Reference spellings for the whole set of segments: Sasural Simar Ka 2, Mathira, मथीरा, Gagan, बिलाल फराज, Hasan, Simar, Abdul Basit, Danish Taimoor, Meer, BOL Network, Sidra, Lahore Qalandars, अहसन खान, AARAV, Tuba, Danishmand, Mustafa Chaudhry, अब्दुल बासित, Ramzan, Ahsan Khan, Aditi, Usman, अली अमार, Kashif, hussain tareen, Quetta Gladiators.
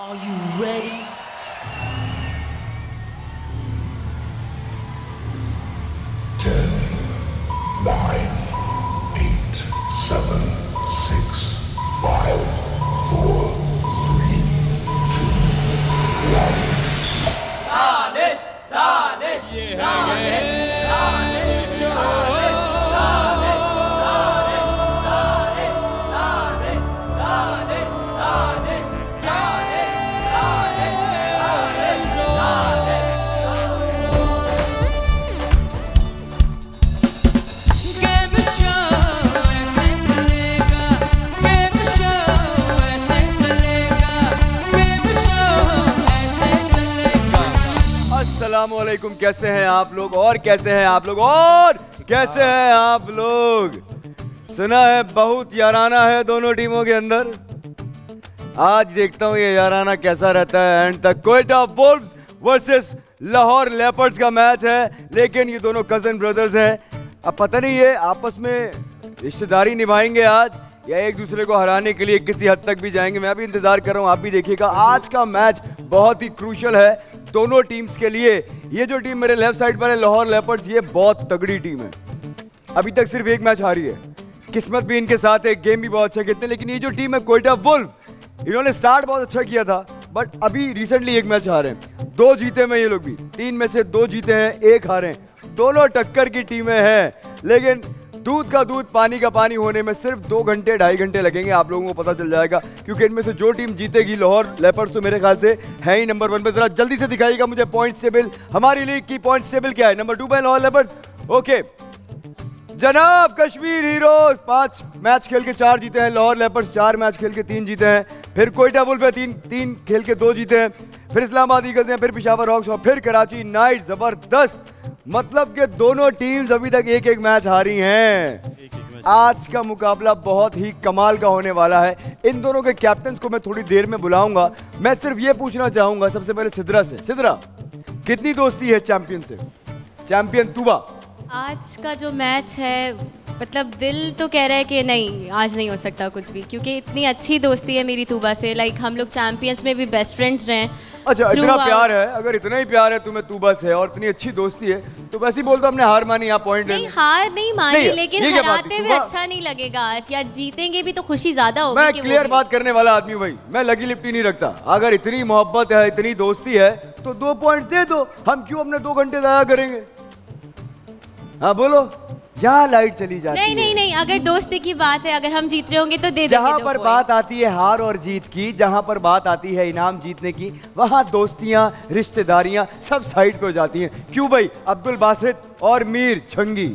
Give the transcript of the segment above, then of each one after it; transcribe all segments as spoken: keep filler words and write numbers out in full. Are you ready? Ten, nine, eight, seven, six, five, four, three, two, one. Danish, Danish, yeah, Danish, Danish, Danish, Danish. अस्सलामुअलैकुम, कैसे हैं आप लोग और कैसे हैं आप लोग और कैसे हैं आप लोग। सुना है बहुत याराना है दोनों टीमों के अंदर। आज देखता हूँ ये याराना कैसा रहता है एंड तक। Quetta Wolves versus Lahore leopards का मैच है, लेकिन ये दोनों कजन ब्रदर्स हैं। अब पता नहीं ये आपस में रिश्तेदारी निभाएंगे आज या एक दूसरे को हराने के लिए किसी हद तक भी जाएंगे। मैं भी इंतजार कर रहा हूँ, आप भी देखिएगा। आज का मैच बहुत ही क्रूशल है दोनों टीम्स के लिए। ये जो टीम मेरे लेफ्ट साइड पर है लाहौर लेपर्ड्स, ये बहुत तगड़ी टीम है। अभी तक सिर्फ एक मैच हारी है, किस्मत भी इनके साथ है, गेम भी बहुत अच्छा खेलते हैं। लेकिन ये जो टीम है क्वेटा वुल्फ, इन्होंने स्टार्ट बहुत अच्छा किया था बट अभी रिसेंटली एक मैच हारे हैं। दो जीते में ये लोग भी, तीन में से दो जीते हैं, एक हारे हैं। दोनों टक्कर की टीमें हैं, लेकिन दूध का दूध पानी का पानी होने में सिर्फ दो घंटे ढाई घंटे लगेंगे, आप लोगों को पता चल जाएगा। क्योंकि इनमें से जो टीम जीतेगी, लाहौर लेपर्ड्स तो मेरे ख्याल से है ही नंबर वन पे। जरा जल्दी से दिखाइएगा मुझे पॉइंट्स टेबल, हमारी लीग की पॉइंट्स टेबल क्या है। नंबर टू पे लाहौर लेपर्ड्स, ओके जनाब कश्मीर हीरोज पांच मैच खेल के चार जीते हैं, लाहौर लेपर्ड्स चार मैच खेल के तीन जीते हैं। फिर क्वेटा वुल्फ है, तीन तीन खेल के दो जीते हैं। फिर इस्लामाबाद ईगल्स हैं, फिर पिशावर हॉक्स और फिर कराची नाइट। जबरदस्त, मतलब कि दोनों टीम्स अभी तक एक एक मैच हारी हैं। आज का मुकाबला बहुत ही कमाल का होने वाला है। इन दोनों के कैप्टन्स को मैं थोड़ी देर में बुलाऊंगा। मैं सिर्फ ये पूछना चाहूंगा सबसे पहले सिद्रा से, सिद्रा कितनी दोस्ती है चैंपियन से, चैंपियन तुबा। आज का जो मैच है, मतलब दिल तो कह रहा है कि नहीं आज नहीं हो सकता कुछ भी, क्योंकि इतनी अच्छी दोस्ती है मेरी तुबा से। लाइक हम लोग चैंपियंस में भी बेस्ट फ्रेंड्स रहे। अच्छा, इतना प्यार है, अगर इतना ही प्यार है तुम्हें तुबा से और इतनी अच्छी दोस्ती है तो वैसे ही बोल दो हमने हार मानी। आप पॉइंट नहीं, हार नहीं मानी, लेकिन हराते हुए अच्छा नहीं लगेगा आज, या जीतेंगे भी तो खुशी ज्यादा होगी। मैं क्लियर बात करने वाला आदमी हूँ भाई, मैं लगी लिपटी नहीं रखता। अगर इतनी मोहब्बत है, इतनी दोस्ती है तो दो पॉइंट दे दो, हम क्यों अपने दो घंटे जाया करेंगे। हाँ बोलो, यहाँ लाइट चली जाती नहीं, है। नहीं नहीं नहीं, अगर दोस्ती की बात है, अगर हम जीत रहे होंगे तो दे देंगे। जहाँ पर बात आती है हार और जीत की, जहाँ पर बात आती है इनाम जीतने की, वहाँ दोस्तियाँ रिश्तेदारियाँ सब साइड पे हो जाती हैं। क्यों भाई अब्दुल बासित और मीर छंगी,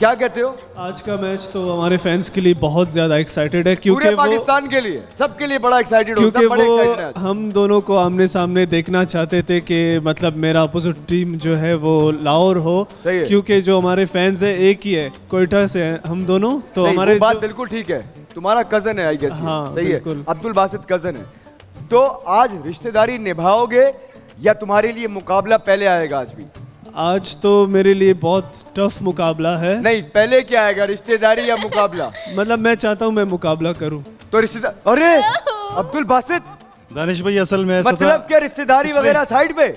क्या कहते हो। आज का मैच तो हमारे फैंस के लिए बहुत ज्यादा एक्साइटेड है, क्योंकि पूरे पाकिस्तान के लिए, सबके लिए बड़ा एक्साइटेड हो, सब बड़े एक्साइटेड हैं। हम दोनों को आमने सामने देखना चाहते थे कि मतलब मेरा अपोजिट टीम जो है वो लाहौर हो, क्योंकि जो हमारे फैंस हैं एक ही है, क्वेटा से हैं हम दोनों। तो हमारे बात बिल्कुल ठीक है, तुम्हारा कजन है आई गेस, सही है, अब्दुल बासित कजन है। तो आज रिश्तेदारी निभाओगे या तुम्हारे लिए मुकाबला पहले आएगा। आज भी आज तो मेरे लिए बहुत टफ मुकाबला है। नहीं, पहले क्या आएगा, रिश्तेदारी या मुकाबला। मतलब मैं चाहता हूँ मैं मुकाबला करूँ तो रिश्तेदार। अरे अब्दुल बासित, दानिश भाई असल में मतलब क्या रिश्तेदारी वगैरह साइड पे।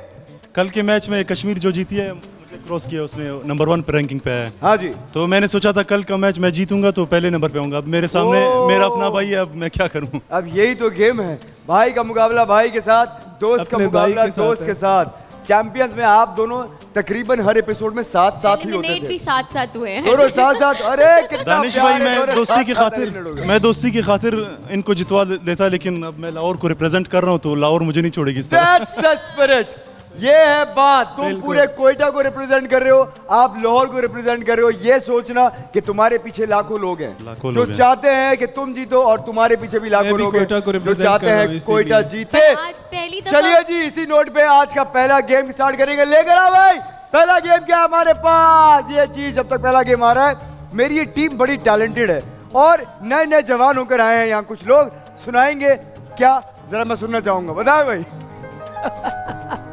कल के मैच में कश्मीर जो जीती है, मुझे क्रॉस किया, उसने नंबर वन पे रैंकिंग पे है। हाँ जी, तो मैंने सोचा था कल का मैच मैं जीतूंगा तो पहले नंबर पे आऊंगा। अब मेरे सामने मेरा अपना भाई है, अब मैं क्या करूँ। अब यही तो गेम है, भाई का मुकाबला भाई के साथ, दोस्त का मुकाबला दोस्त के साथ। चैंपियंस में आप दोनों तकरीबन हर एपिसोड में साथ साथ ही होते थे। साथ साथ हुए हैं दोनों साथ साथ। अरे दानिश भाई, मैं दोस्ती की खातिर मैं दोस्ती की खातिर इनको जितवा देता, लेकिन अब मैं लाहौर को रिप्रेजेंट कर रहा हूँ तो लाहौर मुझे नहीं छोड़ेगी। दैट्स द स्पिरिट, ये है बात। तुम पूरे क्वेटा को रिप्रेजेंट कर रहे हो, आप लाहौर को रिप्रेजेंट कर रहे हो। ये सोचना कि तुम्हारे पीछे लाखों लोग हैं जो चाहते हैं कि तुम जीतो, और तुम्हारे पीछे भी लाखों लोग हैं जो चाहते हैं क्वेटा जीते। चलिए जी, इसी नोट पे आज का पहला गेम स्टार्ट करेंगे। लेकर आओ भाई, पहला गेम क्या हमारे पास, ये चीज। जब तक पहला गेम आ रहा है, मेरी ये टीम बड़ी टैलेंटेड है और नए नए जवान होकर आए हैं यहाँ। कुछ लोग सुनाएंगे क्या, जरा मैं सुनना चाहूंगा, बताए भाई।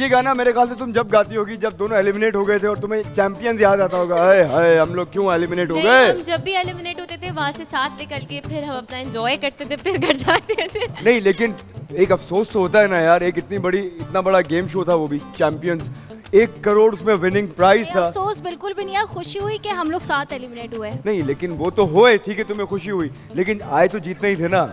ये गाना मेरे ख्याल से तुम जब गाती होगी जब दोनों एलिमिनेट हो गए थे और तुम्हें चैंपियंस याद आता होगा, हाय हाय हम लोग क्यों एलिमिनेट हो गए। हम जब भी एलिमिनेट होते थे वहाँ से साथ निकल के फिर हम अपना एंजॉय करते थे, फिर घर जाते थे। नहीं लेकिन एक अफसोस तो होता है ना यार, एक इतनी बड़ी इतना बड़ा गेम शो था वो भी चैंपियंस, एक करोड़ उसमें विनिंग प्राइस था। अफसोस बिल्कुल भी नहीं है, खुशी हुई कि हम लोग साथ एलिमिनेट हुए। नहीं लेकिन वो तो हुए, ठीक है तुम्हें खुशी हुई, लेकिन आए तो जीतने ही थे ना।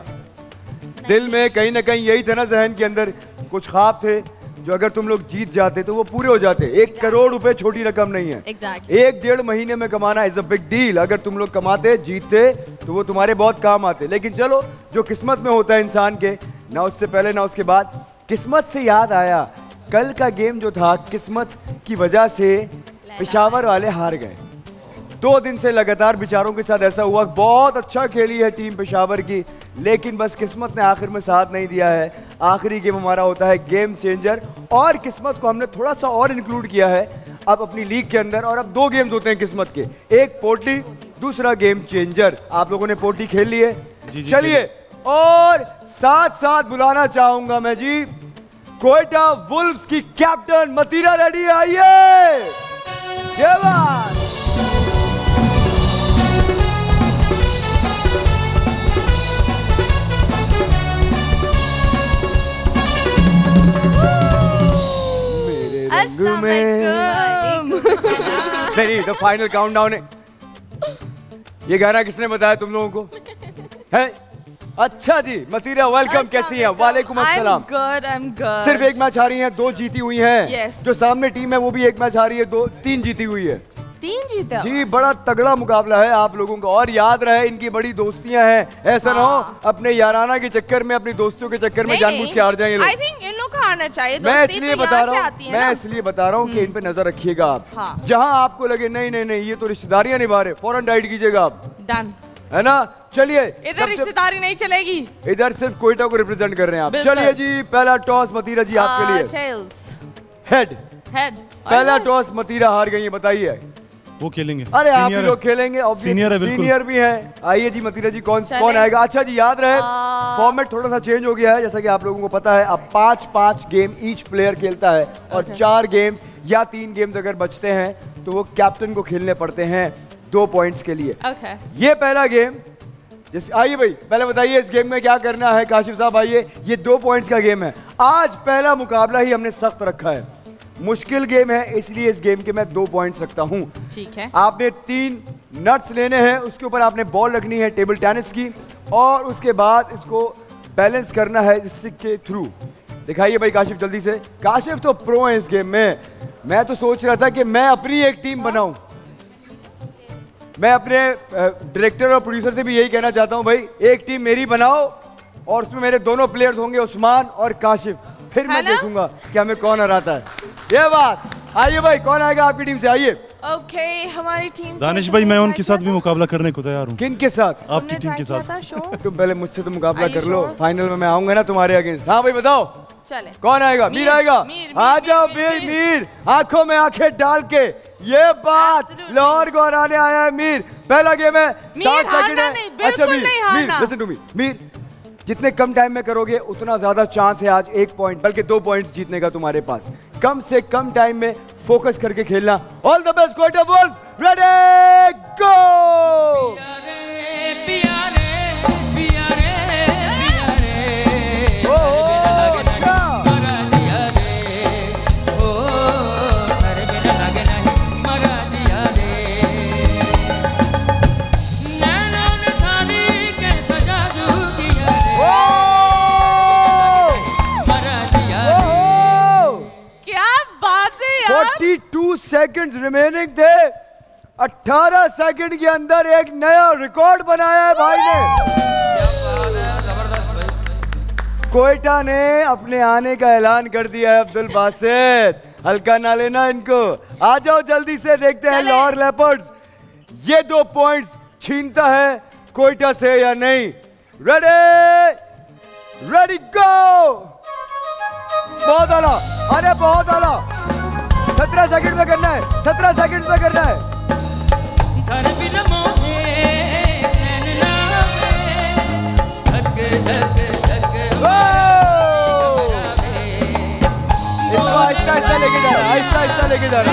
दिल में कहीं ना कहीं यही था ना, जहन के अंदर कुछ ख्वाब थे जो अगर तुम लोग जीत जाते तो वो पूरे हो जाते। एक exactly. करोड़ रुपए छोटी रकम नहीं है। exactly. एक डेढ़ महीने में कमाना इज अ बिग डील। अगर तुम लोग कमाते जीतते तो वो तुम्हारे बहुत काम आते, लेकिन चलो जो किस्मत में होता है इंसान के, ना उससे पहले ना उसके बाद। किस्मत से याद आया कल का गेम जो था, किस्मत की वजह से पेशावर वाले हार गए। दो दिन से लगातार बिचारों के साथ ऐसा हुआ। बहुत अच्छा खेली है टीम पेशावर की, लेकिन बस किस्मत ने आखिर में साथ नहीं दिया है। आखिरी गेम हमारा होता है गेम चेंजर, और किस्मत को हमने थोड़ा सा और इंक्लूड किया है अब अपनी लीग के अंदर। और अब दो गेम्स होते हैं किस्मत के, एक पोटली दूसरा गेम चेंजर। आप लोगों ने पोटली खेल ली है, चलिए। और साथ साथ बुलाना चाहूंगा मैं जी क्वेटा वुल्व्स की कैप्टन मथीरा रेडी, आइए। ये बात नहीं, द फाइनल काउंटडाउन है। ये गाना किसने बताया तुम लोगों को है? अच्छा जी मथीरा वेलकम, कैसी हैं? वालेकुम अस्सलाम। Good, I am good. सिर्फ एक मैच हारी हैं, दो जीती हुई हैं। yes. जो सामने टीम है वो भी एक मैच हारी है, दो तीन जीती हुई है। तीन जीता जी, बड़ा तगड़ा मुकाबला है आप लोगों का। और याद रहे इनकी बड़ी दोस्तियां हैं, ऐसा ना हो अपने याराना के चक्कर में, अपनी दोस्तियों के चक्कर में जानबूझ के हार जाएंगे लोग। आई थिंक इन लोग का हारना चाहिए। मैं इसलिए बता रहा हूँ मैं इसलिए बता रहा हूँ कि इन पे नजर रखिएगा आप। हाँ। जहाँ आपको लगे नहीं नहीं नहीं ये तो रिश्तेदारियां निभा रहे, फौरन डाइट कीजिएगा आप, डन है ना। चलिए, इधर रिश्तेदारी नहीं चलेगी, इधर सिर्फ क्वेटा को रिप्रेजेंट कर रहे हैं आप। चलिए जी पहला टॉस मथीरा जी आपके लिए। पहला टॉस मथीरा हार गई है, बताइए वो खेलेंगे? अरे आप लोग खेलेंगे, सीनियर है, सीनियर भी हैं। आइए जी मथीरा जी, कौन कौन आएगा? अच्छा जी याद रहे फॉर्मेट थोड़ा सा चेंज हो गया है, जैसा कि आप लोगों को पता है। अब पांच पांच गेम ईच प्लेयर खेलता है, और okay. चार गेम्स या तीन गेम्स अगर बचते हैं तो वो कैप्टन को खेलने पड़ते हैं दो पॉइंट्स के लिए। okay. ये पहला गेम, जैसे आइए भाई पहले बताइए इस गेम में क्या करना है। काशिफ साहब आइए, ये दो पॉइंट्स का गेम है। आज पहला मुकाबला ही हमने सख्त रखा है, मुश्किल गेम है, इसलिए इस गेम के मैं दो पॉइंट्स रखता हूं। ठीक है। आपने तीन नट्स लेने हैं, उसके ऊपर आपने बॉल रखनी है टेबल टेनिस की, और उसके बाद इसको बैलेंस करना है स्टिक के थ्रू। दिखाइए भाई काशिफ जल्दी से, काशिफ तो प्रो है इस गेम में। मैं तो सोच रहा था कि मैं अपनी एक टीम बनाऊं। मैं अपने डायरेक्टर और प्रोड्यूसर से भी यही कहना चाहता हूँ, भाई एक टीम मेरी बनाओ और उसमें मेरे दोनों प्लेयर्स होंगे उस्मान और काशिफ, फिर मैं देखूंगा कि हमें कौन हराता है। ये बात, आइए भाई कौन आएगा आपकी टीम से? आइए। ओके, हमारी टीम दानिश भाई, मैं उनके साथ भी मुकाबला करने को तैयार हूँ। किन के साथ? आपकी टीम के साथ। तुम पहले मुझसे तो मुकाबला कर लो, फाइनल में मैं आऊंगा ना तुम्हारे अगेंस्ट। हाँ भाई बताओ चले, कौन आएगा? मीर आएगा। आ जाओ मीर, मीर आंखों में आंखें डाल के। ये बात, लाहौर को हराने आया है मीर। पहला गेम है, सात सेकंड है। अच्छा Mir, Mir listen to me, Mir जितने कम टाइम में करोगे उतना ज्यादा चांस है आज एक पॉइंट बल्कि दो पॉइंट्स जीतने का तुम्हारे पास। कम से कम टाइम में फोकस करके खेलना। All the best Quetta Wolves, ready go. बयालीस सेकंड्स रिमेनिंग थे, अठारह सेकंड के अंदर एक नया रिकॉर्ड बनाया है भाई ने। क्वेटा ने अपने आने का ऐलान कर दिया है। अब्दुल बासित, हल्का ना लेना इनको, आ जाओ जल्दी से। देखते हैं लाहौर लेपर्ड्स ये दो पॉइंट्स छीनता है क्वेटा से या नहीं। Ready ready go. बहुत आला, अरे बहुत आला। सत्रह सेकंड में करना है, सत्रह सेकंड में करना है। लेके जाना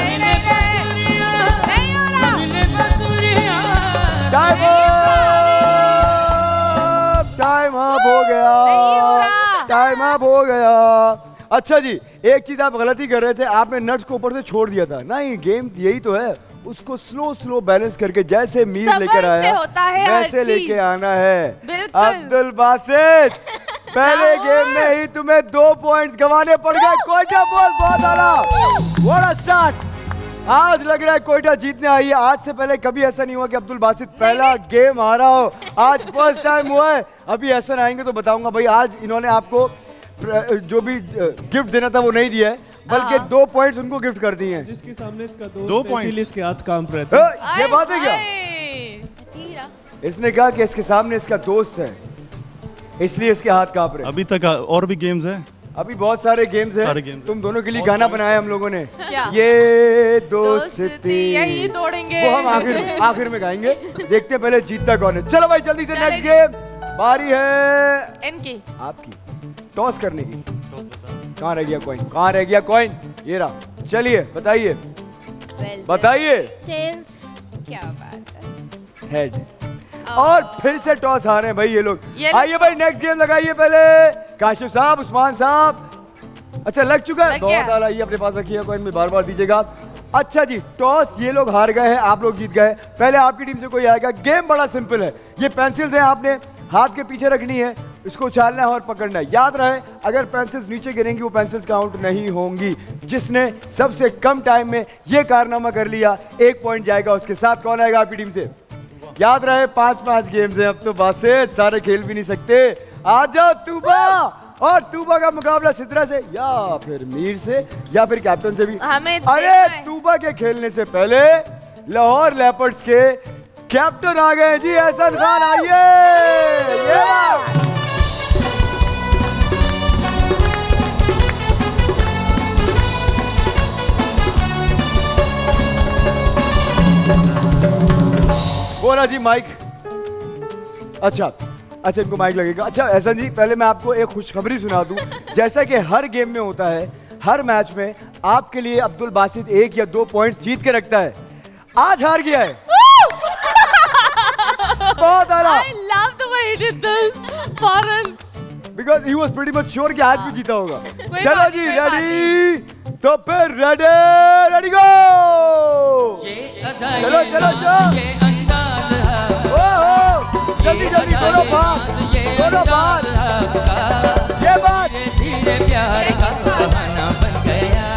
टाइम अप टाइम अप हो गया टाइम अप हो गया। अच्छा जी, एक चीज आप गलती कर रहे थे, आपने नट्स को ऊपर से छोड़ दिया था। नहीं, गेम यही तो है, उसको स्लो स्लो बैलेंस करके जैसे मीर लेकर आया वैसे लेके आना है। अब्दुल बासित पहले गेम में ही तुम्हें दो पॉइंट्स गंवाने पड़ गए। कोयटा बॉल बहुत आला, व्हाट अ स्टार्ट। आज लग रहा है कोयटा जीतने आई है। आज से पहले कभी ऐसा नहीं हुआ कि अब्दुल बासित पहला गेम हारा हो, आज फर्स्ट टाइम हुआ है। अभी ऐसा आएंगे तो बताऊंगा भाई, आज इन्होंने आपको जो भी गिफ्ट देना था वो नहीं दिया है, बल्कि दो पॉइंट्स उनको गिफ्ट कर दिए हैं। जिसके सामने इसका दो पॉइंट इसके हाथ काम रहता है। ये बात है क्या? इसने कहा कि इसके सामने इसका दोस्त है इसलिए इसके हाथ कांप रहे। अभी तक और भी गेम्स हैं, अभी बहुत सारे गेम्स हैं। तुम दोनों के लिए गाना बनाया हम लोगों ने, ये दोस्ती यही तोड़ेंगे, वो हम आखिर आखिर में गाएंगे। देखते हैं पहले जीतता कौन है। चलो भाई जल्दी से नेक्स्ट गेम, बारी है इनकी आपकी टॉस करने की। कहाँ रह गया कॉइन, कहाँ रह गया कॉइन? ये रहा, चलिए बताइए बताइए। टेल्स, क्या बात है। हेड। और फिर से टॉस हारे भाई ये लोग। आइए भाई नेक्स्ट गेम लगाइए पहले। काशिफ साहब, उस्मान साहब, अच्छा लग चुका है, बहुत आला। ये अपने पास रखिए कॉइन, में बार बार दीजिएगा। अच्छा जी, टॉस ये लोग हार गए हैं, आप लोग जीत गए। पहले आपकी टीम से कोई आएगा। गेम बड़ा सिंपल है, ये पेंसिल्स हैं, आपने हाथ के पीछे रखनी है, इसको उछालना है और पकड़ना है। याद रहे अगर पेंसिल्स नीचे गिरेंगी वो पेंसिल्स काउंट नहीं होंगी। जिसने सबसे कम टाइम में ये कारनामा कर लिया एक पॉइंट जाएगा उसके साथ। कौन आएगा आपकी टीम से? याद रहे पांच पांच गेम्स हैं, अब तो बासित सारे खेल भी नहीं सकते। आ जाओ तूबा, और तूबा का मुकाबला सिद्रा से या फिर मीर से या फिर कैप्टन से भी। अरे तूबा के खेलने से पहले लाहौर लेपर्ड्स के कैप्टन आ गए जी, अहसन खान। आइए बोला जी माइक। अच्छा अच्छा इनको माइक लगेगा। अच्छा अहसन जी, पहले मैं आपको एक खुशखबरी सुना दूं। जैसा कि हर गेम में होता है, हर मैच में आपके लिए अब्दुल बासित एक या दो पॉइंट्स जीत के रखता है। आज हार गया है। बहुत आला। I love the way he did this, foreign. Because he was pretty much sure कि आज भी जीता होगा। चलो जी रेडी, तो फिर रेडी रेडी गो। चलो चलो चलो, जल्दी जल्दी बोलो बात बोलो बात। ये बात धीरे प्यार का बहाना बन गया,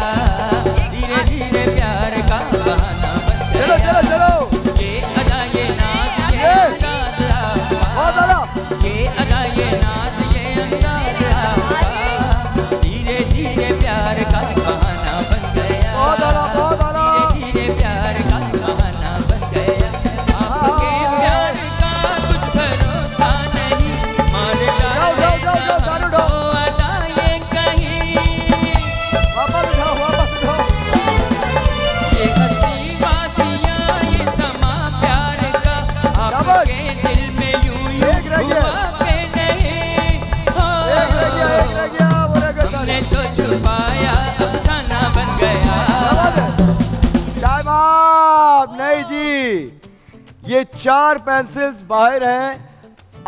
धीरे धीरे प्यार का बहाना बन गया। चलो चलो चलो, ये अदा ये नाज ये अंदाज़, ये अदा ये नाज ये अंदाज़, धीरे धीरे प्यार का नहीं जी। ये चार पेंसिल्स बाहर हैं।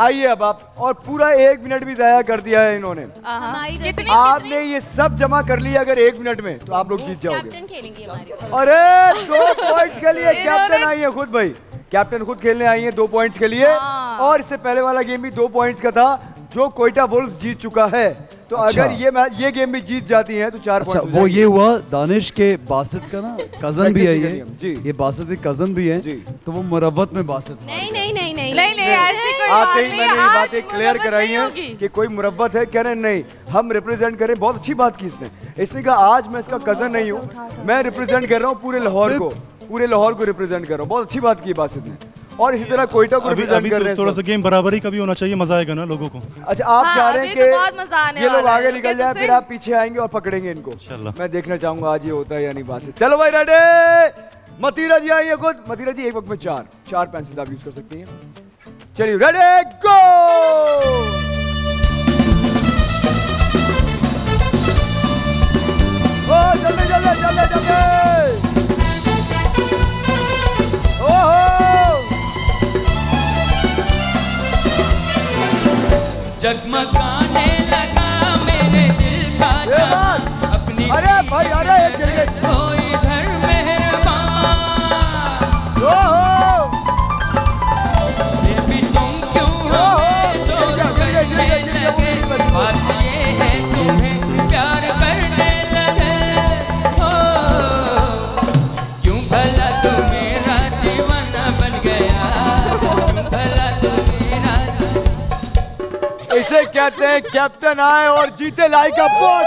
आइए अब आप, और पूरा एक मिनट भी जाया कर दिया है इन्होंने। आपने ये सब जमा कर लिया अगर एक मिनट में तो आप लोग जीत जाओगे। अरे दो पॉइंट्स के लिए कैप्टन आई है खुद भाई, कैप्टन खुद खेलने आई है दो पॉइंट्स के लिए। और इससे पहले वाला गेम भी दो पॉइंट्स का था जो कोयटा वुल्व्स जीत चुका है। तो अच्छा, अगर ये मैच ये गेम भी जीत जाती है तो चार अच्छा, वो ये हुआ दानिश के बासित का ना कजन भी है ये जी। ये बासित के कजन भी है जी। तो वो मुरब्बत में बासित नहीं नहीं नहीं नहीं नहीं नहीं ऐसी कोई बात नहीं। मैंने ये बातें क्लियर कराई हैं कि कोई मुरब्बत है कह रहे नहीं, हम रिप्रेजेंट करें। बहुत अच्छी बात की इसने, इसने कहा आज मैं इसका कजन नहीं हूँ, मैं रिप्रेजेंट कर रहा हूँ पूरे लाहौर को, पूरे लाहौर को रिप्रेजेंट कर रहा हूँ। बहुत अच्छी बात की बासित ने। और इसी तरह कोयटा को अभी, अभी कर रहे हैं। थोड़ा सा गेम बराबरी का भी होना चाहिए, मजा आएगा ना लोगों को। अच्छा आप हाँ, चाह रहे हैं कि ये लोग आगे निकल जाए फिर आप पीछे आएंगे और पकड़ेंगे इनको। मैं देखना चाहूंगा आज ये होता है या नहीं बात से। चलो भाई रेडी, मथीरा जी आई है खुद। मथीरा जी एक वक्त में चार चार पेंसिल आप यूज कर सकती हैं। चलिए रेडी गो। जल्दी जल्दी जल्दी जल्दी जगमगाने लगा मेरे दिल का जान अपनी अरे भाई अरे कोई इधर मेहरबान हो फिर भी तुम क्यों हो जोर करने लगे बात ये है तुम्हें प्यार करने लगे हो क्यों भला तू मेरा दीवाना बन गया भला तू मेरा इसे कहते हैं कैप्टन आए और जीते लाइक अ बॉस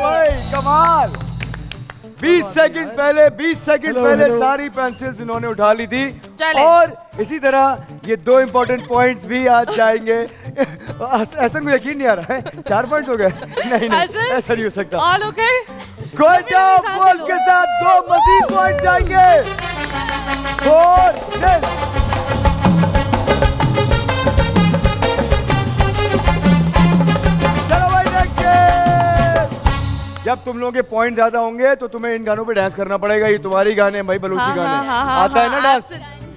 भाई कमाल। बीस सेकंड पहले बीस सेकंड पहले सारी पेंसिल्स इन्होंने उठा ली थी और इसी तरह ये दो इंपॉर्टेंट पॉइंट्स भी आज जाएंगे। ऐसा मुझे यकीन नहीं आ रहा है चार पॉइंट हो गए नहीं नहीं ऐसा नहीं हो सकता। ऑल ओके क्वेटा बॉल के साथ दो मजीद पॉइंट जाएंगे। फोर जब तुम लोगों के पॉइंट ज्यादा होंगे तो तुम्हें इन गानों पे डांस करना पड़ेगा। ये तुम्हारी गाने भाई बलोची हाँ, गाने हाँ, हाँ, आता हाँ, है ना डांस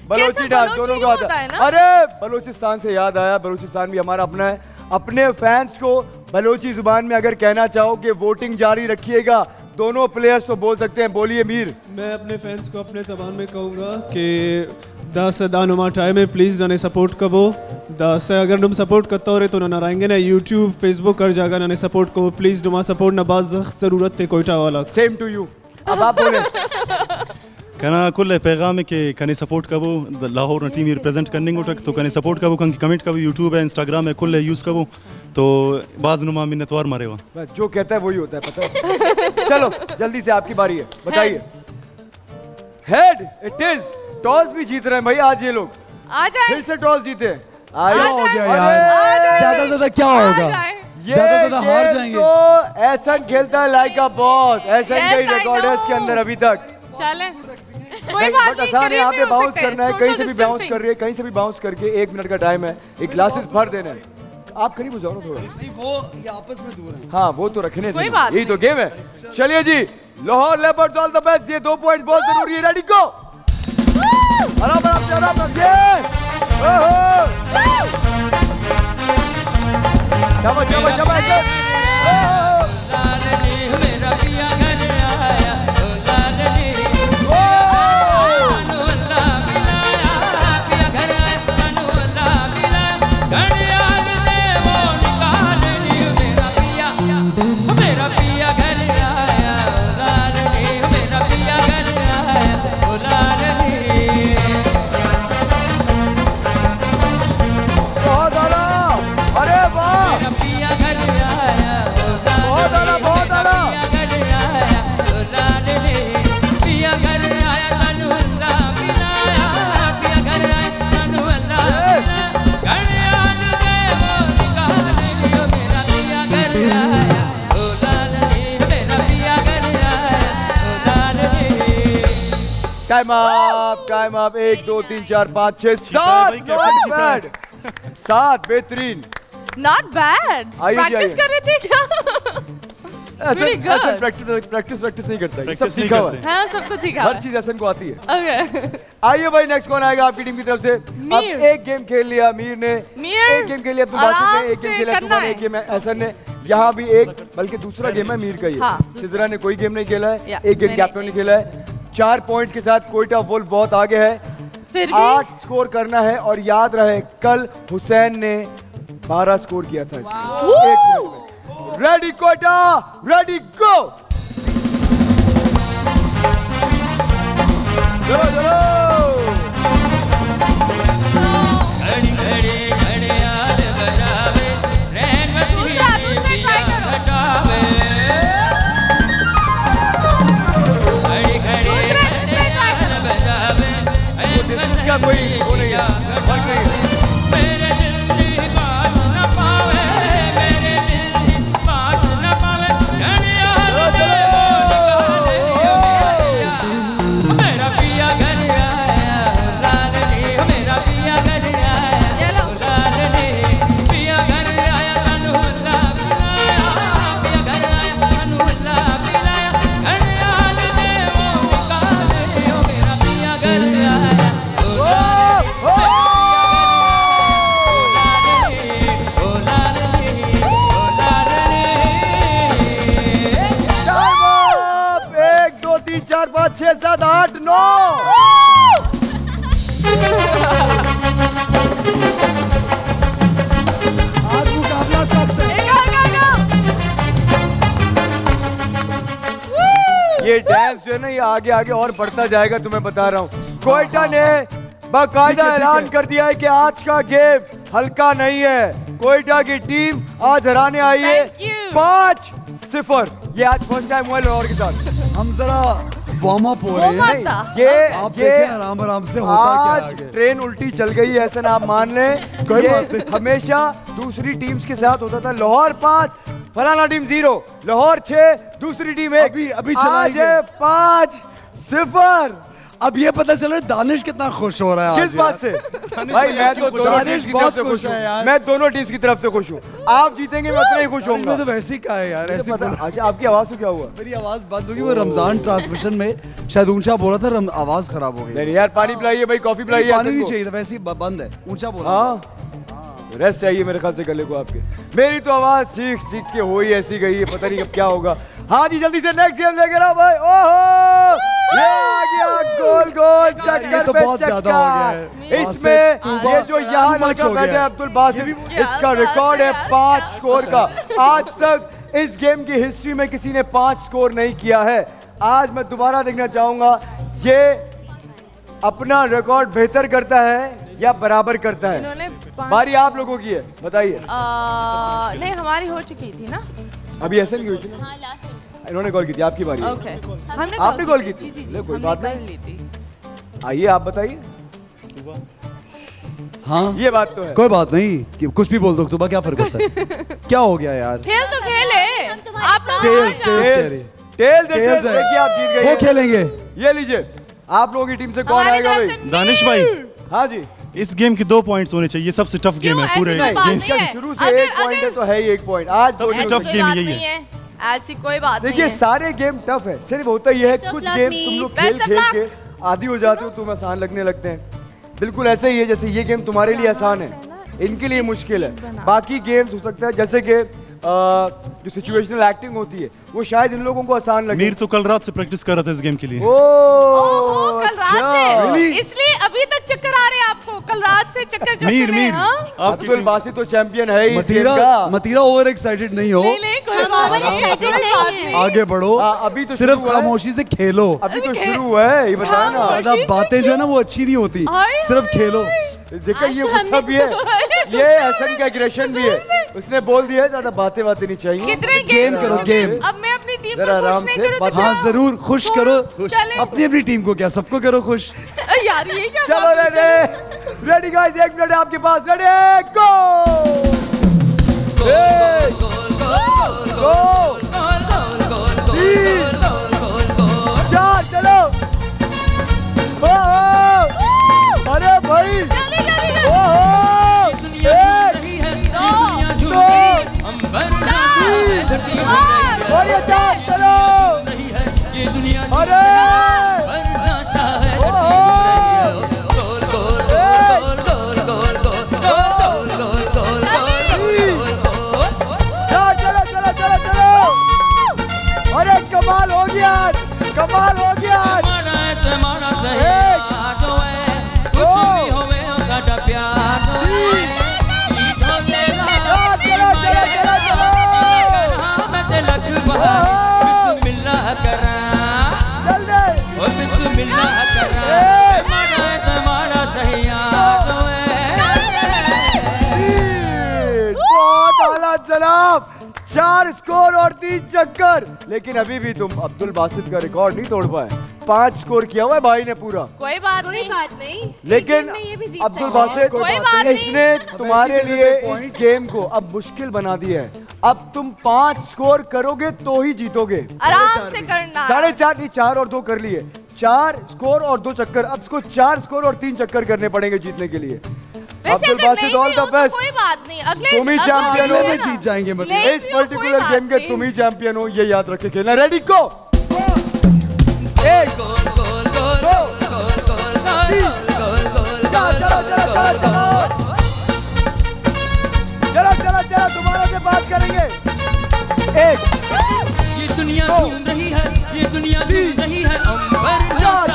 बलोची डांस दोनों को आता है। अरे बलोचिस्तान से याद आया बलोचिस्तान भी हमारा अपना है। अपने फैंस को बलोची जुबान में अगर कहना चाहो कि वोटिंग जारी रखिएगा दोनों प्लेयर्स तो बोल सकते हैं। बोलिए मीर। मैं अपने फैंस को अपने जबान में कहूँगा कि दास दानुमा टाइम में प्लीज़ ना सपोर्ट करो। दास अगर तुम सपोर्ट करता हो रहे तो ना रहेंगे ना यूट्यूब फेसबुक कर जाएगा ना सपोर्ट को प्लीज़ नुमा सपोर्ट ना बाज ज़रूरत है कोयटा वाला सेम टू यू। अब आप बोले कहना कुल पैगाम है कि कहीं सपोर्ट करो लाहौर टीम रिप्रेजेंट करने को तो कहीं सपोर्ट करो कहीं कमेंट करो यूट्यूब है इंस्टाग्राम है कुल यूज़ करो तो बाज नुमा मिन्नतवार मारेगा जो कहता है वही होता है पता है। चलो जल्दी से आपकी बारी है बताइए। हेड इट इज़ टॉस भी जीत रहे हैं भाई आज ये लोग फिर से टॉस जीते आया हो गया यार ज्यादा ज्यादा क्या होगा ज्यादा ज्यादा हार जाएंगे। तो एहसन खेलता है लाइक अ बॉस। एहसन के रिकॉर्ड है इसके अंदर अभी तक चले कोई बात नहीं सारे यहाँ पे बाउंस करना है कहीं से भी बाउंस कर रही है कहीं से भी बाउंस करके एक मिनट का टाइम है एक ग्लासेस भर देना है। आप करीब हो जाओ थोड़ा वो ये आपस में दूर है हाँ वो तो रखने से यही तो गेम है। चलिए जी Lahore leopards all the best. ये दो पॉइंट बहुत जरूरी है। रेडी गो बराबर आप चला बजे जब जब जब टाइम आप टाइम आप एक दो तीन चार पाँच छः सात नॉट बैड सात बेहतरीन नॉट बैड। प्रैक्टिस कर रहे थे क्या? प्रैक्टिस प्रैक्टिस प्रैक्टिस नहीं करता है सब सीखा हुआ है सब कुछ सीखा हर चीज एहसन को आती है। आइए भाई नेक्स्ट कौन आएगा आपकी टीम की तरफ से? अब एक गेम खेल लिया मीर ने एक गेम खेल लिया तुम बात एक गेम खेला तुम्हारे एक गेम एहसन ने यहाँ भी एक बल्कि दूसरा गेम है मीर का ये सिद्रा ने कोई गेम नहीं खेला है एक गेम कैप्टन ने खेला है। चार पॉइंट के साथ क्वेटा बॉल बहुत आगे है फिर भी आठ स्कोर करना है और याद रहे कल हुसैन ने बारह स्कोर किया था इसमें एक मिनट में। रेडी क्वेटा रेडी गो चलो चलो क्या कोई वो नहीं है सात आठ नौ। आज मुकाबला सख्त है। ये डांस जो है ना ये आगे आगे और बढ़ता जाएगा, तुम्हें बता रहा हूँ। क्वेटा ने बाकायदा ऐलान कर दिया है कि आज का गेम हल्का नहीं है। क्वेटा की टीम आज हराने आई है पाँच सिफर। ये आज फर्स्ट टाइम हुआ लाहौर के साथ। हम जरा वार्म अप हो रहे हैं। ये आप ये आराम आराम से होता क्या आगे? ट्रेन उल्टी चल गई है, ऐसा ना मान लें। ये हमेशा दूसरी टीम्स के साथ होता था। लाहौर पाँच, फलाना टीम जीरो, लाहौर छह, दूसरी टीम एक। अभी अभी आज पाँच सिफर। अब ये पता चल रहा है दानिश कितना खुश हो रहा है किस बात से। भाई मैं तो दोनों टीम्स की तरफ से खुश हूँ। मैं दोनों टीम्स की तरफ से खुश हूँ। आप जीतेंगे मैं उतना ही खुश होऊंगा। तो वैसे ही कहा है यार, ऐसे पता। अच्छा आपकी आवाज़ से क्या हुआ? मेरी आवाज़ बंद होगी। वो रमजान ट्रांसमिशन में शायद ऊंचा बोला था, आवाज़ खराब हो गई यार। पानी पिलाइए भाई, कॉफी पिलाइए। पानी नहीं चाहिए था, वैसे ही बंद है, ऊंचा बोला। रेस्ट चाहिए मेरे ख्याल से गले को आपके। मेरी तो आवाज़ सीख सीख के हो ही ऐसी गई है, पता नहीं अब क्या होगा। हाँ जी जल्दी से नेक्स्ट गेम लेकर आओ भाई। ओहो ये आ गया गोल गोल, चक्कर तो पे बहुत चक्कर। हो गया है। इसमें ये जो यहाँ लड़का बैठा है अब्दुल बासित, इसका रिकॉर्ड है पाँच स्कोर का। आज तक इस गेम की हिस्ट्री में किसी ने पाँच स्कोर नहीं किया है। आज मैं दोबारा देखना चाहूँगा ये अपना रिकॉर्ड बेहतर करता है या बराबर करता है। बारी आप लोगों की है, बताइए। नहीं हमारी हो चुकी थी ना, अभी ऐसे नहीं हुई थी। इन्होंने कॉल की थी, आपकी बारी। okay. हमने आपने कॉल की थी, थी। ले कोई बात नहीं, आइए आप बताइए। हाँ ये बात तो है, कोई बात नहीं कि कुछ भी बोल दो। तुबा क्या फर्क पड़ता है? क्या हो गया यार? खेल तो खेले आप। टेल्स टेल्स टेल्स देखिए आप जीत गए। वो खेलेंगे। ये लीजिए आप लोगों की टीम से कौन आएगा? भाई दानिश भाई। हाँ जी इस गेम के दो पॉइंट्स होने चाहिए, सबसे टफ गेम है पूरे गेम। शुरू से एक पॉइंट है तो है ही एक पॉइंट। आज टफ गेम यही है, ऐसी कोई बात नहीं है। देखिए सारे गेम टफ है, सिर्फ होता ही है कुछ गेम तुम लोग खेल खेल के आदी हो जाते हो, तुम आसान लगने लगते हैं। बिल्कुल ऐसे ही है जैसे ये गेम तुम्हारे लिए आसान है, इनके लिए मुश्किल है। बाकी गेम्स हो सकता है जैसे कि जो सिचुएशनल एक्टिंग होती है वो शायद इन लोगों को आसान लगे। मीर तो कल रात से प्रैक्टिस कर रहा था इस गेम के लिए। ओह कल रात से, इसलिए अभी तक चक्कर आ रहे हैं आपको। कल रात से चक्कर। मीर मीर अब्दुल बासित तो चैंपियन है ही। मथीरा मथीरा ओवर एक्साइटेड नहीं हो। आगे बढ़ो, अभी तो सिर्फ खामोशी से खेलो। अभी तो शुरू है, ये बताया ना ज्यादा बातें जो है ना वो अच्छी नहीं होती, सिर्फ खेलो। देखिए ये गुस्सा भी है, ये हसन का एग्रेशन भी है। उसने बोल दिया ज्यादा बातें बातें नहीं चाहिए। गेम करो गेम। अब मैं अपनी टीम को खुश नहीं करूं तो? हाँ जरूर खुश करो, अपनी अपनी टीम को क्या सबको करो खुश यार। ये क्या? चलो रेडी रेडी गाइस, एक मिनट आपके पास। रेडी गो चार। चलो अरे भाई ये चार। चलो अरे चलो चलो चलो चलो। अरे कमाल हो गया, कमाल हो गया। जनाब चार स्कोर और तीन चक्कर, लेकिन अभी भी तुम अब्दुल बासित का रिकॉर्ड नहीं तोड़ पाए। पांच स्कोर किया हुआ है भाई ने पूरा। कोई बात नहीं, बात नहीं। लेकिन अब्दुल बासित इसने तुम्हारे लिए इस गेम को अब मुश्किल बना दिया है। अब तुम पांच स्कोर करोगे तो ही जीतोगे। आराम से करना। साढ़े चार नहीं, चार और दो कर लिए। चार स्कोर और दो चक्कर, अब इसको चार स्कोर और तीन चक्कर करने पड़ेंगे जीतने के लिए। अब्दुल बासित all the best. कोई बात नहीं, अगले तुम ही चैंपियन हो, में जीत जाएंगे। मतलब इस पर्टिकुलर गेम के तुम ही चैंपियन हो, ये याद रख के खेलना। Ready go. एक गोल गोल गोल गोल गोल गोल गोल। चलो चलो चलो चलो, दोबारा से बात करेंगे। एक ये दुनिया घूम रही है, ये दुनिया घूम रही है। अंबर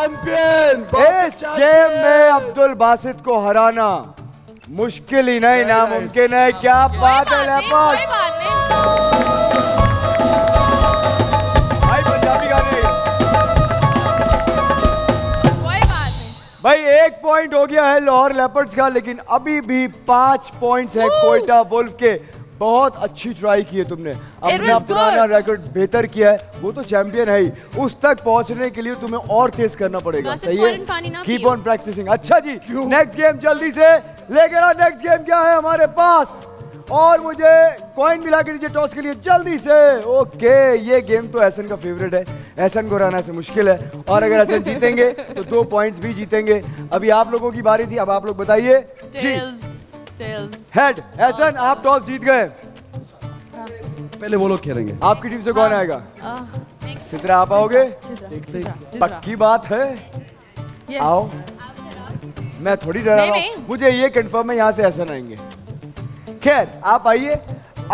चैंपियन। इस गेम में अब्दुल बासित को हराना मुश्किल ही नहीं, नामुमकिन है। क्या बात है लेपर्ड। भाई एक पॉइंट हो गया है लाहौर लेपर्ड्स का, लेकिन अभी भी पांच पॉइंट्स हैं क्वेटा वुल्फ के। बहुत अच्छी ट्राई की है तुमने, अपना पुराना रिकॉर्ड बेहतर किया है। वो तो चैंपियन है ही, उस तक पहुंचने के लिए तुम्हें और तेज करना पड़ेगा। सही है, कीप ऑन प्रैक्टिसिंग। अच्छा जी, नेक्स्ट गेम जल्दी से लेकर आओ। नेक्स्ट गेम क्या है हमारे पास? और मुझे कॉइन मिला के दीजिए टॉस के लिए जल्दी से। ओके, ये गेम तो अहसन का फेवरेट है, अहसन को हराना से मुश्किल है। और अगर अहसन जीतेंगे तो दो पॉइंट्स भी जीतेंगे। अभी आप लोगों की बारी थी, अब आप लोग बताइए। हेड अहसन, आप टॉस जीत गए, पहले वो लोग खेलेंगे। आपकी टीम से कौन आएगा? सिद्रा, आप आओगे? पक्की बात है? आओ। मैं थोड़ी डरा रहा हूँ, मुझे ये कंफर्म है यहाँ से अहसन आएंगे। खैर, आप आइए।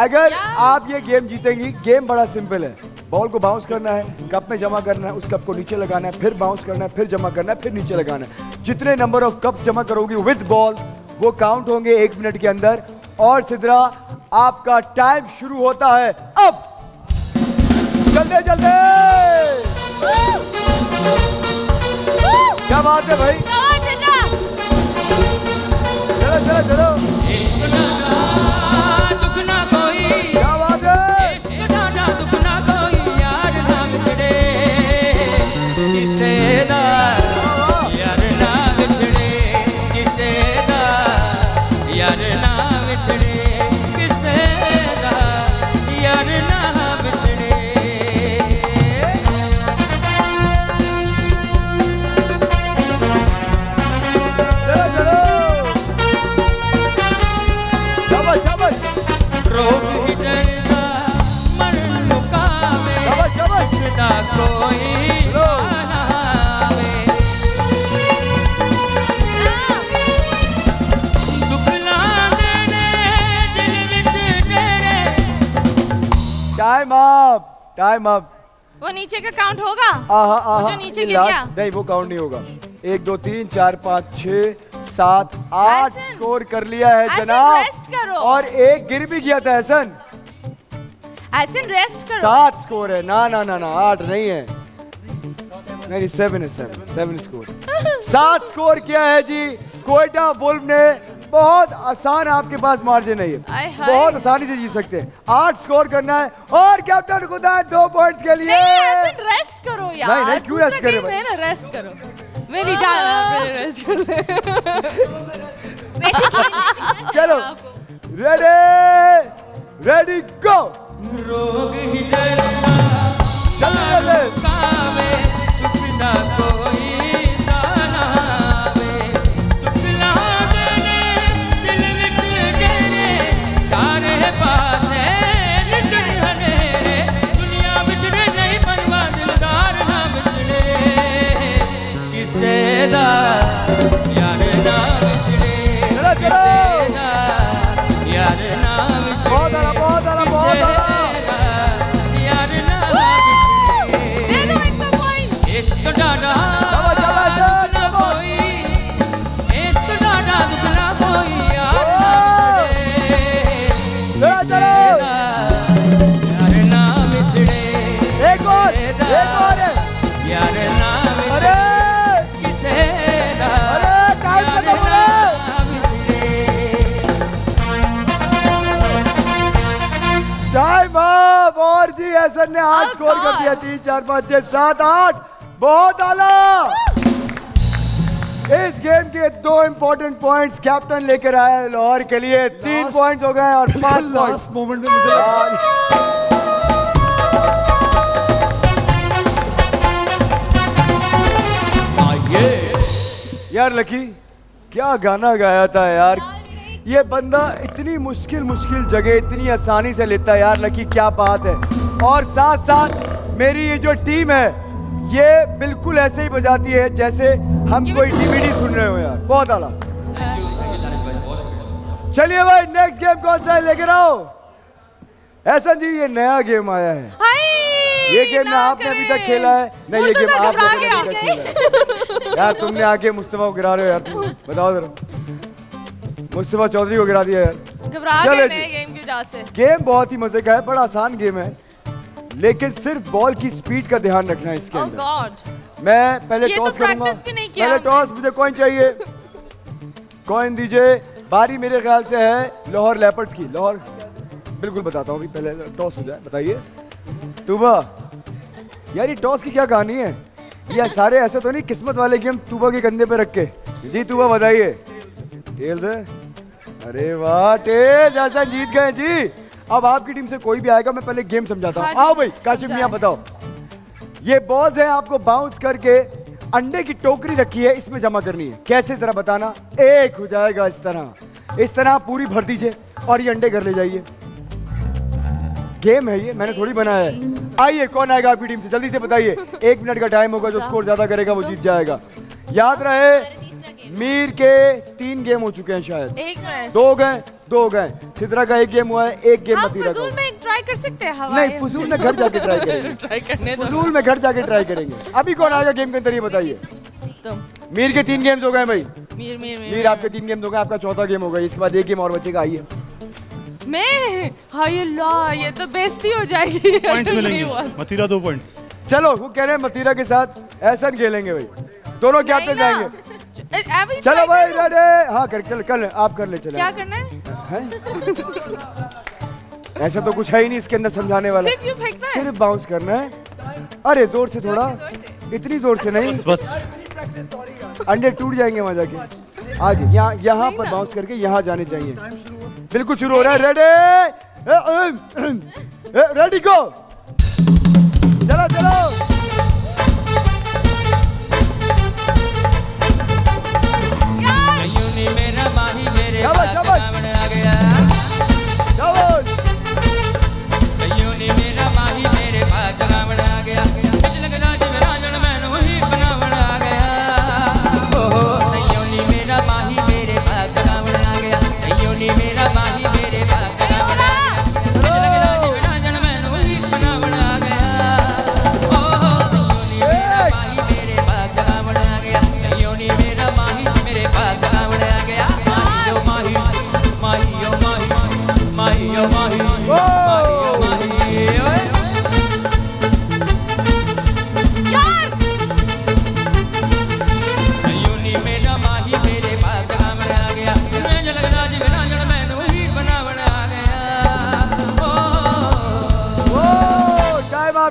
अगर आप ये गेम जीतेंगी, गेम बड़ा सिंपल है। बॉल को बाउंस करना है, कप में जमा करना है, उस कप को नीचे लगाना है, फिर बाउंस करना है, फिर जमा करना है, फिर नीचे लगाना है। जितने नंबर ऑफ कप्स जमा करोगी विद बॉल, वो काउंट होंगे एक मिनट के अंदर। और सिद्रा, आपका टाइम शुरू होता है अब। चलते चलते, क्या बात है भाई। चलो चलो चलो, टाइम अप, टाइम अप। वो नीचे का काउंट होगा? आहा, आहा, जो नीचे गिर गया? नहीं, वो काउंट नहीं होगा। एक दो तीन चार पाँच छः सात आठ स्कोर कर लिया है जनाब। रेस्ट करो। और एक गिर भी गया था अहसन। अहसन रेस्ट करो। सात स्कोर है। ना ना ना ना, आठ नहीं है, नहीं, सेवन है, सेवन, सेवन स्कोर। सात स्कोर किया है जी क्वेटा वुल्फ ने। बहुत आसान, आपके पास मार्जिन है, बहुत आसानी से जीत सकते हैं। आठ स्कोर करना है और कैप्टन खुदा दो पॉइंट्स के लिए। नहीं, रेस्ट करो यार। नहीं नहीं, क्यों रेस्ट करें भाई? ना रेस्ट करो, मेरी जान। चलो, रेडी रेडी गो। रोग ही कोई अहसन ने आज स्कोर कर दिया तीन चार पाँच छह सात आठ। बहुत आला। इस गेम के दो इंपॉर्टेंट पॉइंट्स कैप्टन लेकर आया लाहौर के लिए। तीन पॉइंट्स हो गए और पांच लास्ट मोमेंट में मुझे यार लकी, क्या गाना गाया था यार। ये बंदा इतनी मुश्किल मुश्किल जगह इतनी आसानी से लेता है यार लकी, क्या बात है। और साथ साथ मेरी ये जो टीम है, ये बिल्कुल ऐसे ही बजाती है जैसे हम कोई डीवीडी सुन रहे हो यार। बहुत आला। चलिए भाई, नेक्स्ट गेम कौन सा है लेकर आओ? ऐसा जी, ये नया गेम आया है। ये गेम ना आपने अभी तक खेला है, ना ये गेम आपने अभी तक खेला है। यार तुमने आके मुस्तफा को गिरा रहे हो यार, बताओ जरा। मुस्तफा चौधरी को गिरा दिया यार। घबरा गए हैं गेम की वजह से। गेम बहुत ही मजे का है, बड़ा आसान गेम है, लेकिन सिर्फ बॉल की स्पीड का ध्यान रखना है इसके अंदर। Oh god. मैं पहले टॉस करूंगा। पहले टॉस, मुझे कॉइन चाहिए। कॉइन दीजिए। बारी मेरे ख्याल से है लाहौर लेपर्ड्स की। लाहौर, बिल्कुल बताता हूँ अभी, पहले टॉस हो जाए। बताइए तुबा, यार ये टॉस की क्या कहानी है? ये सारे ऐसे तो नहीं किस्मत वाले गेम तुबा के कंधे पे रख के। जी तुबा बताइए। टेल्स है। अरे वाह टेल्स, हसन जीत गए जी। अब आपकी टीम से कोई भी आएगा, मैं पहले गेम समझाता हूँ। आओ भाई काशिफ मियां बताओ। ये बॉल्स हैं, आपको बाउंस करके अंडे की टोकरी रखी है, इसमें जमा करनी है। कैसे जरा बताना। एक हो जाएगा इस तरह, इस तरह पूरी भर दीजिए और ये अंडे घर ले जाइए। गेम है ये, मैंने थोड़ी बनाया है। आइए कौन आएगा आपकी टीम से, जल्दी से बताइए। एक मिनट का टाइम होगा, जो स्कोर ज्यादा करेगा वो जीत जाएगा। याद रहे मीर के तीन गेम हो चुके हैं शायद, एक दो गए दो गए सिद्रा का एक गेम हुआ है, एक गेम मथीरा का। फजूल में ट्राई कर सकते हैं। नहीं, फजूल में घर जाके ट्राई करेंगे। फजूल में घर जाके ट्राई करेंगे। अभी कौन आएगा गेम के अंदर ये बताइए। मीर के तीन गेम्स हो गए भाई। मीर मीर मीर आपके तीन गेम्स हो गए, आपका चौथा गेम हो गया। इसके बाद एक गेम और बचेगा। आइए मैं, हाय अल्लाह, ये तो बेइज्जती हो जाएगी। पॉइंट्स मिलेंगे। मथीरा दो पॉइंट्स। चलो वो कह रहे हैं मथीरा के साथ एहसन खेलेंगे भाई, दोनों कैप्टन जाएंगे। चलो भाई रेडी। हाँ कर, चल कर ले, आप कर ले। चलो क्या करना है, है? ऐसा तो कुछ है ही नहीं इसके अंदर समझाने वाला। सिर्फ यू फेंकना है, सिर्फ बाउंस करना है। अरे जोर से थोड़ा, इतनी जोर से नहीं, बस अंडे टूट जाएंगे वहाँ जाके। आगे यहाँ यहाँ पर बाउंस करके यहाँ जाने चाहिए। बिल्कुल शुरू हो रहा है। Ready ready go. चलो चलो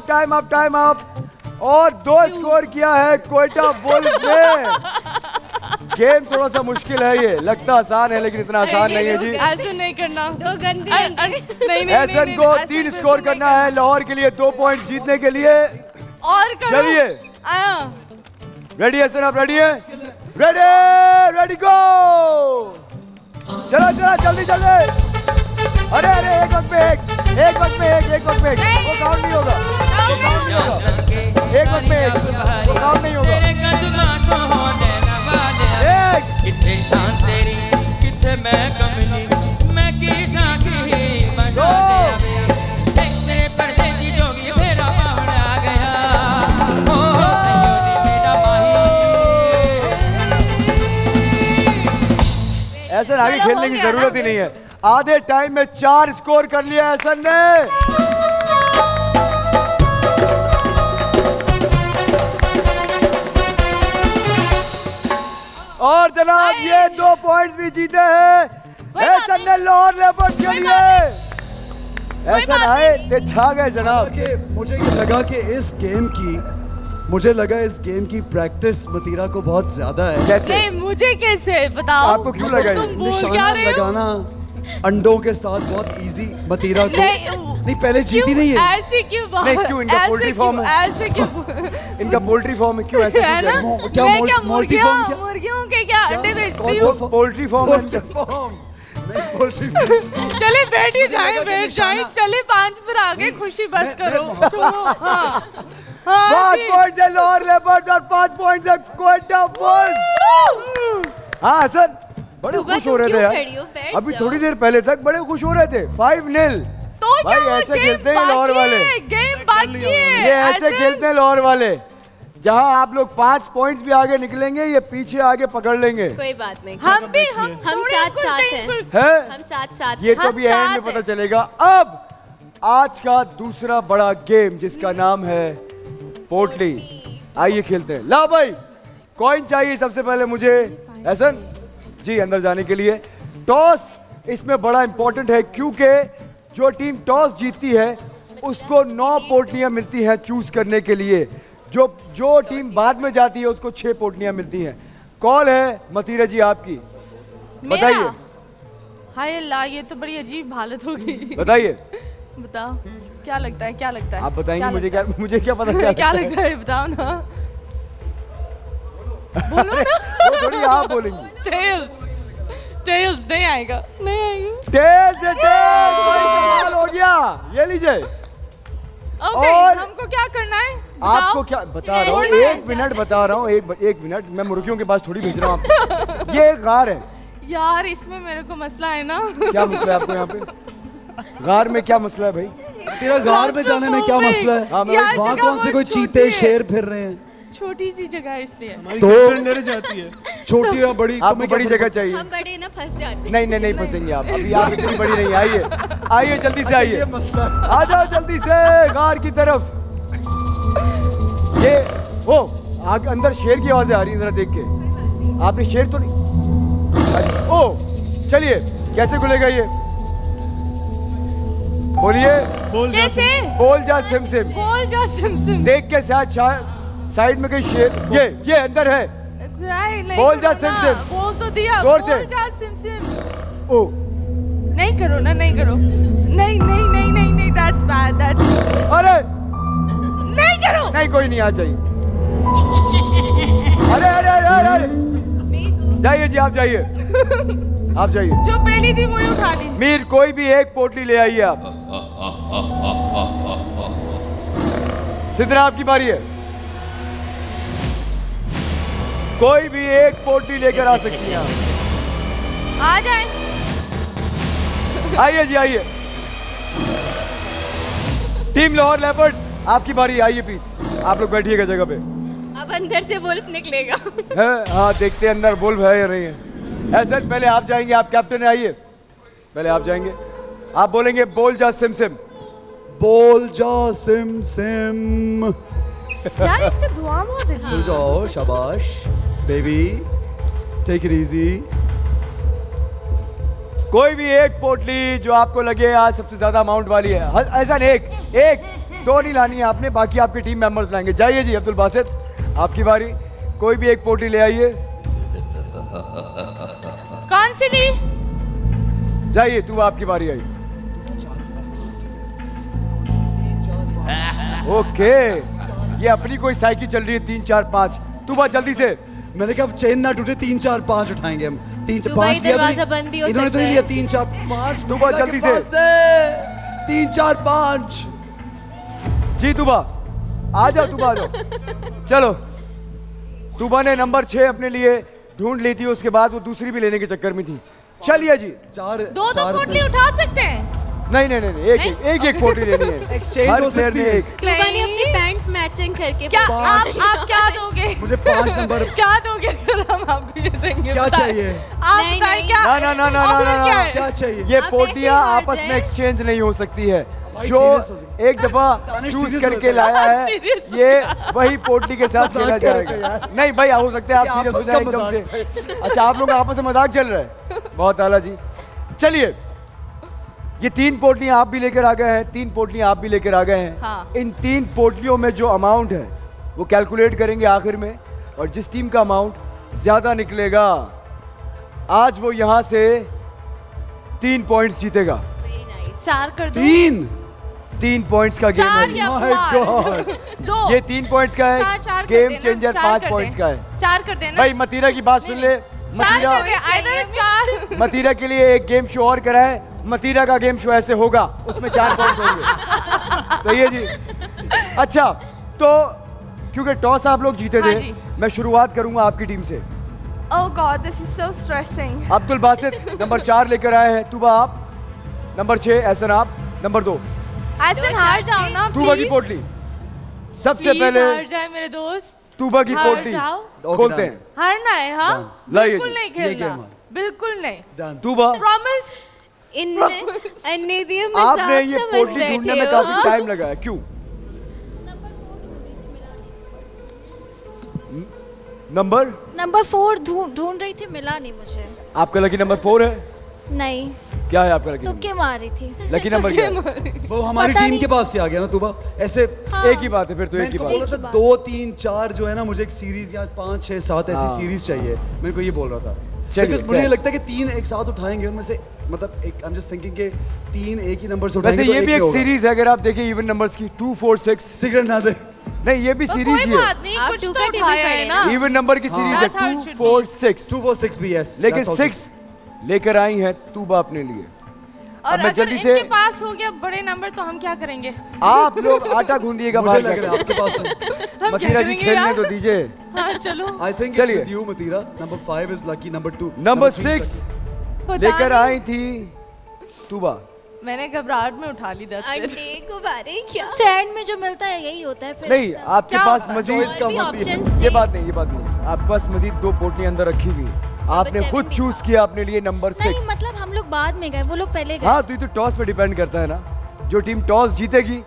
टाइम अप टाइम अप और दो स्कोर किया है क्वेटा वुल्फ ने। गेम थोड़ा सा मुश्किल है, ये लगता आसान है लेकिन इतना आसान नहीं है जी। ऐसा नहीं करना, दो गंदी नहीं। एहसन को तीन स्कोर करना है लाहौर के लिए, दो पॉइंट जीतने के लिए। और चलिए रेडी एहसन, आप रेडी है? Ready ready go. चलो चलो जल्दी जल्दी। अरे अरे एक वक्त पे एक, एक वक्त में एक, एक वक्त में एक, वो काउंट नहीं होगा। एक वक्त में एक, वो काउंट नहीं होगा। किथे सांस तेरी, किथे मैं कमली, मैं की सांस ही बना दे। तेरे पर्दे की जोगी मेरा पावन आ गया। ओ सयोनी मेरा माही। ऐसे आगे खेलने की जरूरत ही नहीं है। आधे टाइम में चार स्कोर कर लिया एहसन ने। और जनाब ये दो पॉइंट्स भी जीते हैं एहसन ने लाहौर लेपर्ड्स के लिए। एहसन आए ते छा गए जनाब। मुझे ये लगा कि इस गेम की मुझे लगा इस गेम की प्रैक्टिस मथीरा को बहुत ज्यादा है। कैसे? मुझे कैसे बताओ? आपको क्यों लगा? निशाना लगाना अंडों के साथ बहुत इजी मथीरा को। नहीं, नहीं पहले जीती नहीं है। ऐसे क्यों बात? नहीं क्यों, इनका पोल्ट्री फॉर्म है। ऐसे क्यों इनका पोल्ट्री फॉर्म है? क्यों ऐसे क्या? पोल्ट्री फॉर्म क्या? मुर्गियों के क्या अंडे बेचती हो? Poultry farm. पोल्ट्री फॉर्म नहीं, पोल्ट्री फॉर्म। चले बैठ ही जाए, बैठ जाए। चले पांच पर आगे, खुशी बस करो। पांच पॉइंट है लाहौर लेपर्ड्स और पांच पॉइंट है क्वेटा वुल्फ। हाँ सर बड़े खुश हो रहे थे यार, अभी थोड़ी देर पहले तक बड़े खुश हो रहे थे। फाइव नील तो भाई, ऐसे खेलते हैं लाहौर वाले। गेम बाकी है, ये ऐसे खेलते हैं लाहौर वाले। जहाँ आप लोग पाँच पॉइंट्स भी आगे निकलेंगे ये पीछे आगे पकड़ लेंगे। कोई बात नहीं, हम भी हम हम साथ साथ हैं, हम साथ साथ ये तो भी एंड में पता चलेगा। अब आज का दूसरा बड़ा गेम जिसका नाम है पोटली, आइए खेलते हैं। ला भाई कॉइन चाहिए सबसे पहले मुझे, हसन जी अंदर जाने के लिए। टॉस इसमें बड़ा इम्पोर्टेंट है क्योंकि जो टीम टॉस जीतती है उसको नौ पोटलियाँ मिलती हैं चूज करने के लिए, जो जो टीम बाद में जाती है उसको छह पोटलियां मिलती हैं। कॉल है मथीरा जी आपकी, बताइए। हाय अल्लाह, ये तो बड़ी अजीब हालत हो गई। बताइए, बताओ क्या लगता है, क्या लगता है आप बताएंगे मुझे, क्या मुझे क्या पता क्या, क्या लगता है बताओ ना, बोलो ना। वो थोड़ी आप बोलेंगी। टेल्स, टेल्स नहीं आएगा, नहीं आएगा। टेल्स टेल्स हो गया, ये लीजिए। Okay, और हमको क्या करना है आपको क्या बता रहा हूँ, एक मिनट बता रहा हूँ, एक, एक मिनट मैं मुर्गियों के पास थोड़ी भेज रहा हूँ। ये गार है यार, इसमें मेरे को मसला है ना। क्या मसला है आपको यहाँ पे, गार में क्या मसला है भाई? तेरा गार में जाने में क्या मसला है? वहाँ कौन से कोई चीते शेर फिर रहे हैं? छोटी सी जगह है इसलिए तो जाती है, छोटी या बड़ी आपको बड़ी जगह चाहिए। हम बड़े ना फंस जाते। नहीं नहीं नहीं फंसेंगे आप, अभी आप इतनी बड़ी नहीं। आइए आइए जल्दी से आइए, मसला आ जाओ जल्दी से गार की तरफ। ये वो आगे अंदर शेर की आवाजें आ रही है, जरा देख के आपने शेर तो नहीं। ओ चलिए, कैसे खुलेगा ये बोलिए? बोल जा सिम बोल जा सिम सिम बोल जा सिम सिम, देख के साथ साइड में कोई शेर, ये ये अंदर है। नहीं, बोल जा सिम सिम, बोल तो दिया, बोल जा सिम सिम। ओ नहीं करो ना, नहीं करो, नहीं नहीं नहीं नहीं नहीं, that's bad, that's bad. अरे नहीं करो, नहीं कोई नहीं आ जाइए। अरे अरे अरे अरे जाइए जी, आप जाइए आप जाइए। जो पहली थी वही उठा ली। मीर कोई भी एक पोटली ले आइए आप। सिद्रा आपकी बारी है, कोई भी एक पोटली लेकर आ सकती हैं आप। आ जाए, आइए जी आइए। टीम लाहौर लेपर्ड्स आपकी बारी, आइए प्लीज आप लोग बैठिएगा जगह पे। अब अंदर से वुल्फ निकलेगा। हाँ देखते हैं अंदर वुल्फ है या नहीं है। ऐसा पहले आप जाएंगे, आप कैप्टन आइए, पहले आप जाएंगे, आप बोलेंगे बोल जा सिम सिम बोल जा सिम सिम। यार इसका दुआ बहुत है। बोल जाओ, शाबाश बेबी, टेक इट इजी। कोई भी एक पोटली जो आपको लगे आज सबसे ज्यादा अमाउंट वाली है, ऐसा एक एक दो नहीं लानी है आपने, बाकी आपके टीम मेंबर्स लाएंगे। जाइए जी अब्दुल बासित आपकी बारी, कोई भी एक पोटली ले आइए। कौन सी ली? जाइए तू आपकी बारी आई। ओके ये अपनी कोई साइकिल चल रही है, तीन चार पाँच। तू जल्दी से, मैंने कहा चेन ना टूटे, तीन चार पाँच उठाएंगे हम। तीन चार पाँच दरवाजा बंद भी हो सकता है, इन्होंने तो लिया तीन चार पाँच। तुबा जल्दी से, तीन चार पाँच जी। तुबा आ जाओ, तुबा आ जाओ। चलो तुबा ने नंबर छः अपने लिए ढूंढ ली थी, उसके बाद वो दूसरी भी लेने के चक्कर में थी। चलिए जी चार दो दो पोटली उठा सकते हैं। नहीं नहीं नहीं एक एक एक एक पोटली लेनी है, एक्सचेंज हो सकती है। तुबा ने अपनी पैंट मैचिंग करके क्या आप आप क्या दोगे मुझे? पांच नंबर क्या दोगे? हम आपको ये देंगे। क्या चाहिए आप? क्या ना ना ना ना ना क्या चाहिए? ये पोटियां आपस में एक्सचेंज नहीं हो सकती है। जो एक दफा चूज करके लाया है ये वही पोटली के साथ खेला जाएगा। नहीं भाई हो सकता है आप सीरियस हो जाए एकदम से। अच्छा आप लोग आपस में मजाक चल रहा है, बहुत आला जी। चलिए ये तीन पोटलियां आप भी लेकर आ गए हैं, तीन पोटलियां आप भी लेकर आ गए हैं। हाँ। इन तीन पोटलियों में जो अमाउंट है वो कैलकुलेट करेंगे आखिर में, और जिस टीम का अमाउंट ज्यादा निकलेगा आज वो यहाँ से तीन पॉइंट्स जीतेगा। चार कर दो। तीन तीन पॉइंट्स का गेम है। माय गॉड ये तीन पॉइंट्स का है, गेम चेंजर पाँच पॉइंट्स का है। चार कर देना भाई, मथीरा की बात सुन ले। मथीरा मथीरा के लिए एक गेम शो और कराए, मथीरा का गेम शो ऐसे होगा, उसमें चार पॉइंट होंगे। सही है जी। अच्छा तो क्योंकि टॉस आप लोग जीते थे, मैं शुरुआत करूंगा आपकी टीम से। Oh God, this is so stressing. अब्दुल बासित number चार लेकर आए हैं, तुबा आप नंबर छह, एहसन आप नंबर दो। एहसन हार जाओ ना, तुबा की पोटली सबसे पहले। हार जाए मेरे दोस्त। तुबा की कोटी खोलते हैं। हारना है हाँ, बिल्कुल नहीं खेलना, बिल्कुल नहीं। तुबा प्रॉमिस। इन आपने ये कोटी ढूंढने में काफी टाइम लगाया, क्यों? नंबर नंबर फोर ढूंढ रही थी, मिला नहीं मुझे। आपका लकी नंबर फोर है? नहीं। क्या है आपका लकी? तुक्के मारी थी। लकी नंबर क्या है? वो हमारी टीम के पास से आ गया ना तुबा, ऐसे हाँ। एक ही बात है फिर तो, एक ही बात है। दो तीन चार जो है ना, मुझे एक सीरीज या पाँच छः सात ऐसी सीरीज चाहिए, मेरे को ये बोल रहा था। मुझे लगता है कि तीन एक साथ उठाएंगे उनमें से, मतलब एक आई एम जस्ट थिंकिंग के तीन एक ही नंबर से उठाएंगे। ये भी एक सीरीज है अगर आप देखें इवन नंबर्स की, टू फोर सिक्स सिगरेट ना दे। नहीं ये भी तो सीरीज ही है, आप टू का टीवी पड़े ना, इवन नंबर की सीरीज है two four six two four six भी। यस, लेकिन सिक्स लेकर आई हैं तूबा अपने लिए। और मैं जल्दी से इनके पास हो गया बड़े नंबर तो हम क्या करेंगे? आप लोग आटा गूंदिएगा बाहर। मुझे लग रहा है आपके पास। मथीरा जी खेलने तो दीजिए। हां चलो, I think it's with you मथीरा। Number five is lucky, number two number six लेकर आई थी तूबा। मैंने घबराहट में उठा ली। दस अंडे को बारे क्या? सैंड में जो मिलता है यही होता है फिर। नहीं आपके पास मजीद, ये बात नहीं, ये बात नहीं, आपके पास मजीद दो पोटली अंदर रखी हुई, आपने खुद चूज किया अपने लिए नंबर सिक्स। नहीं मतलब हम लोग बाद में गए, वो लोग पहले गए। हाँ तो ये तो टॉस पे डिपेंड करता है ना, जो टीम टॉस जीतेगी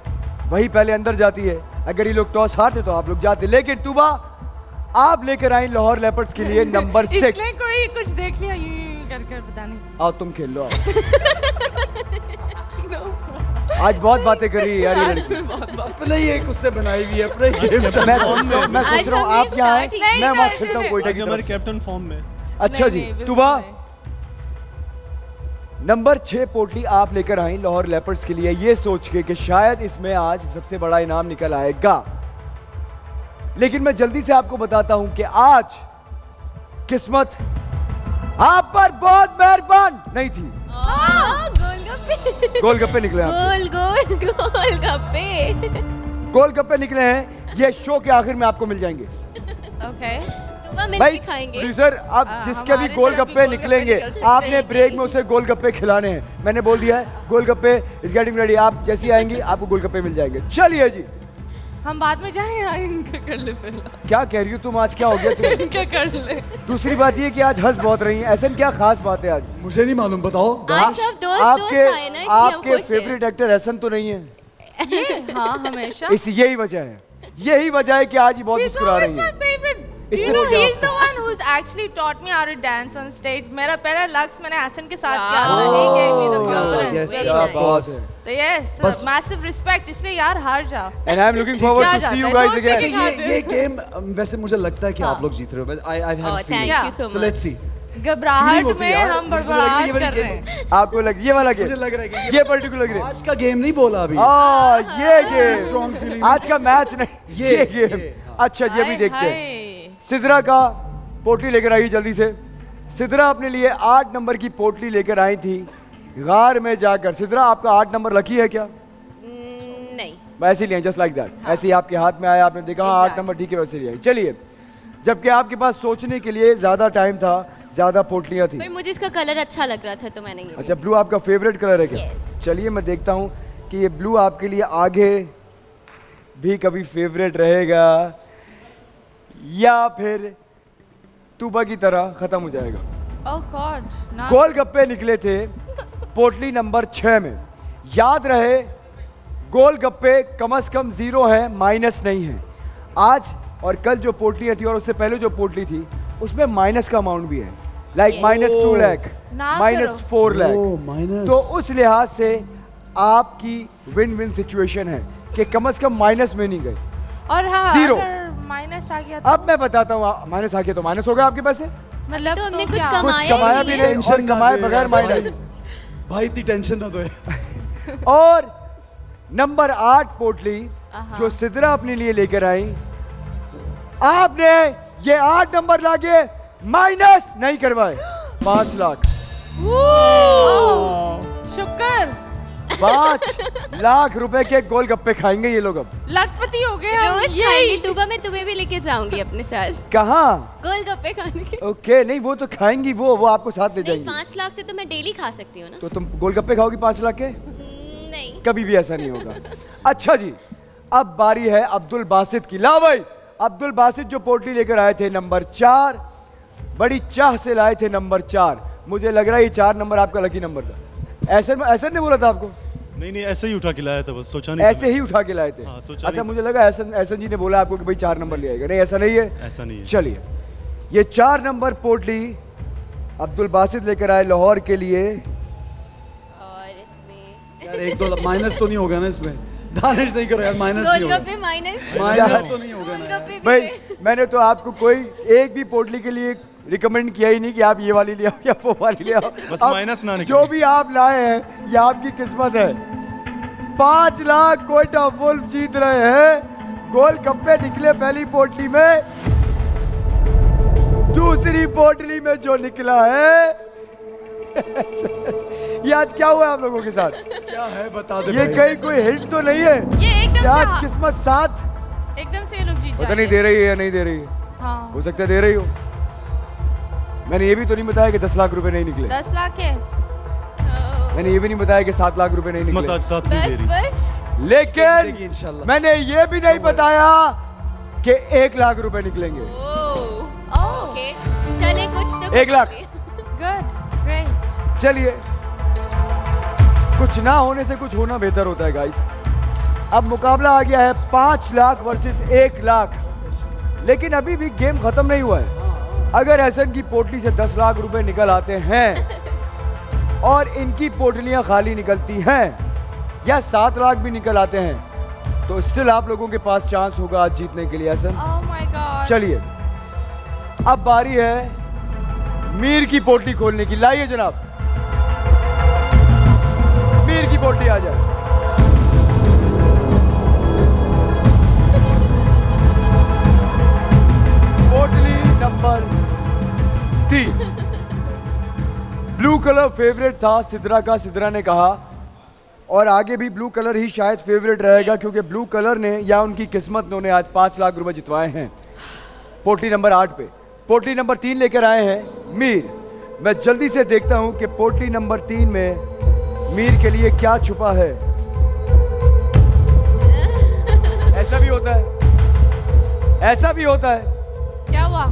वही पहले अंदर जाती है। अगर ये लोग टॉस हारते तो आप लोग जाते, लेकिन तुबा आप लेकर आई लाहौर लेपर्ड्स के लिए नंबर सिक्स। कोई कुछ देख लिया कर कर बताने। आओ तुम खेल लो। आज बहुत बातें कर रही है यार ये लड़की। अपने ये उससे बनाई हुई है अपने गेम। मैं मैं सोच रहा हूँ आप यहाँ हैं, मैं वहाँ खेलता हूँ कोयटा की तरफ। हमारे कैप्टन फॉर्म में। अच्छा जी तुबा, नंबर छह पोटली आप लेकर आई लाहौर लेपर्ड्स के लिए, ये सोच के कि शायद इसमें आज सबसे बड़ा इनाम निकल आएगा। लेकिन मैं जल्दी से आपको बताता हूँ कि आज किस्मत आप पर बहुत मेहरबान नहीं थी। गोलगप्पे गोलगप्पे निकले गोल गोल गोलगप्पे गोलगप्पे निकले हैं, ये शो के आखिर में आपको मिल जाएंगे। ओके भाई प्रोड्यूसर, आप जिसके भी गोलगप्पे निकलेंगे आपने ब्रेक में उसे गोलगप्पे खिलाने हैं। मैंने बोल दिया है गोलगप्पे इज गेटिंग रेडी, आप जैसी आएंगी आपको गोलगप्पे मिल जाएंगे। चलिए जी हम बाद में जाएं, इनका कर ले पहला। क्या कह रही हो तुम, आज क्या हो गया? इनका कर ले। दूसरी बात ये कि आज हंस बहुत रही है, ऐसा क्या खास बात है आज? मुझे नहीं मालूम, बताओ। आज सब दोस्त आपके, दोस्त आए ना, इसलिए आपके फेवरेट एक्टर हसन तो नहीं है ये? हाँ हमेशा। इस यही वजह है, यही वजह है कि आज ही बहुत मुस्कुरा रही है। You know, he's the one who's actually taught me how to dance on stage. मेरा पहला लक्ष्य मैंने हसन के साथ किया था। He gave me the confidence. Yes, of course. So yes, massive respect. इसलिए यार हार जा। And I'm looking forward to see you guys again. ये ये गेम वैसे मुझे लगता है कि आप लोग जीत रहे हो। I I have seen. Thank you so much. So let's see. घबराहट में हम बड़बड़ाहट कर रहे हैं। आपको लग ये वाला गेम? मुझे लग रहा है कि ये पर्टिकुलर गेम। आज का गेम नहीं बोला अभी। हाँ ये गेम। आज का मैच नहीं। ये गेम। अच्छा जी अभी देखते हैं। सिद्रा का पोटली लेकर आई जल्दी से। सिद्रा अपने लिए आठ नंबर की पोटली लेकर आई थी गार में जाकर। सिद्रा आपका आठ नंबर लकी है क्या? नहीं वैसे ही लिया, जस्ट लाइक दैट, ऐसे ही आपके हाथ में आया, आपने देखा हाँ आठ नंबर ठीक है वैसे लिया। चलिए, जबकि आपके पास सोचने के लिए ज्यादा टाइम था, ज्यादा पोटलियाँ थी। मुझे इसका कलर अच्छा लग रहा था तो मैंने। अच्छा ब्लू आपका फेवरेट कलर है क्या? चलिए मैं देखता हूँ कि ये ब्लू आपके लिए आगे भी कभी फेवरेट रहेगा या फिर तुबा की तरह खत्म हो जाएगा। oh God, गोलगप्पे निकले थे पोटली नंबर छः में। याद रहे गोलगप्पे कम से कम जीरो है, माइनस नहीं है। आज और कल जो पोटली थी और उससे पहले जो पोटली थी उसमें माइनस का अमाउंट भी है, like minus two lakh minus four lakh. तो उस लिहाज से आपकी विन विन सिचुएशन है कि कम से कम माइनस में नहीं गई। और हाँ, जीरो माइनस आ गया। अब मैं बताता हूँ, माइनस आ गया तो माइनस हो गया आपके पैसे, मतलब तो तो कुछ कमाया भी नहीं, टेंशन कमाए बगैर माइनस। भाई इतनी टेंशन ना दो। और नंबर आठ पोटली जो सिद्रा अपने लिए लेकर आई, आपने ये आठ नंबर लाके माइनस नहीं करवाए। पांच लाख शुक्र, पाँच लाख रुपए के गोलगप्पे खाएंगे ये लोग। अब लखपति हो गए रोज खाएंगे। तुबा मैं तुम्हें भी लेके जाऊंगी अपने साथ। कहाँ? गोलगप्पे खाने के। ओके नहीं वो तो खाएंगी, वो वो आपको साथ ले जाएंगी। पाँच लाख से तो मैं डेली खा सकती हूँ ना। तो तुम गोलगप्पे खाओगी पाँच लाख के? नहीं कभी भी ऐसा नहीं होगा। अच्छा जी अब बारी है अब्दुल बासित की। ला भाई अब्दुल बासित जो पोल्ट्री लेकर आए थे नंबर चार, बड़ी चाह से लाए थे नंबर चार। मुझे लग रहा है ये चार नंबर आपका लकी नंबर था। ऐसे ऐसे ने बोला था आपको? नहीं नहीं, ऐसे ही उठा के लाया था, बस सोचा नहीं। ऐसे ही उठा के लाए थे? हाँ, सोचा। अच्छा, मुझे लगा ऐसा ऐसा जी ने बोला आपको कि भाई चार नंबर ले आएगा। नहीं, ऐसा नहीं है, ऐसा नहीं है। चलिए, ये चार नंबर पोटली अब्दुल बासित लेकर आए लाहौर के लिए। और इसमें यार एक दो माइनस तो नहीं होगा ना इसमें? दानिश नहीं करो यार, माइनस नहीं होगा। माइनस माइनस तो नहीं होगा ना भाई? मैंने तो आपको कोई एक भी पोटली के लिए रिकमेंड किया ही नहीं कि आप ये वाली ले आओ या वो वाली ले आओ, बस माइनस ना निकले। जो भी आप लाए हैं ये आपकी किस्मत है। पाँच लाख क्वेटा वुल्फ जीत रहे हैं। गोल गप्पे निकले पहली पोटली में, दूसरी पोटली में जो निकला है ये आज क्या हुआ आप लोगों के साथ? क्या है बता दो, ये कहीं कोई हिट तो नहीं है? ये एकदम आज किस्मत साथ एकदम से लोग जीत पता नहीं दे रही है या नहीं दे रही है। हो सकता है दे रही हो। मैंने ये भी तो नहीं बताया कि दस लाख रुपए नहीं निकले। दस लाख है। मैंने ये भी नहीं बताया कि सात लाख रुपए नहीं निकले। साथ बस बस। लेकिन मैंने ये भी नहीं बताया कि एक लाख रुपए निकलेंगे। ओह ओके, चले कुछ तो एक लाख। Good, great. चलिए, कुछ ना होने से कुछ होना बेहतर होता है गाइस। अब मुकाबला आ गया है पांच लाख वर्सेस एक लाख, लेकिन अभी भी गेम खत्म नहीं हुआ है। अगर हसन की पोटली से दस लाख रुपए निकल आते हैं और इनकी पोटलियां खाली निकलती हैं या सात लाख भी निकल आते हैं, तो स्टिल आप लोगों के पास चांस होगा आज जीतने के लिए। Hasan, oh my God. चलिए, अब बारी है मीर की पोटली खोलने की। लाइए जनाब, मीर की पोटली आ जाए। पोटली नंबर तीन, ब्लू कलर फेवरेट था सिद्रा का। सिद्रा ने कहा और आगे भी ब्लू कलर ही शायद फेवरेट रहेगा, क्योंकि ब्लू कलर ने या उनकी किस्मत ने उन्हें आज पांच लाख रुपए जितवाए हैं। पोटली नंबर आठ पे पोटली नंबर तीन लेकर आए हैं मीर। मैं जल्दी से देखता हूं कि पोटली नंबर तीन में मीर के लिए क्या छुपा है। ऐसा भी होता है, ऐसा भी होता है। क्या हुआ?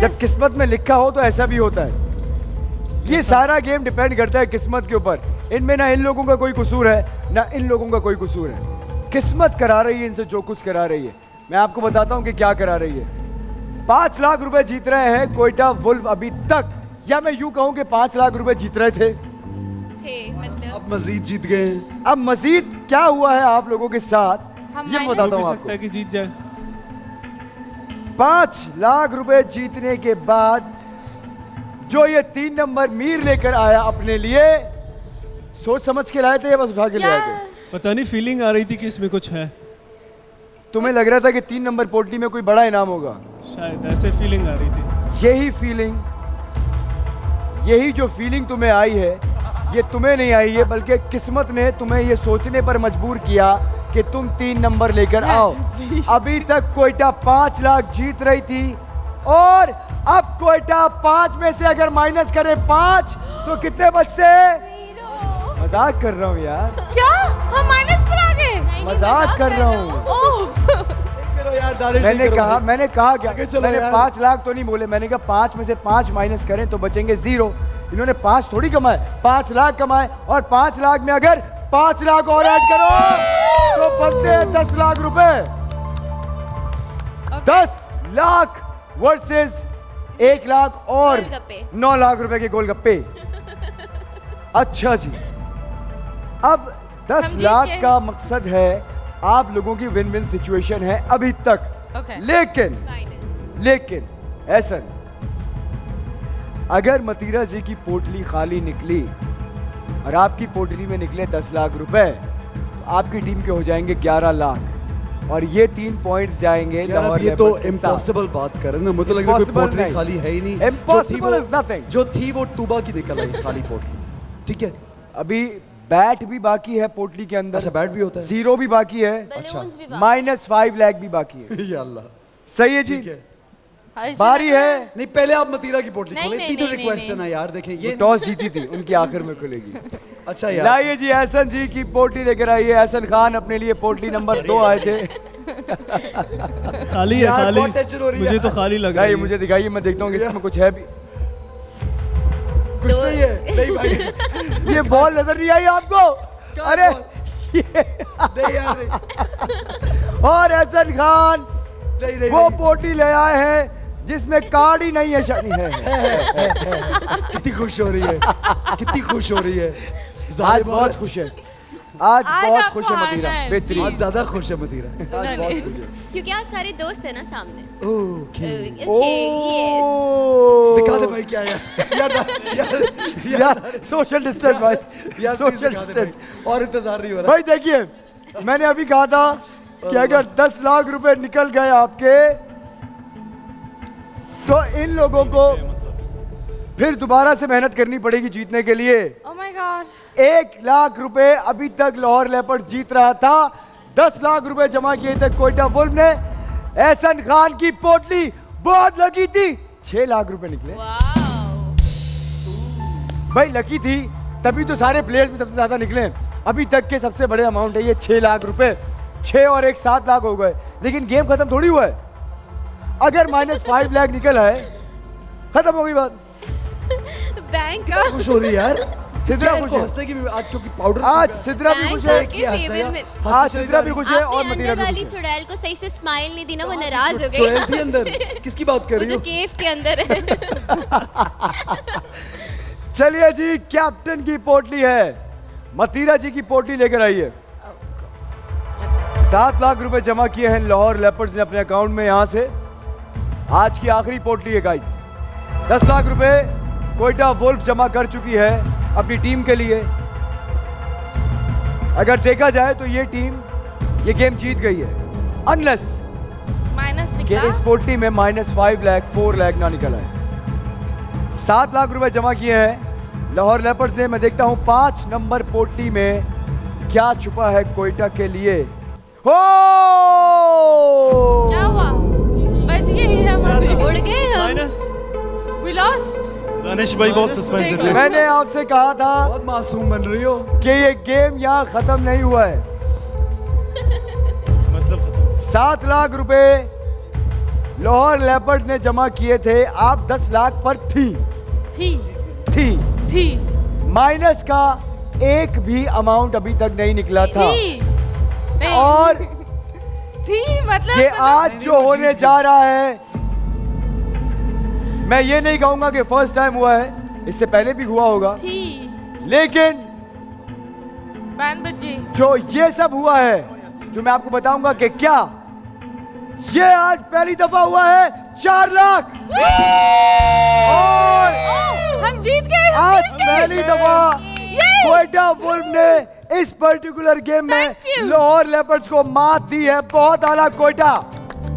जब किस्मत में लिखा हो तो ऐसा भी होता है। ये सारा गेम डिपेंड करता है किस्मत के ऊपर। इनमें ना इन लोगों का कोई कसूर है, ना इन लोगों का कोई कसूर है। किस्मत करा रही है इनसे जो कुछ करा रही है। मैं आपको बताता हूं कि क्या करा रही है। पांच लाख रुपए जीत रहे हैं क्वेटा वुल्फ अभी तक, या मैं यूं कहूं कि पांच लाख रुपए जीत रहे थे, थे मतलब। अब मजीद जीत गए। अब मजीद क्या हुआ है आप लोगों के साथ ये बताता हूँ कि जीत जाए। पांच लाख रुपए जीतने के बाद जो ये तीन नंबर मीर लेकर आया अपने लिए, सोच समझ के लाए थे या बस उठा के ले आए थे? पता नहीं, फीलिंग आ रही थी कि इसमें कुछ है। तुम्हें लग रहा था कि तीन नंबर पोटली में कोई बड़ा इनाम होगा शायद, ऐसे फीलिंग आ रही थी। यही फीलिंग, यही जो फीलिंग तुम्हें आई है, ये तुम्हें नहीं आई है, बल्कि किस्मत ने तुम्हें ये सोचने पर मजबूर किया कि तुम तीन नंबर लेकर आओ। अभी तक क्वेटा पांच लाख जीत रही थी, और अब क्वेटा पांच में से अगर माइनस करे पांच तो कितने बचते? मजाक कर रहा हूँ यार। क्या हम माइनस पर आ गए? मजाक कर रहा हूँ। मैंने कहा मैंने कहा क्या मैंने पांच लाख तो नहीं बोले, मैंने कहा पांच में से पांच माइनस करें तो बचेंगे जीरो। इन्होंने पांच थोड़ी कमाए, पांच लाख कमाए, और पांच लाख में अगर पांच लाख और ऐड करो तो बनते हैं दस लाख रुपए। okay. दस लाख वर्सेस एक लाख और नौ लाख रुपए के गोलगप्पे। अच्छा जी, अब दस लाख का मकसद है, आप लोगों की विन विन सिचुएशन है अभी तक। okay. लेकिन Minus. लेकिन ऐसा अगर मतीरा जी की पोटली खाली निकली और आपकी पोटली में निकले दस लाख रुपए, तो आपकी टीम के हो जाएंगे ग्यारह लाख, और ये तीन पॉइंट्स जाएंगे। ये तो इम्पॉसिबल बात कर रहे हैं, मुझे तो लग रहा है कोई पोटली खाली है ही नहीं। Impossible is nothing. जो थी वो टूबा की निकल आई खाली पोटली। ठीक है, अभी बैट भी बाकी है पोटली के अंदर। अच्छा, बैट भी होता है। जीरो भी बाकी है। अच्छा, माइनस फाइव लाख भी बाकी है। या अल्लाह, सही है जी। बारी है नहीं, पहले आप मतीरा की पोटली खोलें। इतनी तो रिक्वेस्ट है ना यार, देखें ये टॉस जीती थी उनकी, आखिर में खुलेगी। अच्छा यार, लाइए जी, अहसन जी की पोटली लेकर आइए। अहसन खान अपने लिए पोटली नंबर दो आए थे। खाली है, खाली। मुझे तो खाली लग रहा है। मुझे दिखाइए, मैं देखता हूँ इसमें कुछ है भी। कुछ नहीं है। नहीं भाई, ये बॉल नजर नहीं आई आपको? अरे और अहसन खान नहीं, नहीं, वो पोटी ले आए हैं जिसमें कार्ड ही नहीं है। शादी है, है, है, है, है। कितनी खुश हो रही है, कितनी खुश हो रही है। आज बहुत खुश है, आज, आज बहुत खुश है मथीरा, बेहतरीन। आज ज्यादा खुश है मथीरा, क्योंकि आज सारे दोस्त हैं ना सामने। Okay okay, yes. दिखा दे भाई क्या है यार, यार यार सोशल डिस्टेंस भाई, यार सोशल डिस्टेंस। और इंतजार नहीं हो रहा भाई। देखिए, मैंने अभी कहा था कि अगर दस लाख रुपए निकल गए आपके तो इन लोगों को फिर दोबारा से मेहनत करनी पड़ेगी जीतने के लिए। oh my God. एक लाख रुपए अभी तक लाहौर लेपर्ड्स जीत रहा था। दस लाख रुपए जमा किए थे क्वेटा वुल्फ ने। एहसन खान की पोटली बहुत लकी थी, छह लाख रुपए निकले। wow. भाई लकी थी तभी तो सारे प्लेयर्स में सबसे ज्यादा निकले। अभी तक के सबसे बड़े अमाउंट है ये, छह लाख रुपए। छह और एक सात लाख हो गए, लेकिन गेम खत्म थोड़ी हुआ है। अगर माइनस फाइव लाख निकल है, खत्म हो गई बात। बैंक का खुश हो रही यार सिद्रा, को हंसने की आज, क्योंकि पाउडर आज सिद्रा भी खुश है, आज सिद्रा भी खुश है। और मथीरा वाली चुड़ैल को सही से स्माइल नहीं दी ना, वो नाराज हो गई। चुड़ैल थी अंदर, किसकी बात कर रही हो? वो जो केव के अंदर है। चलिए जी, कैप्टन की पोटली है, मथीरा जी की पोटली लेकर आई है। सात लाख रुपए जमा किए हैं लाहौर लेपर्ड्स ने अपने अकाउंट में। यहाँ से आज की आखिरी पोटली है गाइस। दस लाख रुपए क्वेटा वुल्फ जमा कर चुकी है अपनी टीम के लिए। अगर देखा जाए तो ये टीम ये गेम जीत गई है, अनलेस माइनस निकला इस पोटली में, minus five lakh four lakh ना निकला है। सात लाख रुपए जमा किए हैं लाहौर लेपर्ड्स ने। मैं देखता हूँ पांच नंबर पोटली में क्या छुपा है क्वेटा के लिए। हो क्या हुआ? बच गई हमारी, उड़ गए हम, वी लॉस्ट। दानिश भाई बहुत सस्पेंस है। मैंने आपसे कहा था बहुत मासूम बन रही हो कि ये गेम यहाँ खत्म नहीं हुआ है। मतलब सात लाख रुपए लाहौर लेपर्ड ने जमा किए थे, आप दस लाख पर थी थी थी थी माइनस का एक भी अमाउंट अभी तक नहीं निकला था। थी। और थी मतलब ये आज जो होने जा रहा है, मैं ये नहीं कहूंगा कि फर्स्ट टाइम हुआ है, इससे पहले भी हुआ होगा, लेकिन जो ये सब हुआ है, जो मैं आपको बताऊंगा कि क्या ये आज पहली दफा हुआ है। चार लाख और हम जीत गए। आज पहली दफा क्वेटा वुल्फ ने इस पर्टिकुलर गेम में लाहौर लेपर्ड्स को मात दी है। बहुत आला क्वेटा।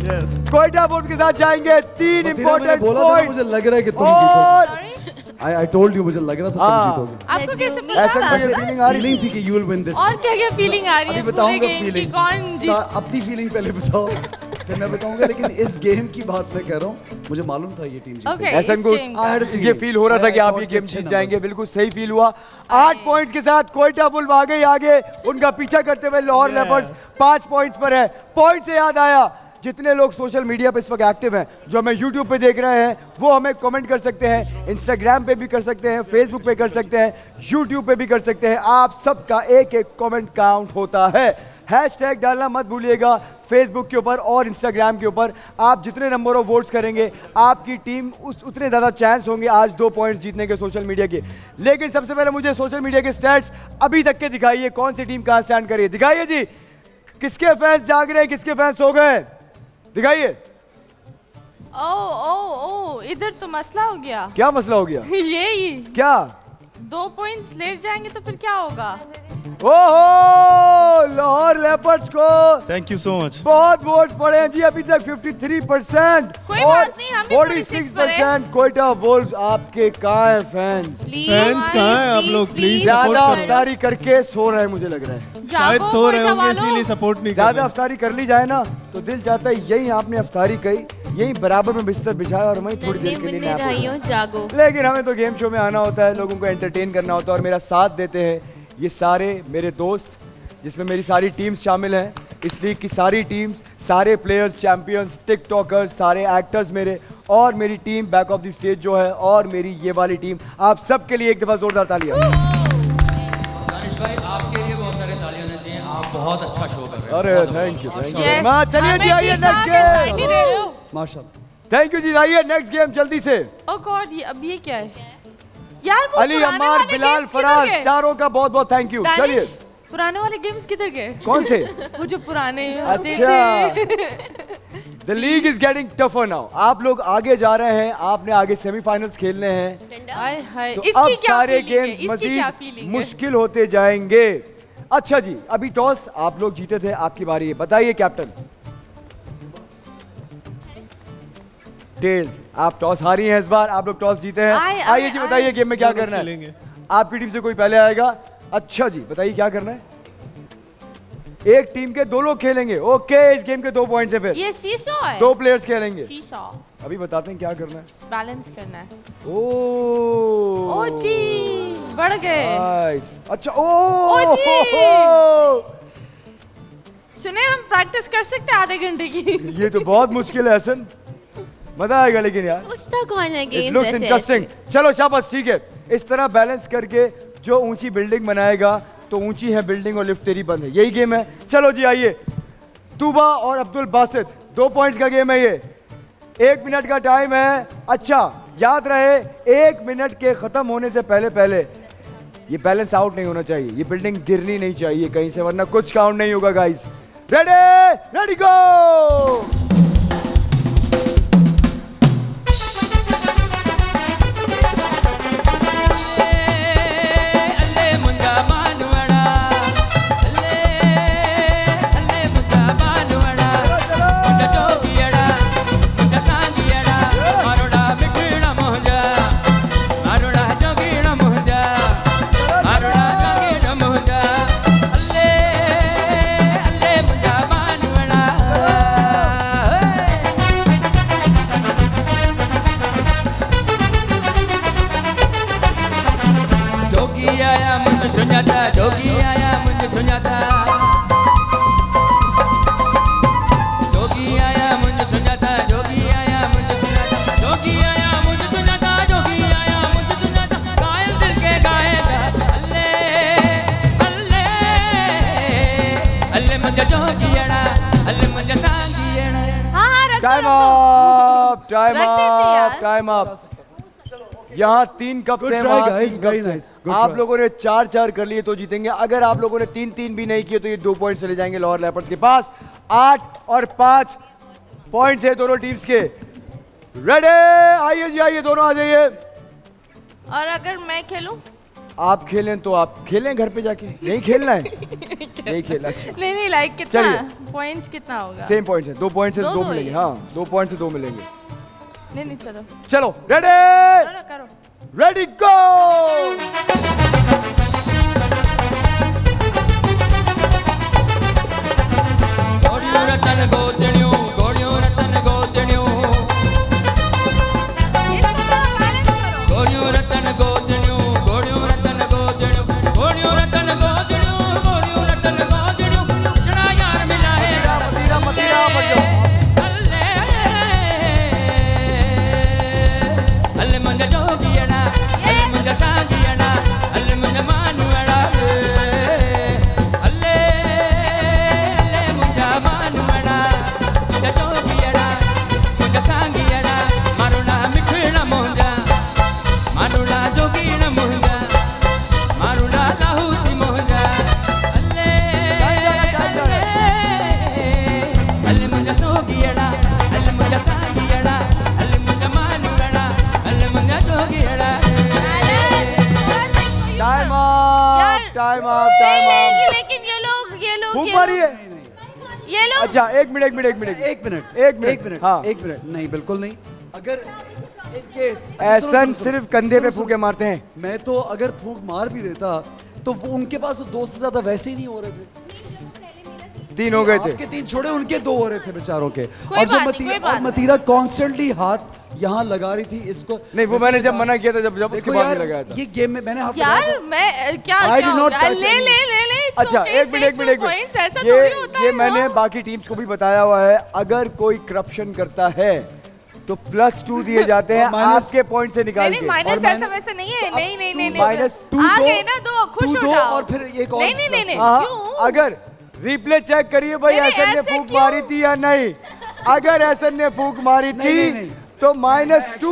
Yes. क्वेटा वुल्फ के साथ जाएंगे तीन इंपॉर्टेंट पॉइंट। मुझे लग रहा है कि तुम जीतोगे। आई आई टोल्ड यू, मुझे लग रहा था तुम जीतोगे। आपको कैसे पता? ऐसा फीलिंग आ रही थी कि यू विल विन दिस। और क्या क्या फीलिंग आ रही है? बताऊंगा फीलिंग, अपनी फीलिंग पहले बताओ फिर मैं बताऊंगा। लेकिन इस गेम की बात मैं कह रहा हूँ, मुझे मालूम था ये टीम जीतेगी। हसन को ये फील हो रहा था कि आप ये गेम जीत जाएंगे, बिल्कुल सही फील हुआ। आठ पॉइंट्स के साथ क्वेटा वुल्फ आगे आगे उनका पीछा करते हुए लाहौर लेपर्ड्स पांच पॉइंट्स पर है। पॉइंट से याद आया, जितने लोग सोशल मीडिया पे इस वक्त एक्टिव हैं, जो हमें यूट्यूब पे देख रहे हैं, वो हमें कमेंट कर सकते हैं, इंस्टाग्राम पे भी कर सकते हैं, फेसबुक पे कर सकते हैं, यूट्यूब पे भी कर सकते हैं। आप सबका एक एक कमेंट काउंट होता है। हैशटैग डालना मत भूलिएगा फेसबुक के ऊपर और इंस्टाग्राम के ऊपर। आप जितने नंबर ऑफ वोट्स करेंगे, आपकी टीम उस उतने ज़्यादा चांस होंगे आज दो पॉइंट्स जीतने के सोशल मीडिया के। लेकिन सबसे पहले मुझे सोशल मीडिया के स्टैट्स अभी तक के दिखाइए, कौन सी टीम कहाँ स्टैंड करिए। दिखाइए जी, किसके फैंस जाग रहे हैं, किसके फैंस सो गए, दिखाइए। ओ ओ ओ, इधर तो मसला हो गया। क्या मसला हो गया? ये ही क्या, दो पॉइंट्स लेट जाएंगे तो फिर क्या होगा? ओहो, लाहौर लेपर्ड्स को थैंक यू सो मच, बहुत वोट्स पड़े हैं जी अभी तक तिरेपन परसेंट। कोई बात नहीं, हमें छियालीस परसेंट क्वेटा वुल्फ। आपके कहाँ है फैंस? फैंस कहाँ है आप लोग? प्लीज ज्यादा अफतारी करके सो रहे हैं, मुझे लग रहा है शायद सो रहे होंगे इसीलिए सपोर्ट नहीं। ज्यादा अफतारी कर ली जाए ना तो दिल जाता है, यही आपने अफतारी कही, यही बराबर में बिस्तर बिछाया और वही थोड़ी देर के लिए जागो। लेकिन हमें तो गेम शो में आना होता है, लोगों को एंटरटेन करना होता है, और मेरा साथ देते हैं ये सारे मेरे दोस्त जिसमें मेरी सारी टीम्स शामिल हैं। इस लीग की सारी टीम्स, सारे प्लेयर्स, चैम्पियंस, टिकटॉकर्स, सारे एक्टर्स मेरे और मेरी team back of the stage जो है और मेरी ये वाली टीम, आप सबके लिए एक दफ़ा जोरदार तालियां। दानिश भाई आपके लिए बहुत सारे तालियां होनी चाहिए, आप बहुत अच्छा शो कर रहे हो। अरे थैंक यू थैंक यू। चलिए जी आइए नेक्स्ट गेम। माशाल्लाह। थैंक यू जी, आइए नेक्स्ट गेम जल्दी से। ओह गॉड, ये अब ये क्या है यार? वो अली अमार, बिलाल फराज, चारों का बहुत बहुत थैंक यू। चलिए पुराने वाले गेम्स किधर गए? कौन से? वो जो पुराने आते थे। The league is getting tougher now. आप लोग आगे जा रहे हैं, आपने आगे सेमीफाइनल्स खेलने हैं। हाय हाय, तो अब सारे गेम्स मजीद मुश्किल होते जाएंगे। अच्छा जी, अभी टॉस आप लोग जीते थे, आपकी बारी है, बताइए कैप्टन। टेल्स, आप टॉस हारी हैं इस बार, आप लोग टॉस जीते हैं। आइए जी बताइए गेम में क्या करना है। आपकी टीम से कोई पहले आएगा। अच्छा जी बताइए क्या करना है। एक टीम के दो लोग खेलेंगे। ओके, इस गेम के दो पॉइंट्स हैं। फिर ये सीसॉ है, दो प्लेयर्स खेलेंगे। सीसॉ अभी बताते हैं क्या करना है। बैलेंस करना है। ओह ओ जी बढ़ गए। अच्छा ओ सुने, हम प्रैक्टिस कर सकते हैं आधे घंटे की। ये तो बहुत मुश्किल है हसन, मजा आएगा लेकिन यार। सोचता कौन है गेम्स ऐसे इंटरेस्टिंग। चलो शाबाश, ठीक है। इस तरह बैलेंस करके जो ऊंची बिल्डिंग बनाएगा, तो ऊंची है बिल्डिंग और लिफ्ट तेरी बंद है, यही गेम है। चलो जी आइए, तूबा और अब्दुल बासित, दो पॉइंट्स का गेम है ये। एक मिनट का टाइम है। अच्छा याद रहे, एक मिनट के खत्म होने से पहले पहले ये बैलेंस आउट नहीं होना चाहिए, ये बिल्डिंग गिरनी नहीं चाहिए कहीं से, वरना कुछ काउंट नहीं होगा। Guys ready, ready go. यहाँ तीन कप से आप लोगों ने चार चार कर लिए तो जीतेंगे। अगर आप लोगों ने तीन तीन भी नहीं किए तो ये दो पॉइंट चले जाएंगे लाहौर लेपर्ड्स के पास। आठ और पांच पॉइंट्स है दोनों टीम्स के। रेडी, आइए जी आइए, दोनों आ जाइए। और अगर मैं खेलूं, आप खेलें तो आप खेलें घर पे जाके, नहीं खेलना है। नहीं खेलना नहीं नहीं लाइक कितना पॉइंट्स कितना होगा? सेम पॉइंट्स है, दो पॉइंट से दो मिलेंगे। हाँ दो पॉइंट से दो मिलेंगे। नहीं नहीं चलो चलो रेडी करो, रेडी गो। अच्छा एक मिनट एक मिनट एक मिनट एक मिनट एक मिनट एक मिनट हाँ एक मिनट नहीं बिल्कुल नहीं। अगर एहसन सिर्फ कंधे पे फूके मारते हैं। मैं तो अगर फूक मार भी देता तो वो उनके पास दो से ज्यादा वैसे ही नहीं हो रहे थे। तीन हो गए थे, आपके तीन छोड़े, उनके दो हो रहे थे बेचारों के। और जो मतीरा और मतीरा कॉन्स्टेंटली हाथ यहाँ लगा रही थी इसको। नहीं वो मैंने जब मना किया था, जब जब उसके बाद लगाया था। ये गेम में मैंने हाथ लगाया था। यार मैं क्या ले ले ले अच्छा एक मिनट एक मिनट ऐसा थोड़ी होता है। ये मैंने बाकी टीम्स को भी बताया हुआ है, अगर कोई करप्शन करता है तो प्लस टू दिए जाते हैं आपके पॉइंट से निकाल के। माइनस ऐसा वैसा नहीं है, नहीं नहीं नहीं माइनस टू दो ना, दो खुश हो जाओ और फिर ये कौन नहीं नहीं नहीं अगर रिप्ले चेक करिए भाई, एहसन ने फूंक मारी थी या नहीं, अगर एहसन ने फूंक मारी थी तो माइनस टू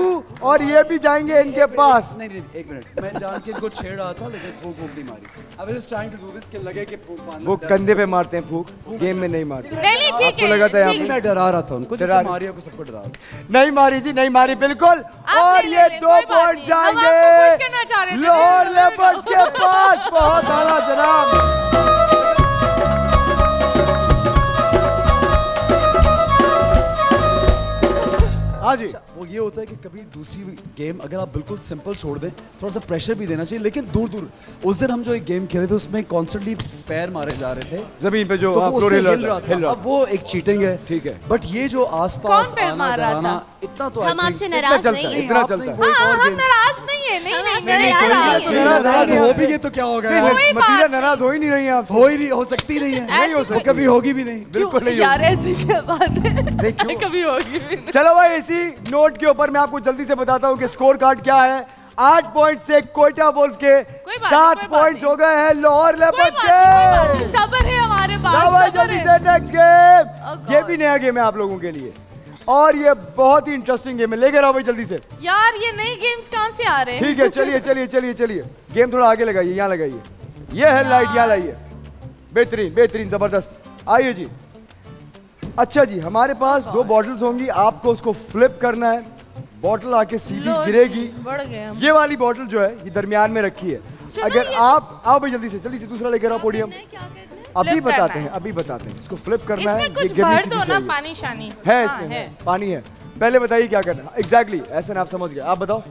और ये भी जाएंगे इनके पास। नहीं नहीं एक मिनट, मैं जान के इनको छेड़ रहा था लेकिन फूंक फूंक नहीं मारी। I was trying to do this कि लगे कि फूंक मारना। वो कंधे पे मारते हैं फूंक, गेम में नहीं मारते। नहीं नहीं ठीक है, लगा था यहाँ पे। मैं डरा रहा था उनको, जैसे मारिया को सबको डरा। नहीं मारी जी, नहीं मारी बिल्कुल। और ये दो पॉइंट जाएंगे लाहौर लेपर्ड्स के पास। बहुत आला जनाब। हाँ जी, वो ये होता है कि कभी दूसरी गेम अगर आप बिल्कुल सिंपल छोड़ दें, थोड़ा सा प्रेशर भी देना चाहिए लेकिन दूर दूर। उस दिन हम जो एक गेम खेल रहे थे उसमें कॉन्स्टेंटली पैर मारे जा रहे थे जमीन पे जो तो आप हिल रहा था, अब वो एक चीटिंग है ठीक है, बट ये जो आसपास आना डराना इतना तो हम आपसे नाराज नहीं है, इतना चलता है। हम नाराज नहीं है, नहीं नाराज हो भी गए तो क्या होगा, नाराज हो ही नहीं रही है आप, हो ही नहीं, हो सकती नहीं है, कभी होगी भी नहीं, बिल्कुल नहीं कभी होगी। चलो भाई इसी नोट के ऊपर मैं आपको जल्दी से बताता हूं कि स्कोर कार्ड क्या है। आठ पॉइंट से क्वेटा वुल्फ के सात पॉइंट्स हो गए हैं लाहौर लेपर्ड्स के। सबर है हमारे पास, जल्दी से नेक्स्ट गेम। ये भी नया गेम है आप लोगों के लिए और ये बहुत ही इंटरेस्टिंग गेम है, लेकर आओ भाई जल्दी से। यार ये नई गेम्स कहां से आ रहे हैं। ठीक है चलिए चलिए चलिए चलिए गेम थोड़ा आगे लगाइए, यहाँ लगाइए, ये है लाइट यहाँ लाइए, बेहतरीन बेहतरीन जबरदस्त। आइए जी, अच्छा जी हमारे पास दो बॉटल्स होंगी, आपको उसको फ्लिप करना है, बॉटल आके सीधी गिरेगी। ये वाली बॉटल जो है ये दरमियान में रखी है, अगर आप आओ भाई जल्दी से जल्दी से दूसरा लेकर आओ पोडियम। अभी बताते हैं अभी बताते हैं इसको फ्लिप करना है, ये गिरना पानी शानी है, इसमें पानी है। पहले बताइए क्या करना है एग्जैक्टली, ऐसा ना आप समझ गए, आप बताओ।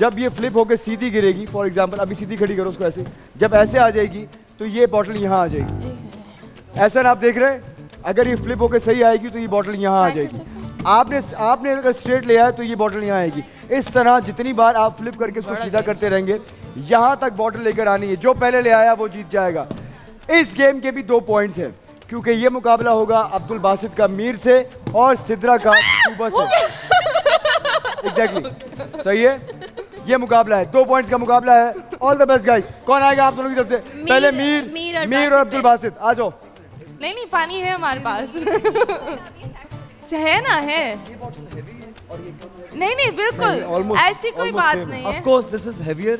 जब ये फ्लिप होकर सीधी गिरेगी, फॉर एग्जाम्पल अभी सीधी खड़ी करो उसको ऐसे, जब ऐसे आ जाएगी तो ये बॉटल यहाँ आ जाएगी, ऐसा ना आप देख रहे हैं। अगर ये फ्लिप होकर सही आएगी तो ये बॉटल यहाँ आ जाएगी, आपने आपने अगर स्ट्रेट लिया है तो ये बॉटल यहाँ आएगी। इस तरह जितनी बार आप फ्लिप करके इसको सीधा करते रहेंगे, यहाँ तक बॉटल लेकर आनी है, जो पहले ले आया वो जीत जाएगा। इस गेम के भी दो पॉइंट्स हैं क्योंकि ये मुकाबला होगा अब्दुल बासित का मीर से और सिद्रा का टूबा से। एग्जैक्टली सही है, ये मुकाबला है, दो पॉइंट्स का मुकाबला है। All the best guys. कौन आएगा आप दोनों की तरफ से? पहले मीर मीर और अब्दुल बासित आ जाओ। नहीं नहीं पानी है हमारे पास है ना, है नहीं नहीं बिल्कुल ऐसी कोई बात नहीं है। Of course this is heavier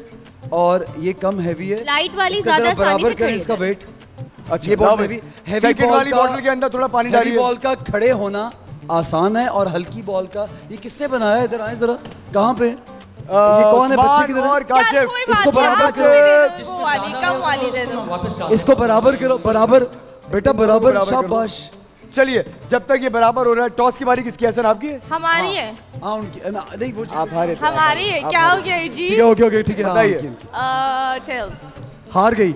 और ये कम हैवी है, लाइट वाली ज़्यादा बराबर करें इसका वेट। अच्छा ये बॉटल हैवी, हैवी बॉल के अंदर थोड़ा पानी डालिए। बॉल का खड़े होना आसान है और हल्की बॉल का, ये किसने बनाया? इधर आए जरा, कहाँ पे ये कौन है बच्चे की तरह? इसको बराबर करो, इसको बराबर करो, बराबर बेटा बराबर, शाबाश। चलिए जब तक ये बराबर हो रहा है टॉस की बारी किसकी है सर? आपकी है? हमारी है। आ, उनकी ना, नहीं वो आप हारे, हमारी है। क्या हो गया जी? ठीक है ओके ओके ठीक है, बताइए। टेल्स हार गई,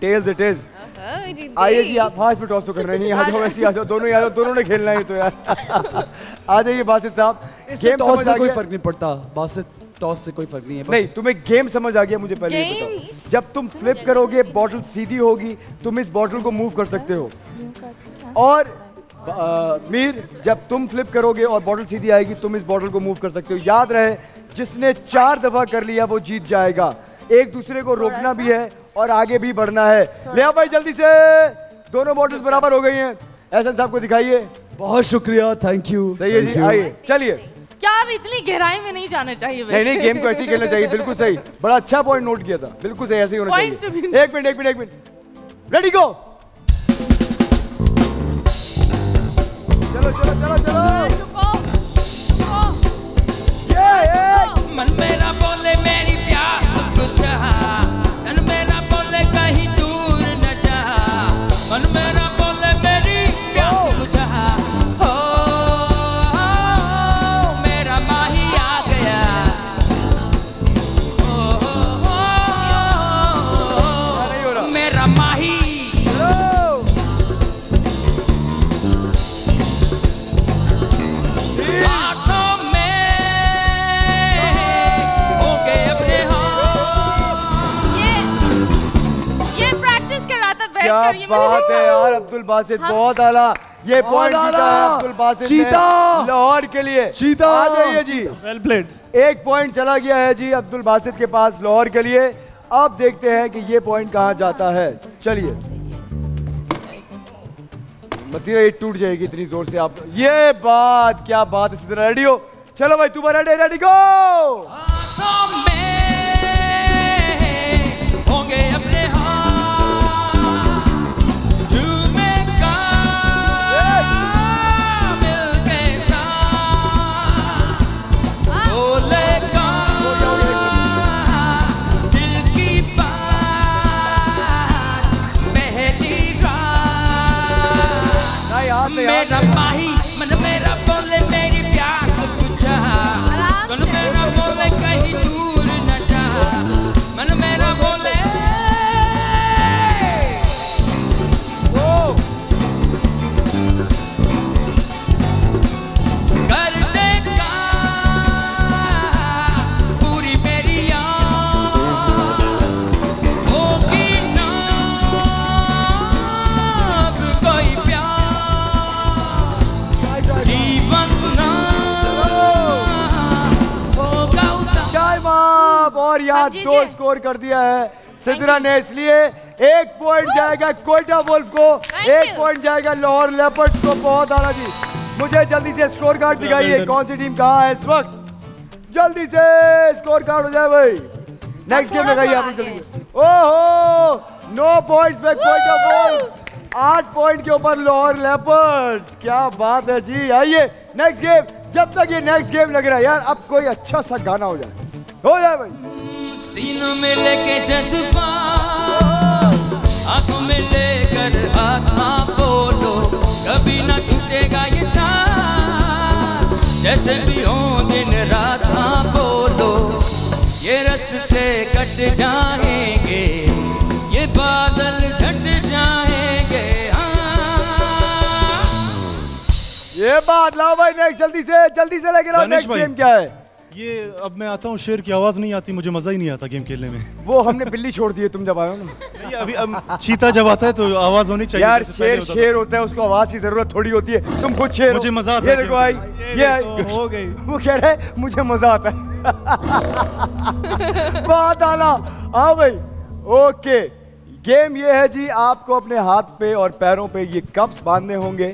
टेल्स इट इज। आइए जी आप, हाँ इसमें टॉस तो कर रहे नहीं, आ जाओ वैसे आ जाओ, दोनों आ जाओ, दोनों ने खेलना है तो यार आ जाइए। बासित साहब टॉस में कोई फर्क नहीं पड़ता, बासित टॉस से कोई फर्क नहीं है बस। नहीं तुम्हें गेम समझ आ गया मुझे पहले ये बताओ। जब तुम फ्लिप करोगे बॉटल सीधी होगी, तुम इस बॉटल को मूव कर सकते हो, और आ, मीर जब तुम फ्लिप करोगे और बॉटल सीधी आएगी तुम इस बॉटल को मूव कर सकते हो। याद रहे जिसने चार दफा कर लिया वो जीत जाएगा। एक दूसरे को रोकना भी है और आगे भी बढ़ना है। ले आओ भाई जल्दी से, दोनों बॉटल्स बराबर हो गई हैं। एहसन साहब को दिखाइए। बहुत शुक्रिया, थैंक यू। सही है जी, आइए चलिए। यार इतनी गहराई में नहीं जाना चाहिए वैसे। नहीं नहीं गेम को ऐसे खेलना चाहिए, बिल्कुल सही, बड़ा अच्छा पॉइंट नोट किया था, बिल्कुल सही ऐसे ही होना चाहिए। एक मिनट एक मिनट एक मिनट, रेडी गो। चलो चलो चलो चलो। ये ये मन मेरा बोले मेरी प्यार सब कुछ है, तन मेरा बोले कहीं दूर न जा, मन मेरा बोले मेरी प्यार सब कुछ है। क्या बात है यार, अब्दुल बासित बहुत आला, ये पॉइंट जीता है अब्दुल बासित ने लाहौर के लिए। जीता आ जाइए जी, वेल प्लेड। एक पॉइंट चला गया है जी अब्दुल बासित के पास लाहौर के लिए। अब देखते हैं कि ये पॉइंट कहाँ जाता है। चलिए मथीरा, ये टूट जाएगी इतनी जोर से आप। ये बात क्या बात है सिद्रा, रेडी हो? चलो भाई तुम रेडी, रेडी गो। मेरा माही मन मेरा बोले मेरी प्यास बुझा, मन मेरा बोले कहीं दूर न जा, मन मेरा बोले। ओ कर देगा पूरी मेरी आँख होगी ना कोई प्यार, जीवन ना होगा उतार। और यहाँ दो स्कोर कर दिया है सिद्रा ने, इसलिए एक पॉइंट जाएगा कोयटा वुल्फ को, एक पॉइंट जाएगा लाहौर लेपर्ड्स को। बहुत आला जी, मुझे जल्दी से स्कोर कार्ड दिखाइए कौन सी टीम कहाँ है इस वक्त। जल्दी से स्कोर कार्ड हो जाए भाई, नेक्स्ट गेम लगाइए आप जल्दी। ओहो, नौ पॉइंट्स पे कोयटा वुल्फ, आठ पॉइंट के ऊपर लाहौर लेपर्ड्स। क्या बात है जी। आइए नेक्स्ट गेम, जब तक ये नेक्स्ट गेम लग रहा है यार, अब कोई अच्छा सा गाना हो जाए हो जाए भाई। सीनों में लेके जज्बा, आंखों में लेकर आधा बोलो, कभी ना टूटेगा ये साथ, जैसे भी हो दिन रात हाँ बोलो, ये रस्ते कट जाएंगे, ये बादल झट जाएंगे। ये बात लाओ भाई नेक्स्ट, जल्दी से जल्दी से लेकर आओ। नेक्स्ट गेम क्या है ये? अब मैं आता हूँ, शेर की आवाज नहीं आती, मुझे मजा ही नहीं आता गेम खेलने में। वो हमने बिल्ली छोड़ दी है, तुम जब आयो ना। अभी अब चीता जब आता है तो आवाज होनी चाहिए यार। शेर शेर होता है, उसको आवाज की जरूरत थोड़ी होती है, तुम खुद शेर। मुझे मजा आता है, ये हो गई। वो कह रहे हैं मुझे मजा आता है, बहुत आला। हाँ भाई ओके, गेम ये है जी, आपको अपने हाथ पे और पैरों पे ये कप्स बांधने होंगे।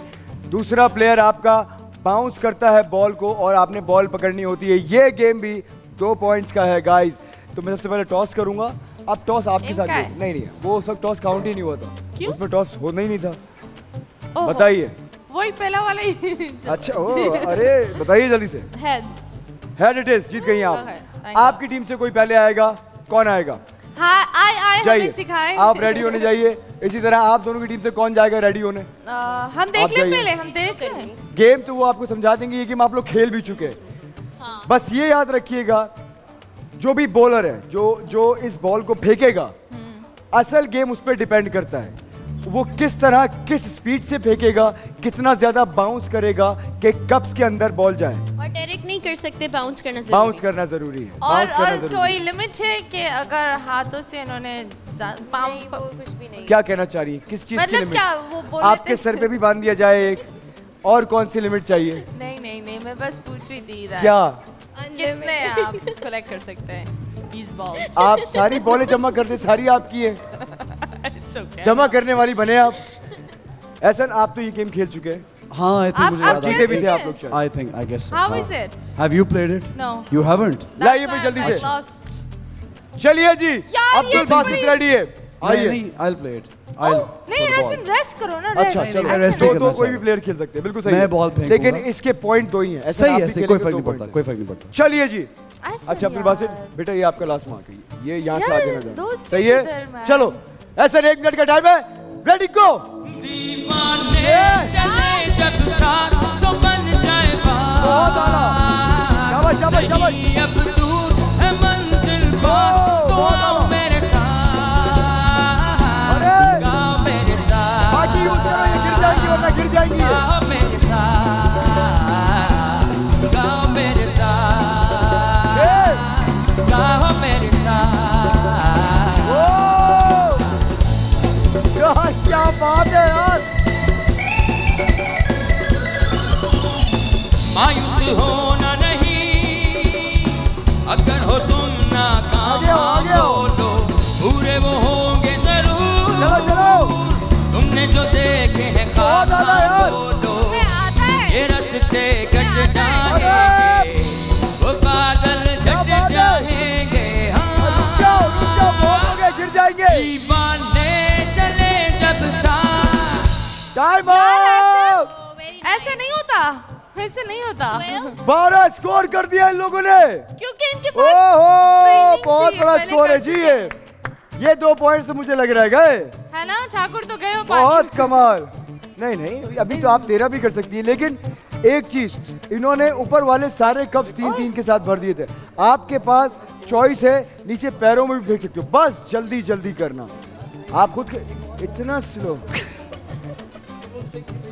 दूसरा प्लेयर आपका बाउंस करता है बॉल को और आपने बॉल पकड़नी होती है। ये गेम भी दो पॉइंट्स का है गाइस। तो मैं सबसे पहले टॉस करूंगा, अब टॉस आपके साथ। नहीं नहीं, वो उस वक्त टॉस काउंट ही नहीं हुआ था, उसमें टॉस होना ही नहीं था। बताइए, वही पहला वाला ही। अच्छा ओ, अरे बताइए जल्दी से। हेड इट इज, जीत गई आप। आपकी टीम से कोई पहले आएगा? कौन आएगा? हाँ, आए आए हमें सिखाएं। आप रेडी होने जाइए। इसी तरह आप दोनों की टीम से कौन जाएगा रेडी होने? आ, हम देख लें पहले, हम देख लें। गेम तो वो आपको समझा देंगे, ये गेम आप लोग खेल भी चुके हैं। हाँ। बस ये याद रखिएगा, जो भी बॉलर है, जो जो इस बॉल को फेंकेगा, असल गेम उस पर डिपेंड करता है। वो किस तरह, किस स्पीड से फेंकेगा, कितना ज्यादा बाउंस करेगा कि कप्स के अंदर बॉल जाए। और डायरेक्ट नहीं कर सकते, बाउंस करना जरूरी, बाउंस करना जरूरी है। और, और कोई लिमिट है कि अगर हाथों से इन्होंने बाउंस कुछ भी नहीं। क्या कहना चाह रही है, किस चीज की लिमिट? आपके सर पे भी बांध दिया जाए एक, और कौन सी लिमिट चाहिए? नहीं नहीं नहीं, मैं बस पूछ रही थी क्या कितने आप कलेक्ट कर सकते हैं। आप सारी बॉलें जमा कर दे, सारी आपकी है, जमा करने वाली बने आप। एहसन, आप तो ये गेम खेल चुके हैं। हाँ, आई थिंक मुझे याद है, जीते भी थे आप लोग। I think, I guess so. How is it? Have you played it? No, you haven't. लाइए भाई जल्दी से। चलिए जी, अब्दुल बासित रेडी है, आइए। नहीं, I will play it. I नहीं, एहसन रेस्ट करो ना, रेस्ट। अच्छा रेस्ट करो, तो कोई भी प्लेयर खेल सकते हैं, बिल्कुल सही है। मैं बॉल फेंकूंगा, लेकिन इसके पॉइंट दो ही हैं। सही है, कोई फर्क नहीं पड़ता, कोई फर्क नहीं पड़ता। चलिए जी। अच्छा अब्दुल बासित बेटा, ये आपका लास्ट मार्क है, ये यहां से आगे ना जाओ, सही है? चलो ऐसे एक मिनट का टाइम है, रेडी गो। दीवाने चले जब साथ तो बन जाए बात, शाबाश शाबाश। अब दूर है मंजिल को, तो आओ मेरे साथ, आओ मेरे साथ। बाकी उतरो, ये गिर जाएगी वरना गिर जाएगी। आओ मेरे साथ, आओ मेरे साथ, आओ मेरे साथ। ऐसे नहीं होता, ऐसे नहीं होता। बारह स्कोर कर दिया इन लोगों ने क्योंकि इनके पास ओहो बहुत बड़ा स्कोर है जी। ये ये दो पॉइंट्स मुझे लग रहा है गए है ना ठाकुर, तो गए हो बहुत कमाल। नहीं नहीं अभी तो आप तेरह भी कर सकती है, लेकिन एक चीज इन्होंने ऊपर वाले सारे कप्स तीन तीन के साथ भर दिए थे। आपके पास चॉइस है, नीचे पैरों में भी फेंक सकते हो, बस जल्दी जल्दी करना आप खुद के। इतना स्लो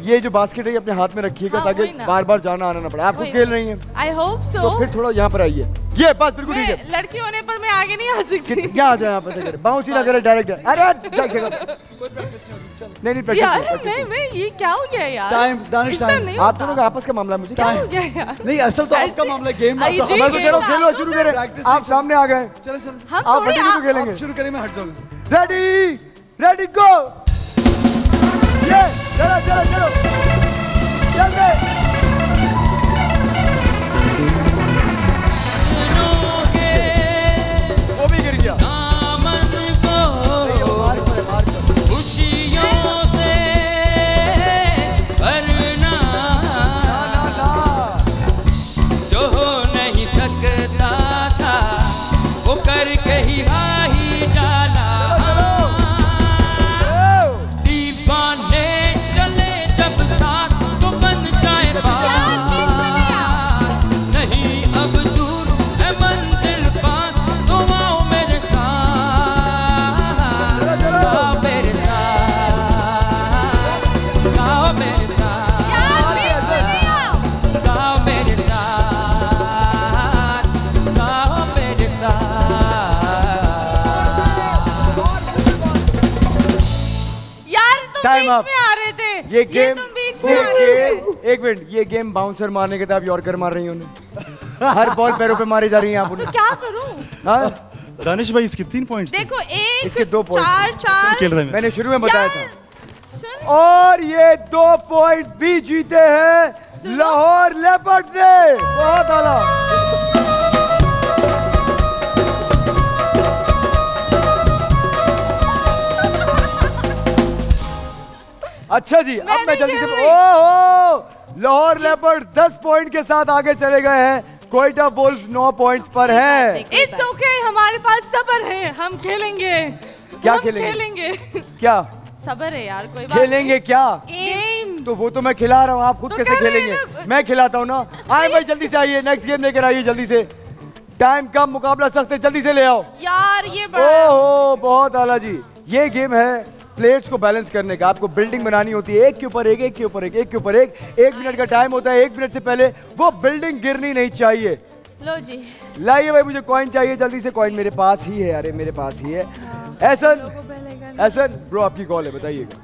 ये जो बास्केट है अपने हाथ में रखिएगा हाँ, ताकि बार बार जाना आना ना पड़े। आप खुद खेल रही हैं। I hope so. तो फिर थोड़ा यहाँ पर आइए, ये बात बिल्कुल ठीक है। लड़की होने पर मैं आगे नहीं आ सकती। क्या आ जाए यहाँ पर बाउंस ही ना करे डायरेक्ट। अरे नहीं नहीं प्रैक्टिस ये क्या हो गया यार। टाइम दानिश टाइम आप दोनों का आपस का मामला, मुझे क्या हो गया यार। नहीं असल तो आपका मामला गेम है, तो हम चलो खेलो शुरू करें। आप सामने आ गए, चलो चलो आप बच्चे को खेलेंगे शुरू करें। मैं हट जाऊंगा। Ready ready go. ये चलो चलो चलो चल में आ रहे थे। ये गेम ये तुम बीच में एक मिनट, ये गेम बाउंसर मारने के आप यॉर्कर मार रही हैं। हर बॉल पैरों पे मारी जा रही हैं आप उन्हें। तो क्या करूं दानिश भाई। इसके तीन पॉइंट्स देखो, एक इसके दो पॉइंट्स खेल रहे हैं, मैंने शुरू में बताया था। और ये दो पॉइंट भी जीते हैं लाहौर लेपर्ड ने, बहुत आला। अच्छा जी अब मैं जल्दी से ओहो लाहौर लेपर्ड दस पॉइंट के साथ आगे चले गए हैं, क्वेटा बुल्स नौ पॉइंट्स पर है। इट्स ओके, हमारे पास सबर है, हम खेलेंगे। क्या हम खेलेंगे? खेलेंगे क्या सबर है यार, कोई बात खेलेंगे नहीं। क्या गेम तो वो तो मैं खिला रहा हूँ, आप खुद तो कैसे खेलेंगे? मैं खिलाता हूँ ना। आए भाई जल्दी से आइए, नेक्स्ट गेम लेकर आइए जल्दी से। टाइम कम, मुकाबला सख्त है, जल्दी से ले आओ यार। ये ओहो बहुत आला जी। ये गेम है प्लेयर्स को बैलेंस करने का, आपको बिल्डिंग बनानी होती है, एक के ऊपर एक, एक के ऊपर एक, एक के ऊपर एक। एक मिनट का टाइम होता है, एक मिनट से पहले वो बिल्डिंग गिरनी नहीं चाहिए। लो जी लाइए भाई, मुझे कॉइन चाहिए जल्दी से। कॉइन मेरे पास ही है, अरे मेरे पास ही है। एहसन एहसन ब्रो आपकी कॉल है, बताइएगा।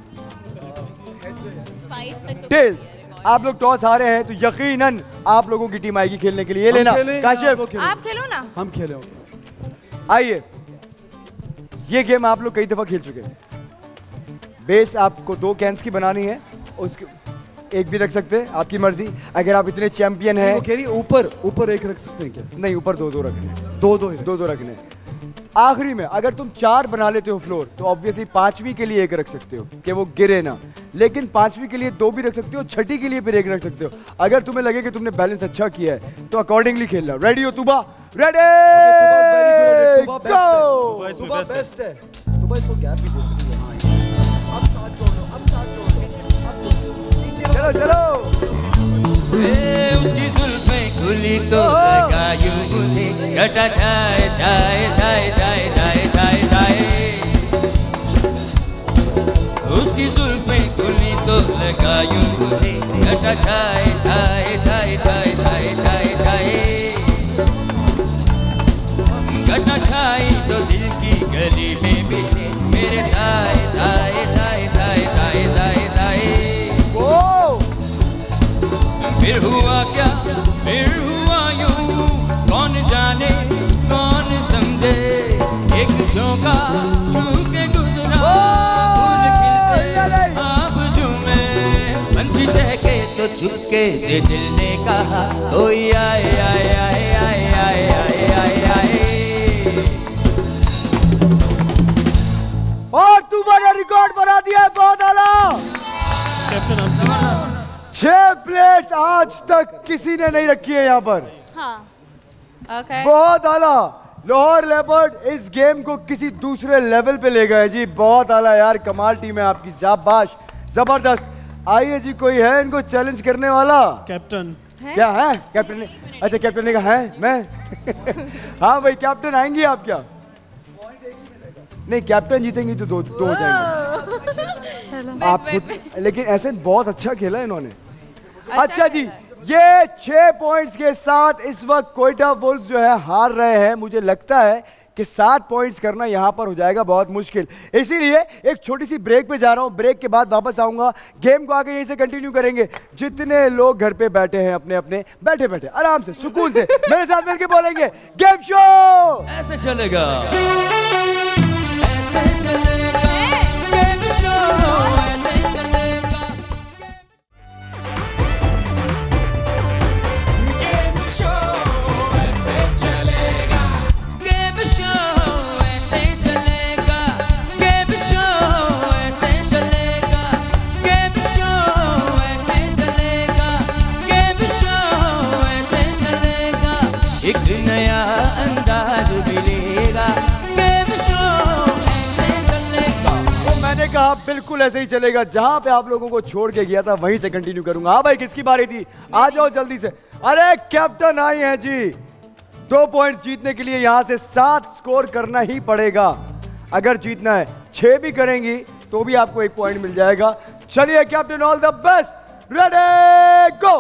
आप लोग टॉस हारे हैं तो यकीनन आप लोगों की टीम आएगी खेलने के लिए। लेना काशिफ आप खेलो ना, हम खेलो। आइए ये गेम आप लोग कई दफा खेल चुके हैं। बेस आपको दो कैंस की बनानी है, उसके एक भी रख सकते हैं, आपकी मर्जी। अगर आप इतने चैंपियन हैं, वो कह रही ऊपर ऊपर एक रख सकते हैं क्या? नहीं ऊपर दो दो रखने, दो दो दो दो रखने। आखिरी में अगर तुम चार बना लेते हो फ्लोर, तो ऑब्वियसली पांचवी के लिए एक रख सकते हो कि वो गिरे ना, लेकिन पांचवी के लिए दो भी रख सकते हो, छठी के लिए भी एक रख सकते हो। अगर तुम्हें लगे कि तुमने बैलेंस अच्छा किया है तो अकॉर्डिंगली खेलना। रेडी हो तुबा? रेडी चलो चलो। ए, उसकी जुल्फे खुली तो लगा यूं मुझे घटा जाए जाए जाए जाए जाए जाए जाए। उसकी जुल्फे खुली तो लगा यूं मुझे घटा जाए जाए जाए जाए जाए जाए जाए। घटा जाए तो दिल की गली में पीछे मेरे साए साए साए साए साए साए साए। फिर हुआ क्या, फिर हुआ यूं, कौन जाने कौन समझे, एक झोंका छूके गुजरा फूल खिलते आप झूमे। पंछी चहके तो छुपके से दिल ने कहा ओ आए आए आए आए आए आए आए आए। आज तक किसी ने नहीं रखी है यहाँ पर। हाँ। okay. बहुत आला। लाहौर लेपर्ड इस गेम को किसी दूसरे लेवल पे ले गए जी। बहुत आला यार, कमाल टीम है आपकी, शाबाश, जबरदस्त। आइए जी, कोई है इनको चैलेंज करने वाला? कैप्टन क्या है? कैप्टन ने, अच्छा कैप्टन ने कहा है मैं हाँ भाई, कैप्टन आएंगी आप? क्या नहीं, कैप्टन जीतेंगी तो दो दो हो जाएंगे आप। लेकिन ऐसे बहुत अच्छा खेला इन्होंने। अच्छा जी, ये छह पॉइंट्स के साथ इस वक्त क्वेटा वुल्व्स जो है हार रहे हैं। मुझे लगता है कि सात पॉइंट्स करना यहाँ पर हो जाएगा बहुत मुश्किल, इसीलिए एक छोटी सी ब्रेक पे जा रहा हूँ। ब्रेक के बाद वापस आऊँगा, गेम को आगे यहीं से कंटिन्यू करेंगे। जितने लोग घर पे बैठे हैं अपने अपने बैठे बैठे आराम से सुकून से मेरे साथ मिलकर बोलेंगे गेम शो ऐसे चलेगा, ऐसे चलेगा। गेम शो कहा बिल्कुल ऐसे ही चलेगा। जहां पे आप लोगों को छोड़ के गया था वहीं से कंटिन्यू करूंगा। हाँ भाई, किसकी बारी थी? आ जाओ जल्दी से। अरे कैप्टन आई हैं जी। दो पॉइंट्स जीतने के लिए यहां से सात स्कोर करना ही पड़ेगा अगर जीतना है। छह भी करेंगी तो भी आपको एक पॉइंट मिल जाएगा। चलिए captain, all the best, ready go.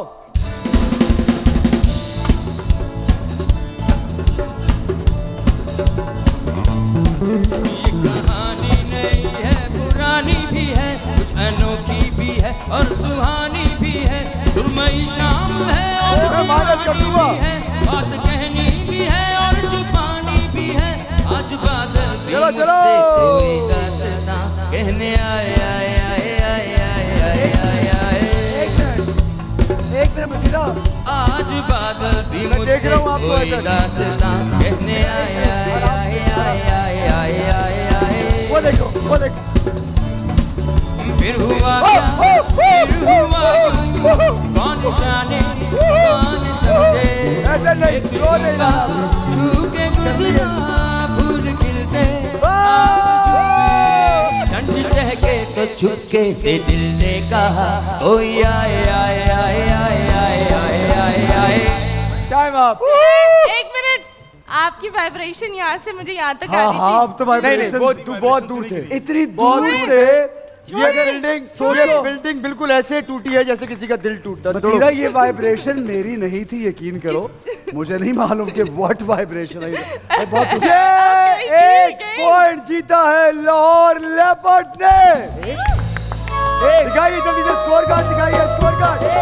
ये कहानी नहीं है, पुरानी भी है, कुछ अनोखी भी है और सुहानी भी है। सुरमई शाम है और भी है, बात कहनी भी है और छुपानी भी है। आज बादल चलो चलो कहने आए आए आए आए आए आए आए। एक मिनट एक मिनट मत जाओ। आज बादल भी मुझसे कोई दास्तां कहने आए आए आए आए आए आए आए। वो देखो वो देखो फिर हुआ क्या, फिर हुआ क्यों, कौन जाने कौन समझे। एक बार छूके गुजरा फूल खिलते, ठंड चहके तो छुपके से दिल ने कहा ओ आए आए आए आए आए आए आए आए। Time up. एक मिनट, आपकी वाइब्रेशन यहाँ से मुझे यहाँ तक आ रही थी। आप तो वाइब्रेशन बहुत दूर थे, इतनी दूर से। ये बिल्डिंग सोचो, बिल्डिंग बिल्कुल ऐसे टूटी है जैसे किसी का दिल टूटता। मथीरा ये वाइब्रेशन मेरी नहीं थी, यकीन करो। मुझे नहीं मालूम कि व्हाट वाइब्रेशन है ये। बहुत एक पॉइंट जीता है लाहौर लेपर्ड ने। दिखाइए जल्दी से स्कोर कार्ड, दिखाइए स्कोर कार्ड।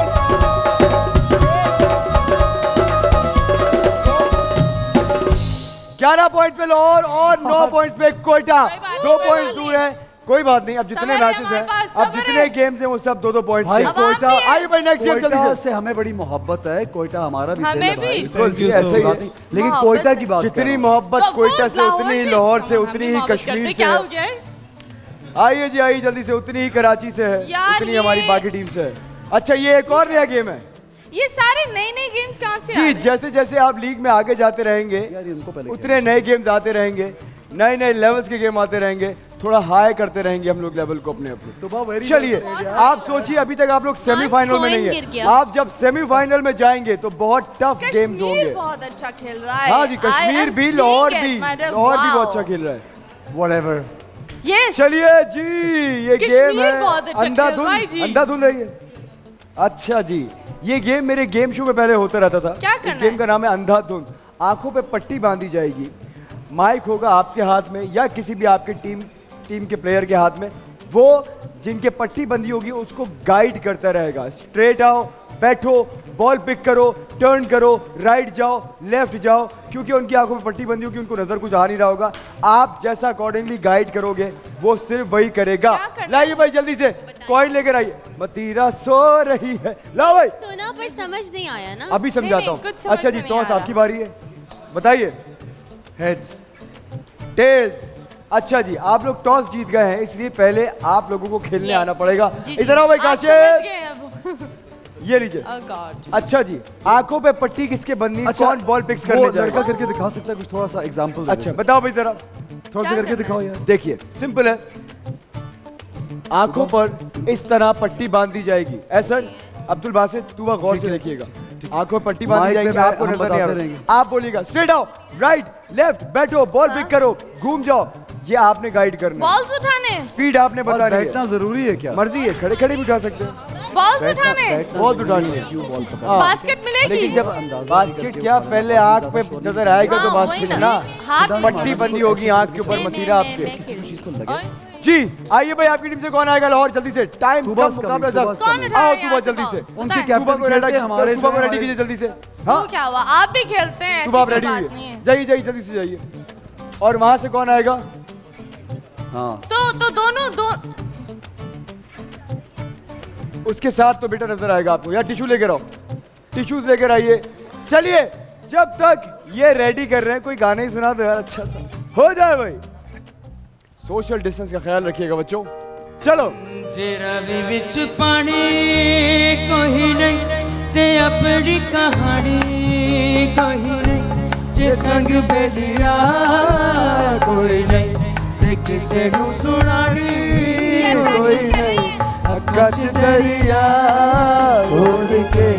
ग्यारह पॉइंट पे लाहौर और नौ पॉइंट पे क्वेटा, दो पॉइंट दूर है। कोई बात नहीं, अब जितने मैचेस हैं, अब जितने गेम्स हैं वो सब दो दो पॉइंट्स हैं। क्वेटा आई भाई, नेक्स्ट गेम जल्दी से। हमें बड़ी मोहब्बत है, क्वेटा हमारा भी दिल है भाई, बिल्कुल ऐसे ही। लेकिन क्वेटा की बात, जितनी मोहब्बत क्वेटा से उतनी ही लाहौर से, उतनी ही कश्मीर से है। आइए जी आइए जल्दी से, उतनी ही कराची से है, उतनी हमारी बाकी टीम से है। अच्छा, ये एक और नया गेम है। ये सारे नए नए गेम्स कहाँ से जी? जैसे जैसे आप लीग में आगे जाते रहेंगे उतने नए गेम्स आते रहेंगे, नए नए लेवल्स के गेम आते रहेंगे, थोड़ा हाई करते रहेंगे हम लोग लेवल को अपने अपने। तो चलिए आप सोचिए, अभी तक आप लोग सेमीफाइनल में नहीं है, आप जब सेमीफाइनल में जाएंगे तो बहुत टफ गेम्स होंगे। बहुत अच्छा खेल रहा है। हाँ जी, कश्मीर भी, लाहौर भी, लाहौर भी बहुत अच्छा खेल रहा है। व्हाटएवर। यस, चलिए जी, ये गेम है अंधाधुन, अंधाधुन है ये। अच्छा जी, ये गेम मेरे गेम शो में पहले होता रहता था। इस गेम का नाम है अंधाधुन। आंखों पे पट्टी बांधी जाएगी, माइक होगा आपके हाथ में या किसी भी आपके टीम टीम के प्लेयर के हाथ में। वो जिनके पट्टी बंदी होगी उसको गाइड करता रहेगा। स्ट्रेट आओ, बैठो, बॉल पिक करो, टर्न करो, राइट जाओ, लेफ्ट जाओ, क्योंकि उनकी आंखों में पट्टी बंदी होगी, उनको नजर कुछ आ नहीं रहा होगा। आप जैसा अकॉर्डिंगली गाइड करोगे वो सिर्फ वही करेगा। लाइए भाई जल्दी से कॉइन लेकर आइए। मथीरा सो रही है। लाओ भाई। सुना पर समझ नहीं आया ना, अभी समझाता हूँ। अच्छा जी, टॉस आपकी बारी है, बताइए। Heads tails. अच्छा जी, आप लोग टॉस जीत गए हैं इसलिए पहले आप लोगों को खेलने yes. आना पड़ेगा। इधर आओ भाई काशिफ। ये लीजिए। अच्छा जी, आंखों पे पट्टी किसके बननी, कौन बॉल पिक्स करने जाएगा? लड़का करके दिखा सकता है कुछ थोड़ा सा एग्जांपल? अच्छा बताओ भाई जरा, थोड़ा सा करके दिखाओ यार। देखिए सिंपल है, आंखों पर इस तरह पट्टी बांध दी जाएगी। एहसन, अब्दुल बासित, तुबा गौर से देखिएगा, आंखों पर पट्टी बांधी जाएगी, आपको नजर नहीं आ रही। आप बोलिएगा स्ट्रेट आओ, राइट लेफ्ट, बैठो, बॉल पिक करो, घूम जाओ, ये आपने गाइड करना। बॉल्स उठाने, स्पीड आपने बता रही है। बैठना जरूरी है क्या? मर्जी है, खड़े खड़े भी उठा सकते हैं। बॉल्स उठाने, बॉल उठानी है, बास्केट मिलेगी। लेकिन जब बास्केट क्या, पहले आंख पे नजर आएगा तो बास्केट ना, पट्टी बंधी होगी आंख के ऊपर। मथीरा आपके जी, आइए भाई आपकी टीम से कौन आएगा लाहौर? जल्दी से, टाइम आओ तुबा, जल्दी से उनके कैप्टन को रेडी, हमारे तुबा को रेडी कीजिए जल्दी से। हां क्या हुआ, आप भी खेलते हैं, तुबा रेडी कीजिए, जाइए जाइए जल्दी से जाइए। और वहां से कौन आएगा? हां तो तो दोनों दो उसके साथ तो बेटा नजर आएगा आपको। यार टिश्यू लेकर आओ, टिश्यूज लेकर आइए। चलिए, जब तक ये रेडी कर रहे हैं कोई गाना ही सुना दो यार, अच्छा सा हो जाए भाई। सोशल डिस्टेंस का ख्याल रखिएगा बच्चों। चलो जेरा भी विच पानी कोई नहीं ते अपनी कहानी कोई नहीं, जे संग बेलिया कोई नहीं ते किसे नु सुनानी कोई नहीं। आकाश दरिया खोल के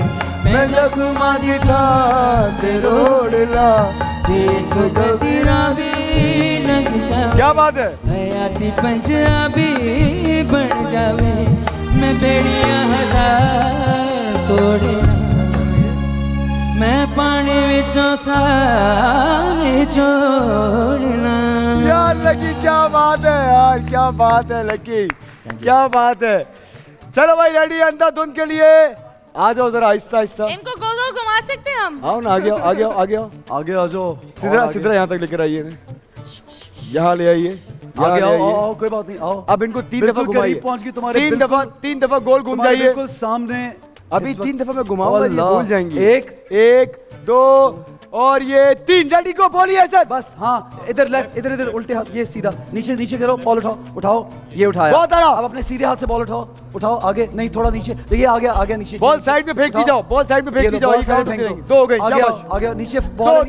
मैं जख्मा दी था ते रोड़ ला जे तो तेरा भी क्या बात है। हयाती पंजाबी बन जावे मैं बेड़िया हजार तोड़े, मैं पानी विचों सारे जोड़ना। यार लकी क्या बात है, यार क्या बात है लकी, क्या बात है। चलो भाई रेडी अंधाधुन के लिए, आ जाओ जरा आहिस्ता आहिस्ता, इनको गोल गोल घुमा सकते हैं हम? आओ ना, आगे आओ आगे आओ आगे आओ आगे आ जाओ। सिद्रा सिद्रा यहाँ तक लेकर आइए, यहाँ ले आइए, आगे आओ, आओ आओ, कोई बात नहीं आओ। अब इनको तीन दफा घुमाइए, तीन दफा तीन दफा गोल घूम जाइए, बिल्कुल सामने। अभी तीन दफा में घुमाऊंगा ये भूल जाएंगे। एक एक दो और ये तीन, रेडी को बोलिए सर बस। हाँ इधर लेफ्ट, इधर इधर उल्टे हाथ, ये सीधा नीचे नीचे करो, बॉल उठाओ उठाओ, ये उठाया बहुत आराम। अब अपने सीधे हाथ से बॉल उठाओ उठाओ, आगे नहीं थोड़ा नीचे, ये आगे आगे नीचे, बॉल साइड में फेंक दी जाओ, बॉल साइड में फेंक दी जाओ। दो हो गई, आगे नीचे बॉल,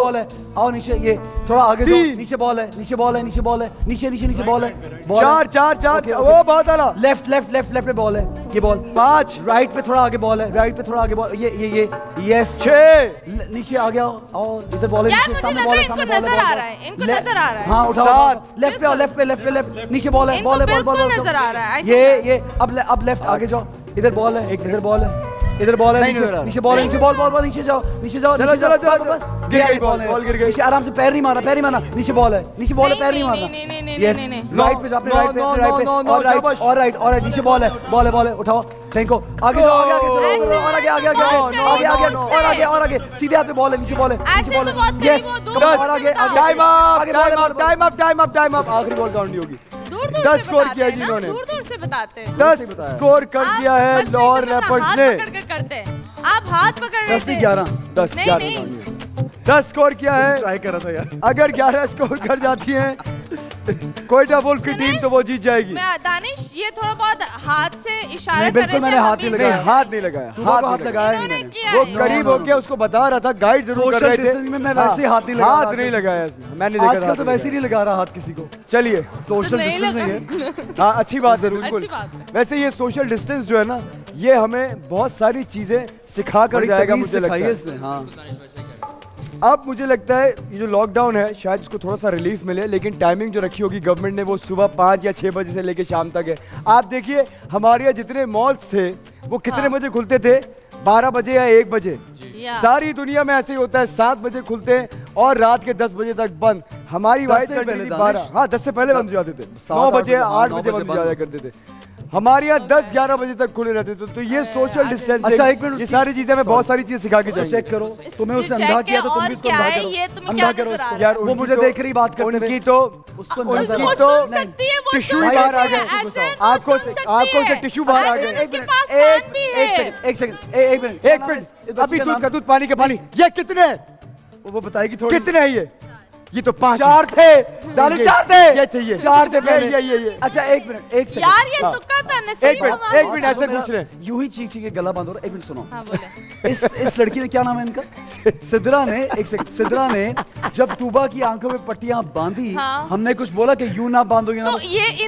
बॉल है, आओ नीचे, ये थोड़ा आगे नीचे बॉल है, नीचे बॉल है, नीचे बॉल है, नीचे नीचे नीचे बॉल है, चार चार चार, वो बहुत आराम। लेफ्ट लेफ्ट लेफ्ट लेफ्ट में बॉल है, ये बॉल पाँच, राइट पे थोड़ा आगे बॉल है, राइट पे थोड़ा आगे बॉल, ये ये ये यस छः, नीचे आगे आओ आओ, इधर बॉल है नीचे, सामने बॉल है, सामने बॉल है, नजर आ रहा है, इनको नजर आ रहा है। हां उठाओ, लेफ्ट पे आओ, लेफ्ट पे लेफ्ट पे लेफ्ट, नीचे बॉल है, बॉल है, बॉल बॉल नजर आ रहा है। ये ये अब अब लेफ्ट आगे जाओ, इधर बॉल है, इधर बॉल है, इधर बॉल है, नीचे बॉल है, नीचे बॉल बॉल बॉल, नीचे जाओ नीचे जाओ, चलो चलो चलो, बस गिर गई बॉल, बॉल गिर गई नीचे, आराम से पैर नहीं मारना, पैर नहीं मारना, नीचे बॉल है, नीचे बॉल है, पैर नहीं मारना। यस राइट पे जाओ, अपने राइट पे राइट पे और राइट और राइट और राइट, नीचे बॉल है, बॉल है बॉल है, उठाओ फेंको, आगे जाओ आगे आगे चलो, और आगे आगे आगे आगे आगे और आगे और आगे, सीधे हाथ पे बॉल है, नीचे बॉल है, नीचे बॉल है, यस और आगे आगे, time up time up time up time up time up, आखिरी बॉल काउंट होगी। दस स्कोर किया जी इन्होंने, दूर दूर से बताते हैं, दस स्कोर कर दिया है लाहौर रैपर्स ने। आप हाथ पकड़ रहे थे, ग्यारह दस ग्यारह दस स्कोर किया है, ट्राई कर रहा था यार। अगर ग्यारह स्कोर कर जाती है क्वेटा वुल्फ की टीम तो वो जीत जाएगी। मैं दानिश ये थोड़ा बहुत हाथ से इशारा कर रहे थे, मैंने हाथ नहीं लगाया, हाथ नहीं लगाया, हाथ हाथ लगाया नहीं मैंने, वो करीब हो गया, उसको बता रहा था, गाइड जरूर कर रहे थे, सोशल डिस्टेंस में मैं वैसे हाथ नहीं लगाया, हाथ नहीं लगाया मैंने, देखा आजकल तो वैसे ही नहीं लगा रहा हाथ किसी को। चलिए सोशल डिस्टेंस नहीं है, हाँ अच्छी बात जरूर। वैसे ये सोशल डिस्टेंस जो है ना, ये हमें बहुत सारी चीजें सिखा कर जाएगा मुझे लगता है। अब मुझे लगता है ये जो लॉकडाउन है शायद इसको थोड़ा सा रिलीफ मिले, लेकिन टाइमिंग जो रखी होगी गवर्नमेंट ने वो सुबह पाँच या छः बजे से लेकर शाम तक है। आप देखिए हमारे यहाँ जितने मॉल्स थे वो कितने बजे खुलते थे, बारह बजे या एक बजे, सारी दुनिया में ऐसे ही होता है, सात बजे खुलते हैं और रात के दस बजे तक बंद। हमारी वाइफ करती थी बारह, हाँ दस से पहले बंद हो जाते थे, नौ बजे आठ बजे बंद हो जाया करते थे, हमारे यहाँ दस ग्यारह बजे तक खुले रहते थे। तो ये सोशल डिस्टेंस, अच्छा एक मिनट, ये सारी चीजें मैं बहुत सारी चीजें सिखा के जाऊंगा। चेक करो, तुम्हें उससे अंधा किया तो तुम भी उसको अंधा करो, अंधा करो यार, वो मुझे देख रही बात करते हुए, उनकी तो उनकी तो टिश्यू बाहर आ गए, आपको आपको से टिश्यू बाहर आ गए। एक मिनट एक सेकंड एक सेकंड एक मिनट एक मिनट अभी दूध का दूध पानी का पानी, ये कितने वो बताएगी थोड़ी, कितने है ये? ये तो पाँच चार थे, दानिश चार थे, ये चाहिए चार थे पहले, ये ये ये अच्छा एक मिनट एक सेकंड यार, ये तुक्का था नसीब, एक मिनट एक मिनट ऐसे पूछ रहे हैं यूं ही चीख चीख के गला बांध रहा। एक मिनट सुनो, हां बोले इस इस लड़की ने, क्या नाम है इनका, सिदरा ने, एक सेकंड, सिदरा ने जब तूबा की आंखों में पट्टियां बांधी हमने कुछ बोला कि यूं ना बांधो, ये ना,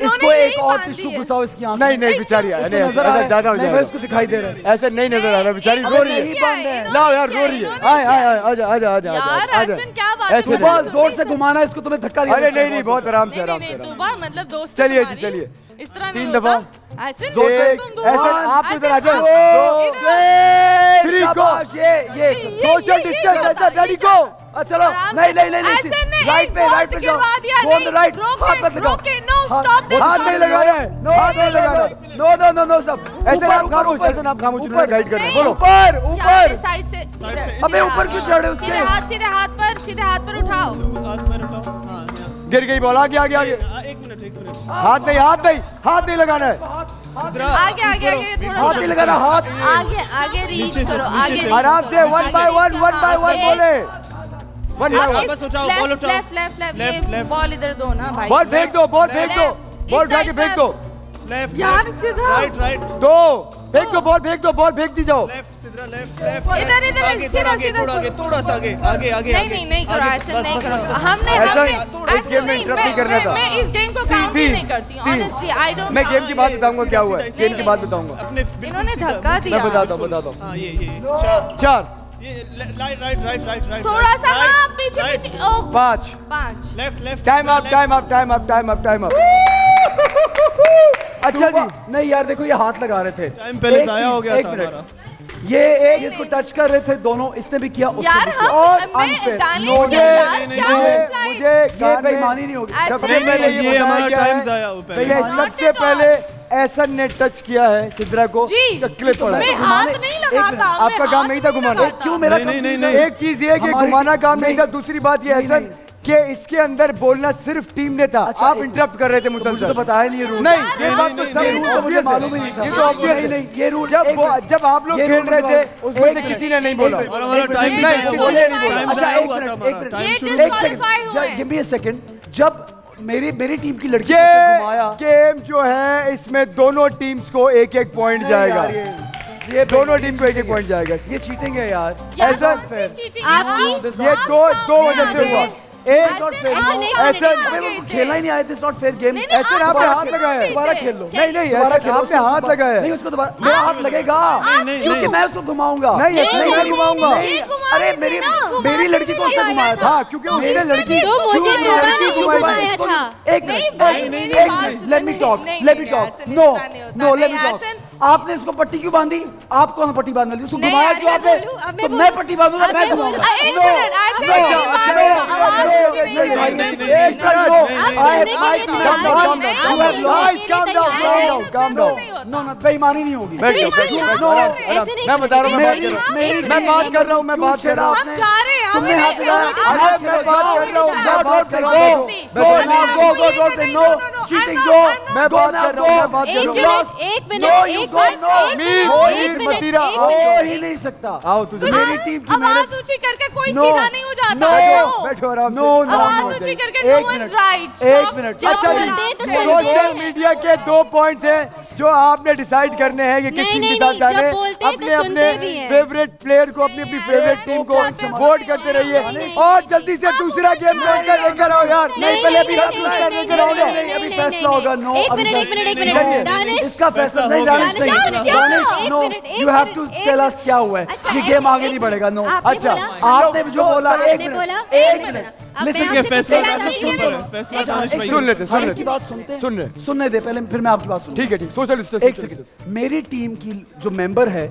इसको एक और टिश्यू घुसाओ इसकी आंख में। नहीं नहीं बेचारी नजर आ ज्यादा हो जाएगा, इसको दिखाई दे रहा है ऐसे नहीं नजर आ रहा, बेचारी रो रही है, लाओ यार रो रही है, आए आए आजा आजा आजा यार, क्या बात है तूबा, जोर से घुमाना इसको, तुम्हें धक्का दिया। अरे नहीं नहीं बहुत आराम से आराम से तूबा मतलब दोस्त, चलिए जी चलिए, इस तरह तीन दफा ऐसे ऐसे आप इधर आ जाओ, थ्री को ये ये सोशल डिस्टेंस ऐसा, रेडी गो, चलो नहीं नहीं नहीं राइट पे राइट पे जाओ, गोन राइट, हाथ मत लगाओ, हाथ नहीं लगाया है, नो नहीं लगाया, नो नो नो नो सब ऐसे आप खामोश, ऐसे आप खामोश, उन्हें गाइड करना, बोलो ऊपर ऊपर साइड से, अबे ऊपर क्यों चढ़े उसके, सीधे हाथ सीधे हाथ पर सीधे हाथ पर उठाओ, हाथ पर उठाओ, हाँ गिर गई बॉल, आगे आगे आगे, एक मिनट एक मिनट, हाथ नहीं हाथ नहीं हाथ नहीं लगाना है, आगे आगे आगे थोड़ा हाथ नहीं लगाना, हाथ आगे आगे रीच करो, आगे आराम से one by one one by one बोले, वन वापस उठाओ बॉल उठाओ, left left left left ball इधर दो ना भाई, बॉल फेंक दो बॉल फेंक दो बॉल जाके फेंक दो, लेफ्ट यार सीधा, राइट राइट दो फेंक दो बॉल फेंक दो बॉल फेंक दी जाओ, लेफ्ट सीधा लेफ्ट लेफ्ट इधर इधर सीधा सीधा थोड़ा आगे थोड़ा सा आगे आगे आगे, नहीं नहीं नहीं करो ऐसे नहीं करो, हमने हमने इस गेम में इंटरप्ट नहीं करना था, मैं इस गेम को काउंट ही नहीं करती ऑनेस्टली, आई डोंट, मैं गेम की बात बताऊंगा क्या हुआ है, गेम की बात बताऊंगा, इन्होंने धक्का दिया, मैं बताता हूं बताता हूं, हां ये ये चार चार right right right right right थोड़ा सा हाँ पीछे पीछे, ओ पाँच पाँच left left, time up time up time up time up time up, अच्छा जी नहीं यार देखो ये हाथ लगा रहे थे, टाइम पहले जाया हो गया था हमारा, ये एक इसको टच कर रहे थे दोनों, इसने भी किया उसने भी किया, और अनफेयर, मुझे मुझे ये बेईमानी नहीं होगी, सबसे पहले ये हमारा टाइम जाया हो, पहले सबसे पहले एहसन ने टच किया है सिद्रा को, क्लिप पड़ा है, आपका काम नहीं था घुमाना, क्यों मेरा नहीं नहीं नहीं एक चीज ये कि घुमाना काम नहीं था, दूसरी बात ये एहसन कि इसके अंदर बोलना सिर्फ टीम ने था, अच्छा, आप इंटरप्ट कर रहे थे मुसलसल, तो बताया नहीं रूल, नहीं ये बात तो सब रूल मुझे मालूम ही नहीं था, ये तो ऑब्वियस ही नहीं, ये रूल जब जब आप लोग खेल रहे थे उसमें से किसी ने नहीं बोला, हमारा टाइम नहीं किसी ने नहीं बोला, अच्छा एक मिनट एक मिनट एक second give me a second, जब मेरी मेरी टीम की लड़की घुमाया गेम जो है इसमें दोनों टीम्स को एक एक पॉइंट जाएगा, ये दोनों टीम को एक एक पॉइंट जाएगा, ये चीटिंग है यार, ऐसा ये दो दो वजह से हुआ, एक नॉट फेयर, ऐसा खेला ही नहीं आया, दिस नॉट फेयर गेम, ऐसा आपने हाथ लगाया, दोबारा खेल लो, नहीं नहीं ऐसा आपने हाथ लगाया, नहीं उसको दोबारा मेरा हाथ लगेगा, क्योंकि मैं उसको घुमाऊंगा, नहीं नहीं घुमाऊंगा, अरे मेरी मेरी लड़की को उसने घुमाया था, क्योंकि उसने लड़की घुमाया था, एक minute let me talk let me talk no no let me talk, आपने इसको पट्टी क्यों बांधी, आप कौन पट्टी बांधने लगी, उसको घुमाया क्यों आपने, मैं पट्टी बांधूंगा, मैं घुमाऊंगा, बेईमानी नहीं होगी, मैं बता रहा हूँ मैं बात कर रहा हूँ, मैं बात कर रहा हूँ, तुमने हाथ लगाया, मैं बात कर रहा हूँ, एक मिनट एक मिनट मीर मतीरा हो ही नहीं सकता, आओ तुझे मेरी टीम की मेहनत, आवाज ऊंची करके कोई सीधा नहीं हो जाता, बैठो आराम से, आवाज ऊंची करके नो इज राइट, एक मिनट अच्छा सोशल मीडिया के दो पॉइंट्स हैं जो आपने डिसाइड करने हैं कि किस टीम के साथ जाने, अपने अपने फेवरेट प्लेयर को अपनी अपनी फेवरेट टीम को वोट करते रहिए, और जल्दी से दूसरा गेम लेकर आओ यार, नहीं पहले अभी अभी फैसला होगा, नो अभी इसका फैसला नहीं, no you have to tell us क्या हुआ है, ये गेम आगे नहीं बढ़ेगा, नो अच्छा आपने जो बोला, एक मिनट एक मिनट लेकिन फैसला फैसला दानिश भाई सुन लेते सुन लेते बात सुनते सुनने सुनने दे पहले, फिर मैं आपकी बात सुन, ठीक है ठीक, सोशल डिस्टेंस, एक सेकंड, मेरी टीम की जो मेंबर है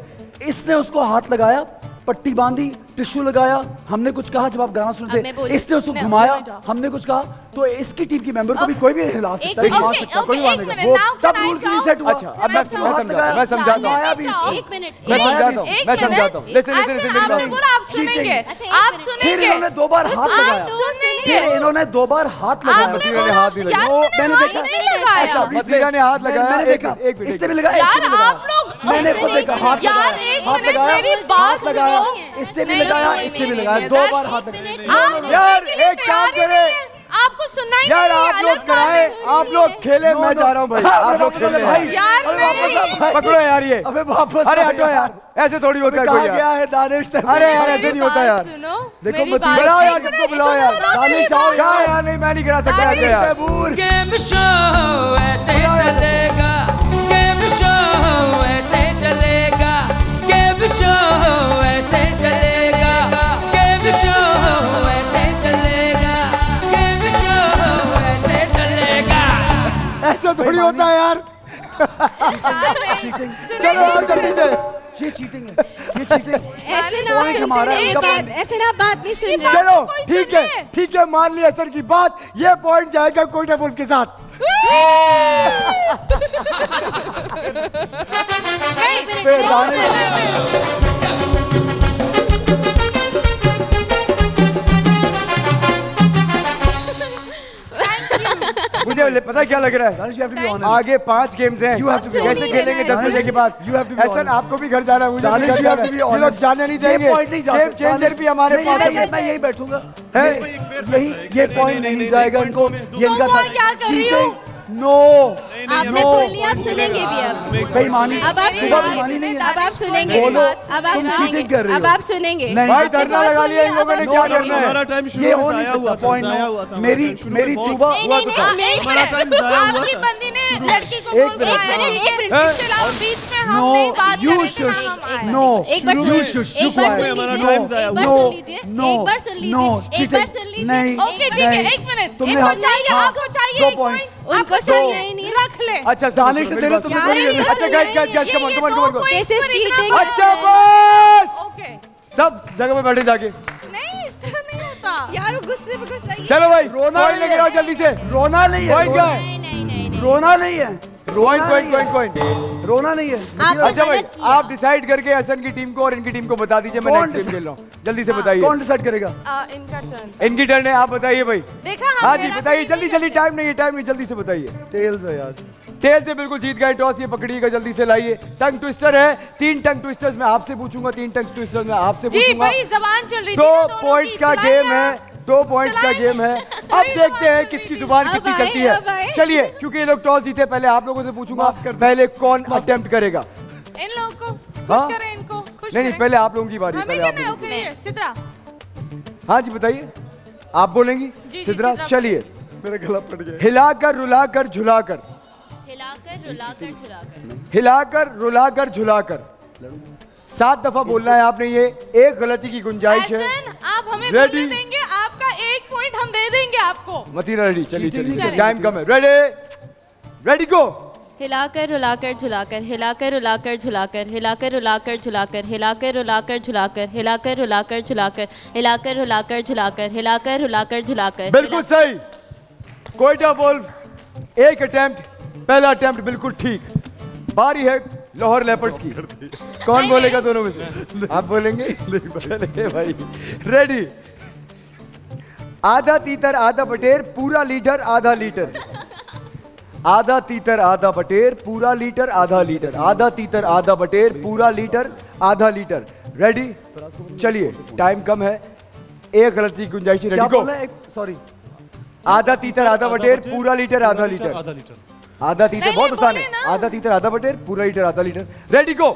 इसने उसको हाथ लगाया, पट्टी बांधी, टिश्यू लगाया, हमने कुछ कहा जब आप गाना सुनते, इसने उसको घुमाया, हमने कुछ कहा, तो इसकी टीम की मेंबर को भी कोई भी हिला सकता है, घुमा सकता है, कोई बात नहीं, वो तब रूल के लिए सेट हुआ, अच्छा अब मैं समझाता मैं समझाता हूं एक मिनट मैं समझाता हूं मैं समझाता हूं लिसन लिसन मेरी बात, आप सुनेंगे आप सुनेंगे, फिर इन्होंने दो बार हाथ लगाया, इन्होंने दो बार हाथ लगाया, मथीरा ने हाथ लगाया, मैंने देखा, अच्छा मथीरा ने हाथ लगाया, देखा इससे भी लगाया, यार आप लोग मैंने खुद देखा हाथ लगाया, हाथ लगाया, मेरी बात लगाया, इससे भी लगाया, इससे भी लगाया, दो बार हाथ लगाया, यार एक काम करे, आपको सुनना ही यार, आप लोग कराए, आप लोग खेले, मैं जा रहा हूँ भाई, आप लोग खेले भाई, पकड़ो यार ये, अबे वापस, अरे हटो यार, ऐसे थोड़ी होता है कोई यार, दानिश अरे यार ऐसे नहीं होता यार, देखो बुलाओ यार, सबको बुलाओ यार, दानिश आओ यार, नहीं मैं नहीं करा सकता ऐसे यार, गेम शो ऐसे चलेगा, गेम शो ऐसे चलेगा, गेम शो ऐसे चलेगा, गेम शो ऐसे चलेगा, गेम शो ऐसे चलेगा, ऐसे थोड़ी होता है यार, चलो आप जल्दी से, ये चीटिंग है, ये चीटिंग है, ऐसे ना आप सुनते हैं बात, ऐसे ना बात नहीं सुन रहे, चलो ठीक है, ठीक है, मान लिया सर की बात, ये पॉइंट जाएगा क्वेटा वुल्फ के साथ, मुझे पता क्या लग रहा है, आगे पाँच गेम्स हैं, कैसे खेलेंगे दस बजे के बाद, ऐसा आपको भी घर जाना है, मुझे जाने नहीं देंगे, गेम चेंजर भी हमारे पास है, मैं यही बैठूंगा, ये पॉइंट नहीं जाएगा इनको, ये इनका था नो, आपने बोल लिया, आप सुनेंगे भी, अब बेईमानी, अब आप सुनेंगे, अब आप सुनेंगे, अब आप सुनेंगे, अब आप सुनेंगे, भाई धरना लगा लिया इन लोगों ने, क्या करना है, हमारा टाइम शुरू में आया हुआ था, मेरी मेरी टूबा हुआ था, हमारा टाइम आया हुआ था, आपकी बंदी ने लड़की को बोल दिया, एक मिनट एक मिनट चलाओ, बीच में हम नहीं बात करेंगे, नो, एक बार सुन लीजिए, एक बार सुन लीजिए, एक बार सुन लीजिए, ओके ठीक है, एक मिनट, एक मिनट चाहिए आपको, चाहिए नहीं रख ले। अच्छा दानिश से तेरे तुमने कोई नहीं। अच्छा guys guys guys come on come on come on. This is cheating. अच्छा बस। ओके। सब जगह पे बैठे जाके। नहीं इस तरह नहीं होता। यार वो गुस्से में गुस्सा ही। चलो भाई। रोना नहीं है। जल्दी से। रोना नहीं है। नहीं नहीं नहीं। रोना नहीं है। पॉइंट पॉइंट पॉइंट पॉइंट रोना नहीं है। अच्छा भाई आप डिसाइड करके हसन की टीम को और इनकी टीम को बता दीजिए, मैं नेक्स्ट गेम खेल रहा हूँ, जल्दी से बताइए कौन डिसाइड करेगा। इनका टर्न, इनकी टर्न है, आप बताइए भाई। देखा हाँ जी बताइए जल्दी जल्दी, टाइम नहीं है, टाइम नहीं, जल्दी से बताइए। टेल्स है यार, टेल्स है बिल्कुल, जीत गए, टॉस ये पकड़िएगा, जल्दी से लाइए। टंग ट्विस्टर है, तीन टंग ट्विस्टर्स में आपसे पूछूंगा, तीन टंग ट्विस्टर्स में आपसे पूछूंगा। दो पॉइंट्स का गेम है, दो पॉइंट्स का गेम है, अब देखते हैं किसकी जुबान कितनी चलती है। चलिए क्योंकि ये लोग टॉस जीते, पहले आप लोगों से पूछूंगा पहले कौन अटेम्प्ट करेगा। इन लोगों को खुश करें, इनको खुश नहीं, नहीं पहले आप लोगों की बारी, पहले आप लोगों की। सिद्रा हाँ जी बताइए, आप बोलेंगी सिद्रा। चलिए मेरा गला पड़ गया। हिलाकर रुलाकर झुलाकर, हिलाकर रुलाकर झुलाकर, हिलाकर रुलाकर झुलाकर, सात दफा बोलना है आपने, ये एक गलती की गुंजाइश है। आप हमें बोलने देंगे, आपका एक पॉइंट हम दे देंगे आपको। मथीरा रेडी, चलिए चलिए टाइम कम है, रेडी रेडी गो। हिलाकर रुलाकर झुलाकर, हिलाकर रुलाकर झुलाकर, हिलाकर रुलाकर झुलाकर, हिलाकर रुलाकर झुलाकर, हिलाकर रुलाकर झुलाकर, हिलाकर रुलाकर झुलाकर, हिलाकर रुलाकर झुलाकर। बिल्कुल सही, क्वेटा वुल्फ एक अटेम्प्ट, पहला अटेम्प्ट बिल्कुल ठीक। बारी है लाहौर लेपर्ड्स की, कौन बोलेगा दोनों में से? आप बोलेंगे भाई। रेडी, आधा तीतर आधा बटेर पूरा लीटर आधा लीटर, आधा तीतर आधा बटेर पूरा लीटर आधा लीटर, आधा तीतर आधा बटेर पूरा लीटर आधा लीटर। रेडी चलिए टाइम कम है, एक गलती गुंजाइश। रेडी गो। सॉरी, आधा तीतर आधा बटेर पूरा लीटर आधा लीटर, आधा तीतर बहुत आसान है, आधा तीतर आधा बटेर पूरा लीटर आधा लीटर। रेडी गो।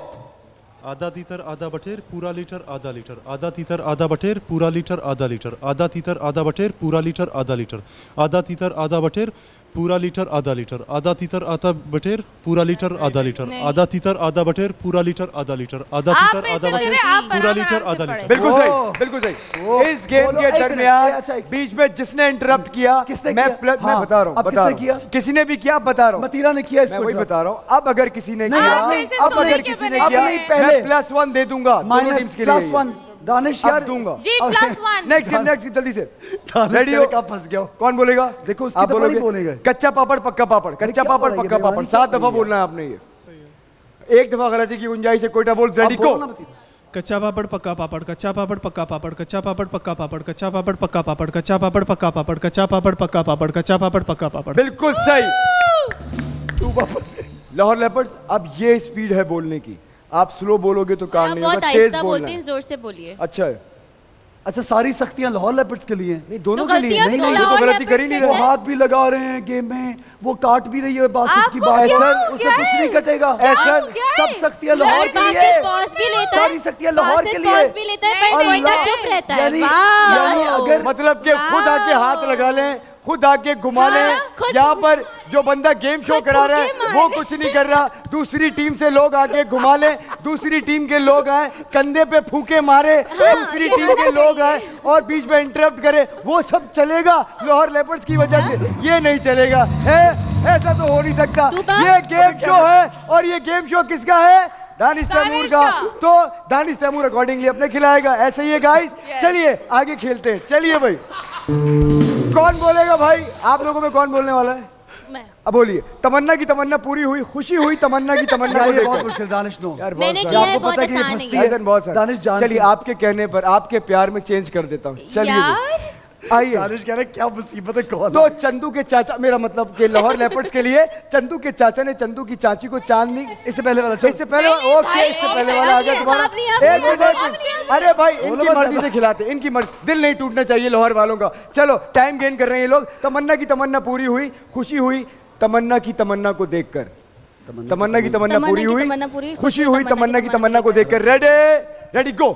आधा तीतर आधा बटेर पूरा लीटर आधा लीटर, आधा तीतर आधा बटेर पूरा लीटर आधा लीटर, आधा तीतर आधा बटेर पूरा लीटर आधा लीटर, आधा तीतर आधा बटेर पूरा लीटर आधा लीटर, आधा तीतर आधा बटेर पूरा लीटर आधा लीटर, आधा तीतर आधा बटेर पूरा लीटर आधा लीटर, आधा तीतर आधा बटेर पूरा लीटर आधा लीटर। बिल्कुल सही, बिल्कुल सही। इस गेम के दरमियान बीच में जिसने इंटरप्ट किया, किसने मैं मैं बता रहा हूँ, बता किया किसी ने भी किया, बता रहा हूँ मथीरा ने किया, मैं वही बता रहा हूँ। अब अगर किसी ने किया, अब अगर किसी ने किया, मैं प्लस वन दे दूंगा माइनस प्लस वन, दानिश यार दूंगा जी plus one. Next game, next game जल्दी से। रेडी हो? कब फंस गया? कौन बोलेगा? देखो आप बोलोगे कच्चा पापड़ पक्का पापड़, कच्चा पापड़ पक्का पापड़, सात दफा बोलना है आपने, ये एक दफा गलती की गुंजाइश है। क्वेटा वुल्फ रेडी को। कच्चा पापड़ पक्का पापड़, कच्चा पापड़ पक्का पापड़, कच्चा पापड़ पक्का पापड़, कच्चा पापड़ पक्का पापड़, कच्चा पापड़ पक्का पापड़, कच्चा पापड़ पक्का पापड़, कच्चा पापड़ पक्का पापड़। बिल्कुल सही, लाहौर लेपर्ड्स। अब ये स्पीड है बोलने की, आप स्लो बोलोगे तो काम नहीं होगा, तेज बोलना है। जोर से बोलिए। अच्छा अच्छा सारी सख्तियां लाहौर लेपर्ड्स के लिए नहीं, दोनों तो के लिए नहीं, नहीं, तो गलती कर ही नहीं रहे, हाथ भी लगा रहे हैं गेम में, वो काट भी रही है बासित की बात, उससे कुछ नहीं कटेगा। एहसन सब सख्तियां लाहौर के लिए, सारी सख्तियां लाहौर के लिए, मतलब के खुद आके हाथ लगा लें, खुद आके घुमा लें। यहाँ पर जो बंदा गेम शो करा रहा है वो कुछ नहीं कर रहा, दूसरी टीम से लोग आके घुमा ले, दूसरी टीम के लोग आए कंधे पे फूके मारे, दूसरी टीम के लोग आए और बीच में इंटरप्ट करे, वो सब चलेगा लाहौर लेपर्ड्स की वजह से, ये नहीं चलेगा। है ऐसा तो हो नहीं सकता, ये गेम शो है और ये गेम शो किसका है? दानिश तैमूर का। तो दानिश तैमूर अकॉर्डिंगली अपने खिलाएगा, ऐसे ही है गाइस। चलिए आगे खेलते हैं, चलिए भाई कौन बोलेगा? भाई आप लोगों में कौन बोलने वाला है? अब बोलिए। तमन्ना की तमन्ना पूरी हुई, खुशी हुई तमन्ना की तमन्ना। ये बहुत मुश्किल दानिश, नो यार बहुत सारा आपको पता है कि मस्ती है बहुत सारा दानिश जान। चलिए आपके कहने पर आपके प्यार में चेंज कर देता हूँ। चलिए आइए। दानिश कह रहा है क्या मुसीबत है, कौन तो चंदू के चाचा, मेरा मतलब कि लाहौर लेपर्ड्स के लिए चंदू के चाचा ने चंदू की चाची को चांदनी, इससे पहले वाला इससे पहले ओके इससे पहले वाला आ गया तुम्हारा। अरे भाई इनकी मर्जी से खिलाते, इनकी मर्जी, दिल नहीं टूटना चाहिए लाहौर वालों का। चलो टाइम गेन कर रहे हैं ये लोग। तमन्ना की तमन्ना पूरी हुई, खुशी हुई तमन्ना की तमन्ना को देखकर, तमन्ना की तमन्ना पूरी हुई, खुशी हुई तमन्ना की तमन्ना को देखकर। रेडी रेडी गो।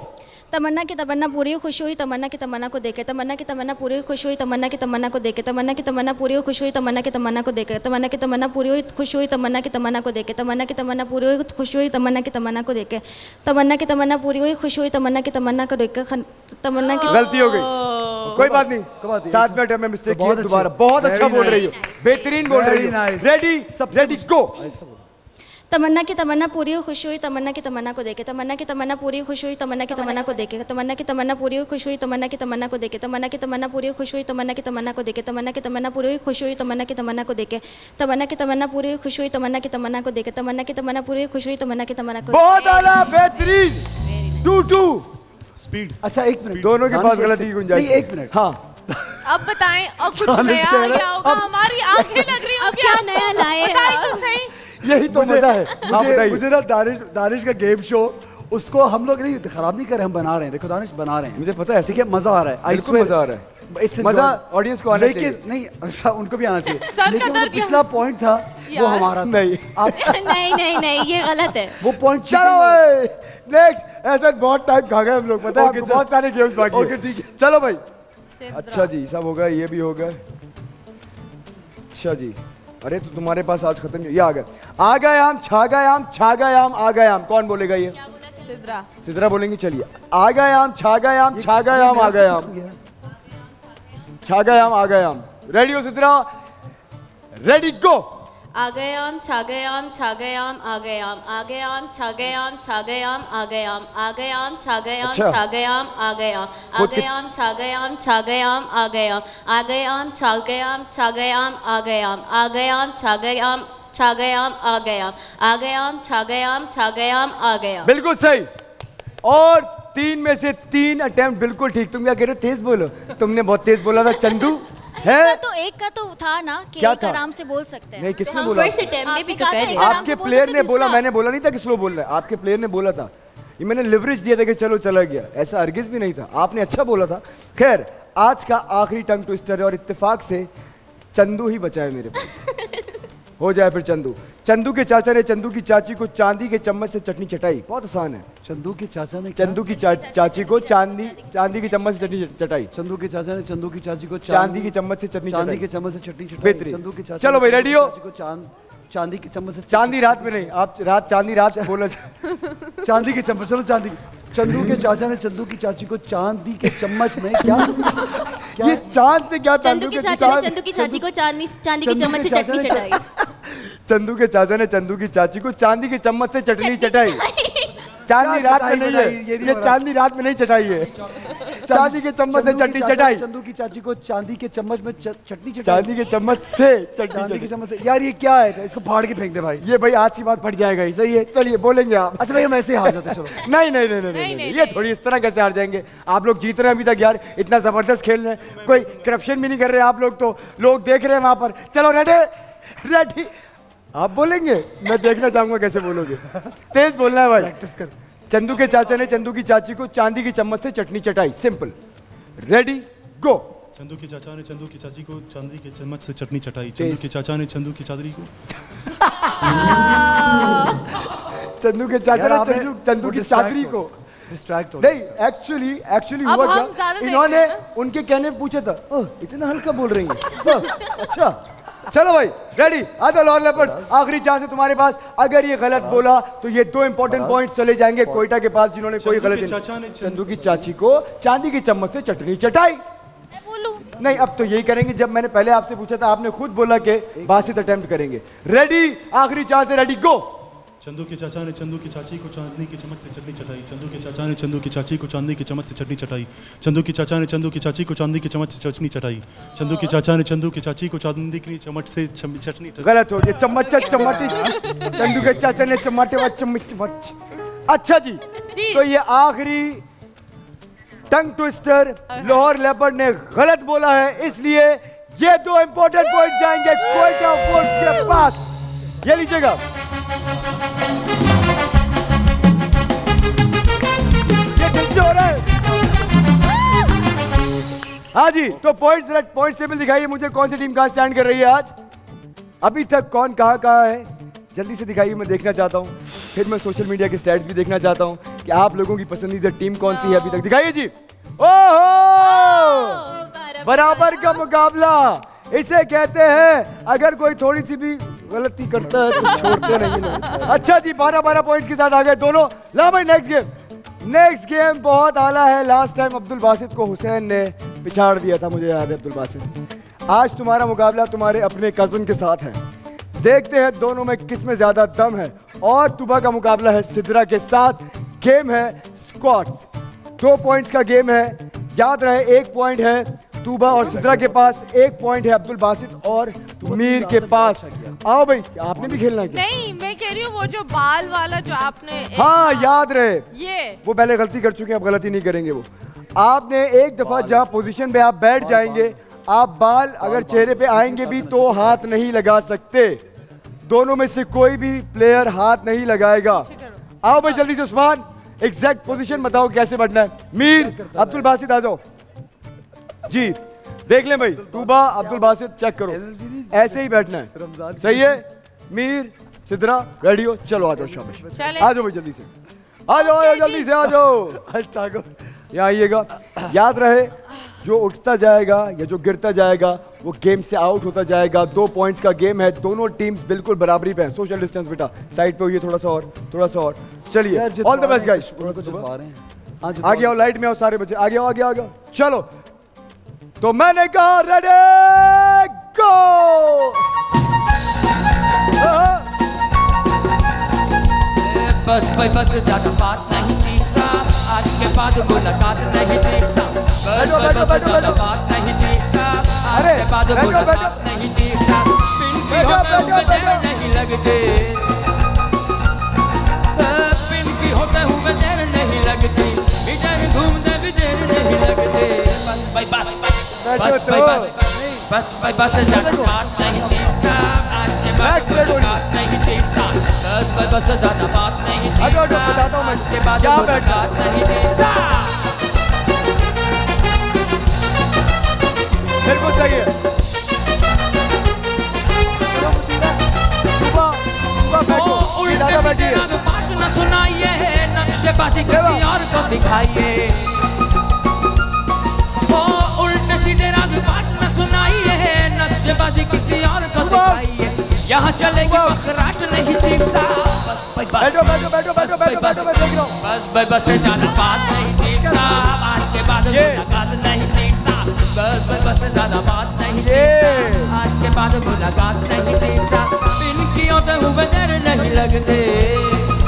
तमन्ना की तमन्ना पूरी खुश हुई तमन्ना की तमन्ना को देखे, तमन्ना की तमन्ना पूरी खुश हुई तमन्ना की तमन्ना को देखे, तमन्ना की तमन्ना पूरी हुई खुश हुई तमन्ना की तमन्ना को देखे, तमन्ना की तमन्ना पूरी हुई खुश हुई तमन्ना की तमन्ना को देखे, तमन्ना की तमन्ना पूरी हुई खुश हुई तमन्ना की तमन्ना को देखे, तमन्ना की तमन्ना पूरी हुई खुश हुई तमन्ना की तमन्ना को देखे। तमन्ना की गलती हो गई, कोई बात नहीं, साथ बैठे में मिस्टेक की है दोबारा। बहुत अच्छा बोल रही हो, बेहतरीन बोल रही हो। रेडी सब रेडी गो। तमन्ना की तमन्ना पूरी हुई खुश हुई तमन्ना की तमन्ना को देखे, तमन्ना की तमन्ना पूरी खुश हुई तमन्ना की तमन्ना को देखे, तमन्ना की तमन्ना पूरी हुई खुश हुई तमन्ना की तमन्ना को देखे, तमन्ना की तमन्ना पूरी हुई खुश हुई तमन्ना की तमन्ना को देखे, तमन्ना की तमन्ना पूरी हुई खुश हुई तमन्ना की तमन्ना को देखे, तमन्ना की तमन्ना पूरी हुई खुश हुई तमन्ना की तमन्ना को देखे, तमन्ना की तमन्ना पूरी हुई खुश हुई तमन्ना की तमन्ना को। बहुत आला, बेहतरीन। Two two speed. अच्छा एक मिनट, दोनों के पास गलती की गुंजाइश नहीं। एक मिनट हाँ अब बताएं, अब कुछ नया क्या होगा? हमारी आंखें लग रही होगी, क्या नया लाए? यही तो मजा है। मुझे, मुझे ना दानिश दानिश का गेम शो, उसको हम लोग नहीं खराब नहीं कर रहे, हम बना रहे हैं। देखो दानिश बना रहे हैं, मुझे पता है, ठीक है, मजा आ रहा है, आई मजा आ रहा है, मजा ऑडियंस को आना चाहिए। लेकिन नहीं, उनको भी आना चाहिए। लेकिन पिछला पॉइंट था वो हमारा नहीं, नहीं नहीं नहीं ये गलत है वो पॉइंट। चलो नेक्स्ट। ऐसा बहुत टाइम खा गए हम लोग, पता है बहुत सारे गेम्स बाकी। ओके ठीक है चलो भाई। अच्छा जी सब होगा, ये भी होगा। अच्छा जी, अरे तो तुम्हारे पास आज खत्म, ये आ गए आ गए आम, छा गए आम, छा गए आम, आ गए आम। कौन बोलेगा ये? सिद्रा। सिद्रा बोलेंगे। चलिए आ गए आम, छा गए आम, छा गए आम, आ गए आम, छा गए आम, आ गए आम। रेडी हो सिद्रा? रेडी गो। आ गए आम, छा गए आम, छा गए आम, आ गए आम, आ गए आम, छा गए आम, छा गए आम, आ गए आम, आ गए आम, छा गए आम, छा गए आम, आ गए आम, आ गए आम, छा गए आम, छा गए आम, आ गए आम, आ गए आम, छा गए आम, छा गए आम, आ गए आम, आ गए आम, छा गए आम, छा गए आम, आ गए आम, आ गए आम, छा गए आम, छा गए आम, आ गए आम। बिल्कुल सही। और तीन में से तीन अटेम्प्ट बिल्कुल ठीक। तुम क्या कह रहे हो, तेज बोलो, तुमने बहुत तेज बोला था चंदू। है तो एक का तो था ना कि एक आराम से बोल सकते हैं। नहीं किसने बोला? आपके प्लेयर ने बोला, मैंने बोला नहीं था कि स्लो बोल रहा है, आपके प्लेयर ने बोला था, ये मैंने लिवरेज दिया था कि चलो चला गया, ऐसा हरगिज भी नहीं था, आपने अच्छा बोला था। खैर आज का आखिरी टंग ट्विस्टर है और इत्तेफाक से चंदू ही बचा है मेरे पास। हो जाए फिर चंदू। चंदू के चाचा ने चंदू की चाची को चांदी के चम्मच से चटनी चटाई। बहुत आसान है। चंदू के चाचा ने चंदू की चाची को चांदी चांदी के चम्मच से चटनी चटाई। चंदू के चाचा ने चंदू की चाची को चांदी के चम्मच से चटनी चांदी के चम्मच से चटनी चटाई। चलो भाई रेडी हो। चांदी के चम्मच से चांदी रात में नहीं, आप रात चांदी रात बोला चांदी के चम्मच। चलो चांदी। चंदू के चाचा ने चंदू की चाची को चांदी के चम्मच में क्या क्या ये चांद से क्या? चंदू के चाचा ने चंदू की चाची को चांदी चांदी के चम्मच से चटनी चटाई। चंदू के चाचा ने चंदू की चाची को चांदी के चम्मच से चटनी चटाई। चांदी रात में नहीं है ये, चांदी रात में नहीं चटाई है, चांदी के चम्मच से चटनी चटाई। चंदू की चाची को चांदी के चम्मच में चटनी चटाई, चांदी के चम्मच से चटनी के चम्मच से। यार ये क्या है, इसको फाड़ के फेंक दे भाई। ये भाई आज की बात फट जाएगा ही। सही है चलिए बोलेंगे आप। अच्छा भाई हम ऐसे हार जाते? चलो नहीं नहीं नहीं नहीं ये थोड़ी इस तरह कैसे हार जाएंगे, आप लोग जीत रहे हैं अभी तक यार, इतना जबरदस्त खेल रहे हैं, कोई करप्शन भी नहीं कर रहे आप लोग, तो लोग देख रहे हैं वहाँ पर। चलो रेडी रेडी आप बोलेंगे, मैं देखना चाहूंगा कैसे बोलोगे, तेज बोलना है भाई, प्रैक्टिस कर। चंदू के चाचा ने चंदू की चाची को चांदी की चम्मच से चटनी चटाई, सिंपल। Ready go. चंदू के चाचा ने चंदू की चाची को चांदी के चम्मच से चटनी चटाई। चंदू के चाचा ने चंदू की चादरी को चंदू के चाचा ने चंदू की चादरी को डिस्ट्रैक्ट हो। नहीं एक्चुअली एक्चुअली हुआ क्या, इन्होंने उनके कहने पूछा था ओह इतना हल्का बोल रही है अच्छा चलो भाई रेडी आता लॉर लेपर्ड्स आखिरी चांस है तुम्हारे पास, अगर ये गलत बोला तो ये दो इंपॉर्टेंट पॉइंट्स चले जाएंगे क्वेटा के पास जिन्होंने कोई गलत नहीं। चंदू की चाची को चांदी की चम्मच से चटनी चटाई बोलू नहीं, अब तो यही करेंगे जब मैंने पहले आपसे पूछा था आपने खुद बोला कि बासित अटेम्प्ट करेंगे। रेडी आखिरी चांस है रेडी गो। चंदू के चाचा ने चंदू की चाची को चांदी की चम्मच से चटनी चटाई। चंदू के चाचा ने चंदू की चाची को चांदी की चम्मच से चटनी चटाई। चंदू के चाचा ने चंदू की चाची को चांदी की चम्मच से चटनी चटाई। चंदू के चाचा ने चंदू की चाची को चांदी की चम्मच से चटनी। गलत हो गया, चम्मच चम्मटी। चंदू के चाचा ने चम्मटे चम्मच चम्मच। अच्छा जी तो ये आखिरी टंग ट्विस्टर लाहौर लेपर्ड ने गलत बोला है, इसलिए ये दो इंपॉर्टेंट पॉइंट जाएंगे क्वेटा फोर्स के पास। ये लीजिएगा हाँ जी। तो पॉइंट पॉइंट टेबल दिखाइए मुझे, कौन सी टीम कहाँ स्टैंड कर रही है आज, अभी तक कौन कहाँ कहाँ है जल्दी से दिखाइए, मैं देखना चाहता हूँ। फिर मैं सोशल मीडिया के स्टैट्स भी देखना चाहता हूँ कि आप लोगों की पसंदीदा टीम कौन सी है अभी तक। दिखाइए जी। ओहो बराबर का मुकाबला इसे कहते हैं, अगर कोई थोड़ी सी भी गलती करता है तो छोड़ते नहीं। अच्छा जी बारह बारह पॉइंट्स के साथ आ गए दोनों। ला भाई नेक्स्ट गेम। नेक्स्ट गेम बहुत आला है, लास्ट टाइम अब्दुल बासित को हुसैन ने पिछाड़ दिया था, मुझे याद है अब्दुल बासित। आज तुम्हारा मुकाबला तुम्हारे अपने कजन के साथ है, देखते हैं दोनों में किस में ज्यादा दम है। और तुबा का मुकाबला है सिद्रा के साथ, गेम है स्क्वाड्स, दो पॉइंट्स का गेम है। याद रहे एक पॉइंट है तुबा और सिद्रा के पास, एक पॉइंट है अब्दुल बासित और मीर के पास। आओ भाई आपने भी खेलना क्या? नहीं मैं कह रही हूँ वो जो बाल वाला जो आपने, हाँ याद रहे ये वो पहले गलती कर चुके हैं, अब गलती नहीं करेंगे। वो आपने एक दफा जहाँ पोजीशन पे आप बैठ जाएंगे, आप बाल अगर चेहरे पे आएंगे भी तो हाथ नहीं लगा सकते, दोनों में से कोई भी प्लेयर हाथ नहीं लगाएगा। आओ भाई जल्दी से उस्मान एग्जैक्ट पोजीशन बताओ कैसे बढ़ना है। मीर अब्दुल बासित आ जाओ जी, देख ले भाई तुबा अब्दुल बासित चेक करो, ऐसे ही बैठना है सही है। मीर सिद्रा रेडी हो, चलो आ जाओ शाबाश, आ जाओ भाई जल्दी से आ जाओ जल्दी से आ जाओ यहाँ आइएगा। याद रहे जो उठता जाएगा या जो गिरता जाएगा वो गेम से आउट होता जाएगा। दो पॉइंट्स का गेम है, दोनों टीम्स बिल्कुल बराबरी पे हैं। सोशल डिस्टेंस बेटा साइड पे होइए, थोड़ा सा और थोड़ा सा और। चलिए ऑल द बेस्ट गाइस, आगे आओ लाइट में आओ सारे बच्चे, आगे आओ आगे आओ चलो। तो मैंने कहा रेडी गो। बस भाई बस ज्यादा बात नहीं, आज के बाद मुलाकात नहीं ठीक सा। बैठो बैठो बैठो बात नहीं ठीक सा, आज के बाद मुलाकात नहीं ठीक सा। पिन की होते नहीं लगते, पिन की होते हुए देर नहीं लगती, बिजर घूमते भी देर नहीं लगते। बस भाई बस बस भाई बस बस भाई बस ज्यादा बात नहीं ठीक सा, आज के बाद मुलाकात नहीं ठीक सा। बस भाई बस ज्यादा बात नहीं के बाद मुलाकात नहीं देता। फिर कुछ चाहिए न सुनाइए, नक्शेबाजी किसी और को दिखाइए। वो उल्टे सीधे राग बात न सुनाइए, नक्शेबाजी किसी और को दिखाइए। यहाँ चलेगी बखराट नहीं ठीक सा। बैठो बैठो बैठो बैठो बैठो बैठो बैठो। बस भाई बस ज्यादा बात नहीं ठीक सा, आज के बाद मुलाकात नहीं ठीक सा। बस भाई बस ज्यादा बात नहीं ठीक सा, आज के बाद मुलाकात नहीं ठीक सा। पिन की होते हुए देर नहीं लगते,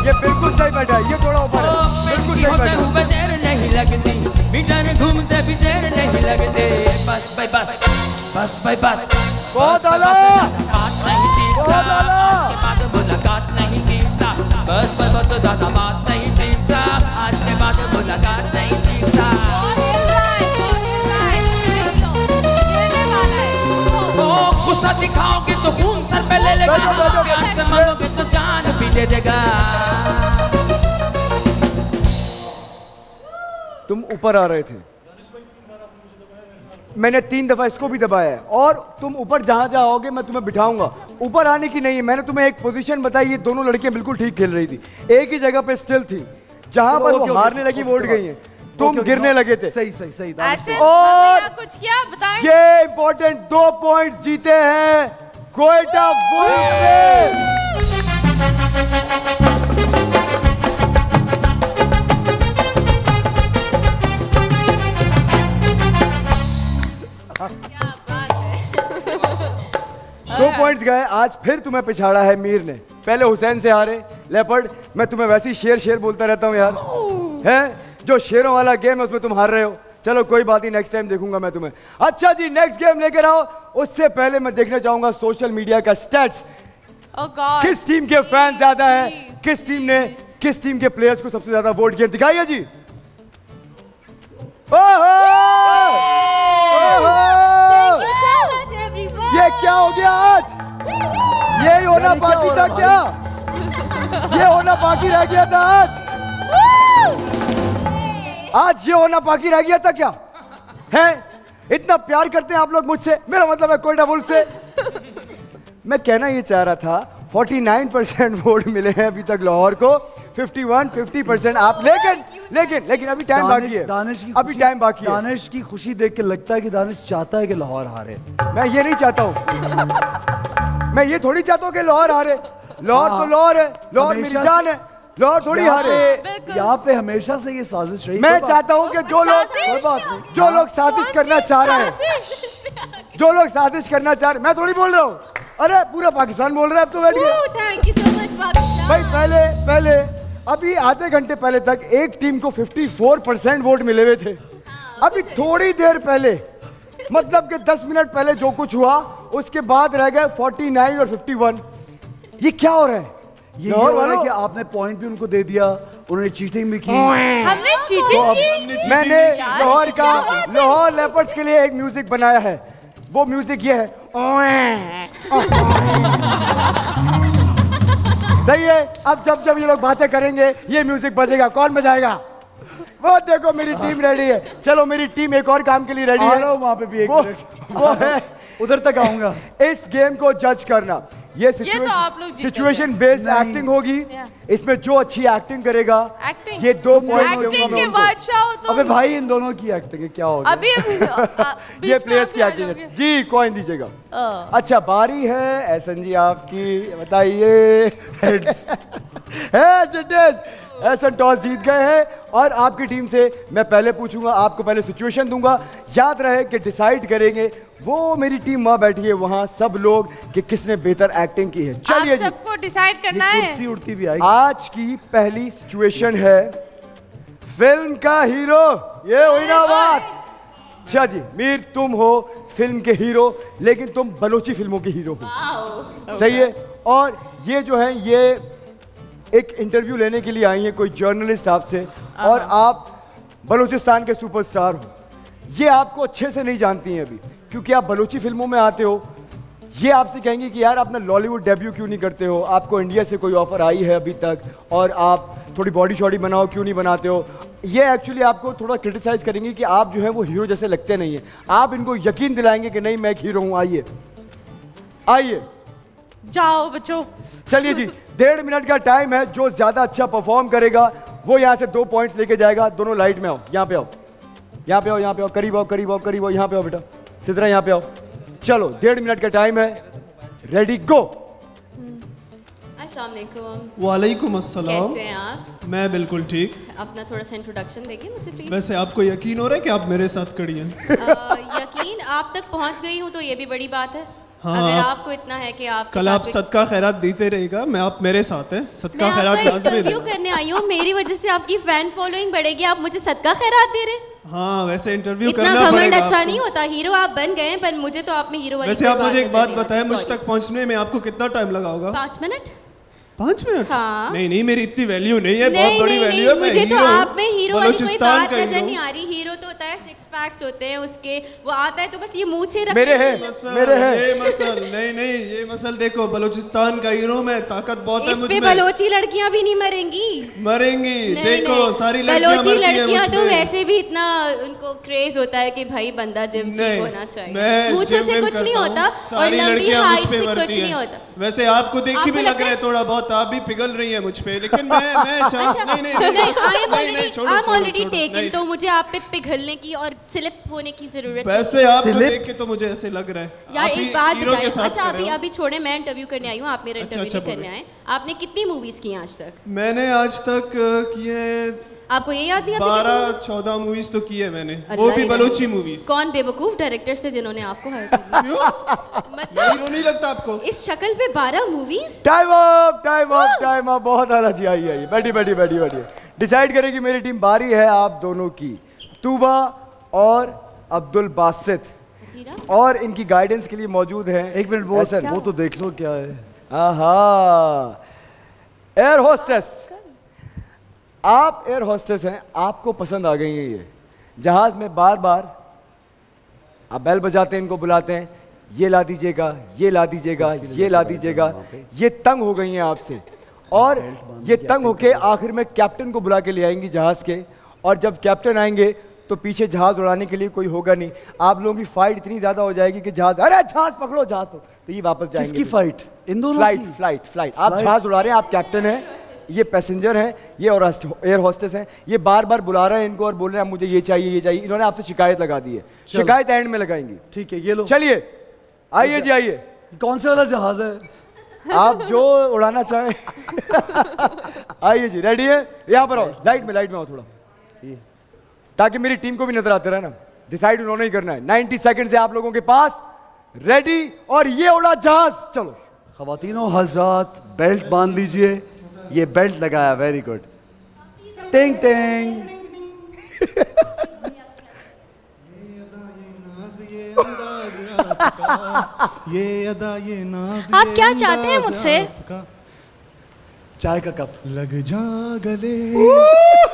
ये बिल्कुल सही बैठा है, ये थोड़ा ऊपर है, बिल्कुल सही बैठा है। पिन की होते हुए देर नहीं लगती, मीटर घूमते भी देर नहीं लगते। बस भाई बस बस भाई बस बहुत आला मुलाकात नहीं सीखता। बस बस बस ज्यादा बात नहीं सीखता, आज के बाद मुलाकात नहीं सीखता। गुस्सा दिखाओगे तो खून सर पे ले लेगा, प्यार से मांगोगे तो जान भी दे देगा। तुम ऊपर आ रहे थे मैंने तीन दफ़ा इसको भी दबाया है और तुम ऊपर जहाँ जाओगे मैं तुम्हें बिठाऊंगा। ऊपर आने की नहीं है, मैंने तुम्हें एक पोजीशन बताई, ये दोनों लड़कियाँ बिल्कुल ठीक खेल रही थी, एक ही जगह पे स्टिल थी, जहाँ पर वो हारने लगी वो उठ गई हैं, तुम गिरने लगे थे। सही सही सही दानिश। और कुछ क्या बताएं, ये इम्पोर्टेंट दो पॉइंट जीते हैं क्वेटा वुल्व्स। दो पॉइंट्स गए। आज फिर तुम्हें पिछाड़ा है मीर ने, पहले हुसैन से हारे लेपर्ड। मैं तुम्हें वैसे ही शेर शेर बोलता रहता हूँ यार, है जो शेरों वाला गेम है उसमें तुम हार रहे हो। चलो कोई बात नहीं, नेक्स्ट टाइम देखूंगा मैं तुम्हें। अच्छा जी नेक्स्ट गेम लेकर आओ, उससे पहले मैं देखना चाहूंगा सोशल मीडिया का स्टैट्स। oh किस टीम के फैन ज्यादा है, किस टीम ने किस टीम के प्लेयर्स को सबसे ज्यादा वोट किया, दिखाइए जी। ये क्या हो गया आज, ये होना बाकी था क्या, ये होना बाकी रह गया था आज, आज ये होना बाकी रह गया था क्या है। इतना प्यार करते हैं आप लोग मुझसे, मेरा मतलब है क्वेटा वुल्व्स से। मैं कहना ये चाह रहा था उनचास परसेंट वोट मिले हैं अभी तक लाहौर को, इक्यावन, पचास परसेंट आप, लेकिन लेकिन लेकिन अभी टाइम बाकी है, दानिश की अभी टाइम बाकी है। दानिश की खुशी देख के लगता है कि दानिश चाहता है कि लाहौर हारे। मैं ये नहीं चाहता हूँ, मैं ये थोड़ी चाहता हूँ कि लाहौर हारे। लाहौर तो लाहौर है, लाहौर मेरी जान है, लाहौर थोड़ी हारे। यहाँ पे हमेशा से ये साजिश रही। मैं चाहता हूँ कि जो लोग जो लोग साजिश करना चाह रहे हैं, जो लोग साजिश करना चाह रहे हैं, मैं थोड़ी बोल रहा हूँ, अरे पूरा पाकिस्तान बोल रहा है। अब तो बैठिए भाई, पहले पहले अभी आधे घंटे पहले तक एक टीम को चौवन परसेंट वोट मिले हुए थे। अभी थोड़ी देर पहले मतलब कि दस मिनट पहले जो कुछ हुआ उसके बाद रह गए उनचास और इक्यावन। ये क्या हो रहा है, ये हो रहा है कि आपने पॉइंट भी उनको दे दिया, उन्होंने चीटिंग भी की। हमने चीटिंग तो की। मैंने लाहौर का लाहौर लेपर्ड्स के लिए एक म्यूजिक बनाया है, वो म्यूजिक ये है। सही है, अब जब जब ये लोग बातें करेंगे ये म्यूजिक बजेगा। कौन बजाएगा, वो देखो मेरी टीम रेडी है। चलो मेरी टीम एक और काम के लिए रेडी है, वहाँ पे भी एक वो, वो है, उधर तक आऊंगा। इस गेम को जज करना, ये सिचुएशन बेस्ड एक्टिंग होगी। इसमें जो अच्छी एक्टिंग करेगा acting. ये दो पॉइंट। अबे भाई इन दोनों की एक्टिंग क्या होगा, ये प्लेयर्स की एक्टिंग है जी। कॉइन दीजिएगा। अच्छा बारी है एहसन जी आपकी, बताइए। एहसन टॉस जीत गए हैं और आपकी टीम से मैं पहले पूछूंगा, आपको पहले सिचुएशन दूंगा। याद रहे कि डिसाइड करेंगे वो मेरी टीम वहाँ बैठी है, वहाँ सब लोग कि किसने बेहतर एक्टिंग की है। चलिए सबको डिसाइड करना है। कुर्सी उड़ती भी आएगी। आज की पहली सिचुएशन है फिल्म का हीरो, ये हुई ना बात। अच्छा जी मीर तुम हो फिल्म के हीरो, लेकिन तुम बलोची फिल्मों के हीरो हो, सही है। और ये जो है ये एक इंटरव्यू लेने के लिए आई है कोई जर्नलिस्ट आपसे, और आप बलूचिस्तान के सुपरस्टार हो। ये आपको अच्छे से नहीं जानती हैं अभी, क्योंकि आप बलोची फिल्मों में आते हो। ये आपसे कहेंगे कि यार आपने लॉलीवुड डेब्यू क्यों नहीं करते हो, आपको इंडिया से कोई ऑफर आई है अभी तक और आप थोड़ी बॉडी शॉडी बनाओ, क्यों नहीं बनाते हो। ये एक्चुअली आपको थोड़ा क्रिटिसाइज़ करेंगे कि आप जो है वो हीरो जैसे लगते नहीं हैं। आप इनको यकीन दिलाएंगे कि नहीं मैं एक हीरो हूँ। आइए आइए जाओ बच्चों। चलिए जी डेढ़ मिनट का टाइम है, जो ज़्यादा अच्छा परफॉर्म करेगा वो यहाँ से दो पॉइंट्स लेके जाएगा। दोनों लाइट में आओ, यहाँ पे आओ, यहाँ पे आओ, यहाँ पे आओ, करीब आओ, करीब आओ, करीब आओ, यहाँ पे आओ बेटा सिद्रा, यहाँ पे आओ। चलो डेढ़ मिनट का टाइम है, रेडी गो। वालेकुम अस्सलाम, कैसे हैं आप? मैं बिल्कुल ठीक। अपना थोड़ा सा इंट्रोडक्शन देंगे मुझे प्लीज। वैसे आपको यकीन हो रहा है कि आप मेरे साथ खड़ी हैं? यकीन आप तक पहुँच गई हूँ तो ये भी बड़ी बात है। हाँ, अगर आपको इतना है कि आप कल आप सदका खैरात देते रहेगा, मैं आप मेरे साथ है सदका खैरात लाजमी दे। करने आई हूँ, मेरी वजह से आपकी फैन फॉलोइंग बढ़ेगी, आप मुझे सदका खैरात दे रहे। हाँ वैसे इंटरव्यू करना पड़ेगा। अच्छा नहीं होता, हीरो आप बन गए, पर मुझे तो आप में हीरो वाली। वैसे आप मुझे एक बात बताएं, मुझ तक पहुँचने में आपको कितना टाइम लगा होगा? पाँच मिनट। पाँच मिनट? हाँ। नहीं नहीं मेरी इतनी वैल्यू नहीं है, बहुत बड़ी वैल्यू है। मुझे तो आप में हीरो वाली कोई बात नजर नहीं आ रही। हीरो तो होता है, सिक्स पैक्स होते हैं उसके, वो आता है तो बस ये मुँह से रखता है। मेरे है, मेरे है। ये मसल नहीं नहीं ये मसल देखो, बलूचिस्तान का हीरो में ताकत बहुत है मुझ में। बलोची लड़कियाँ भी नहीं मरेंगी। मरेंगी देखो, सारी बलोची लड़कियाँ तो वैसे भी इतना उनको क्रेज होता है की भाई बंदा जिम फिट होना चाहिए, मूंछों से कुछ नहीं होता और लंबी हाइट से कुछ नहीं होता। वैसे आपको देख के भी लग रहा है थोड़ा बहुत, आप भी पिघल रही है मुझ पे, लेकिन मैं मैं चांस नहीं नहीं नहीं आप ऑलरेडी टेकन, तो मुझे आप पे पिघलने की और स्लिप होने की जरूरत नहीं। वैसे आप देख के तो मुझे ऐसे लग रहा है यार। एक बात बताइए, अच्छा अभी अभी छोड़े, मैं इंटरव्यू करने आई हूँ, आप मेरा इंटरव्यू करने आए। आपने कितनी मूवीज की आज तक? मैंने आज तक किए, आपको ये याद नहीं? बारह चौदह मूवीज तो की है मैंने, वो भी बलोची मूवीज। कौन बेवकूफ डायरेक्टर्स थे जिन्होंने आपको मतलब नहीं लगता आपको इस शक्ल पे बारह movies? Time up, time up, time up, बहुत अलग आई है। बैठी बैठी बैठी बैठी डिसाइड करेगी मेरी टीम। बारी है आप दोनों की, तूबा और अब्दुल बासित, और इनकी गाइडेंस के लिए मौजूद है। एक मिनट वो सर, वो तो देख लो क्या है। हाँ, एयर होस्टेस, आप एयर होस्टेस हैं, आपको पसंद आ गई है ये। जहाज में बार बार आप बैल बजाते हैं, इनको बुलाते हैं, ये ला दीजिएगा, ये ला दीजिएगा, ये ला दीजिएगा, ये तंग हो गई हैं आपसे। और ये तंग होके आखिर में कैप्टन को बुला के ले आएंगी जहाज के, और जब कैप्टन आएंगे तो पीछे जहाज उड़ाने के लिए कोई होगा नहीं। आप लोगों की फाइट इतनी ज्यादा हो जाएगी कि जहाज, अरे जहाज पकड़ो, जहाज पकड़ो, तो ये वापस जाएंगे। इसकी फाइट, इन दोनों फ्लाइट फ्लाइट फ्लाइट आप जहाज उड़ा रहे हैं, आप कैप्टन हैं, ये पैसेंजर हैं, ये और एयर होस्टेस हैं, ये बार बार बुला रहे हैं इनको और बोल रहे हैं मुझे ये चाहिए, ये चाहिए। इन्होंने आपसे शिकायत लगा दी है, शिकायत एंड में लगाएंगी। ठीक है, ये लो, चलिए आइए जी, आइए। कौन सा वाला जहाज है आप जो उड़ाना चाहें? आइए जी, रेडी है? यहाँ पर आओ, लाइट में, लाइट में आओ थोड़ा, ताकि मेरी टीम को भी नजर आते रहे ना। डिसाइड उन्होंने ही करना है। नाइन्टी सेकेंड से आप लोगों के पास, रेडी, और ये उड़ा जहाज। चलो खवातीनों हजरात, बेल्ट बांध लीजिए, ये बेल्ट लगाया, वेरी गुड, टिंग टिंग। आप क्या चाहते हैं मुझसे? चाय का कप लग जा गले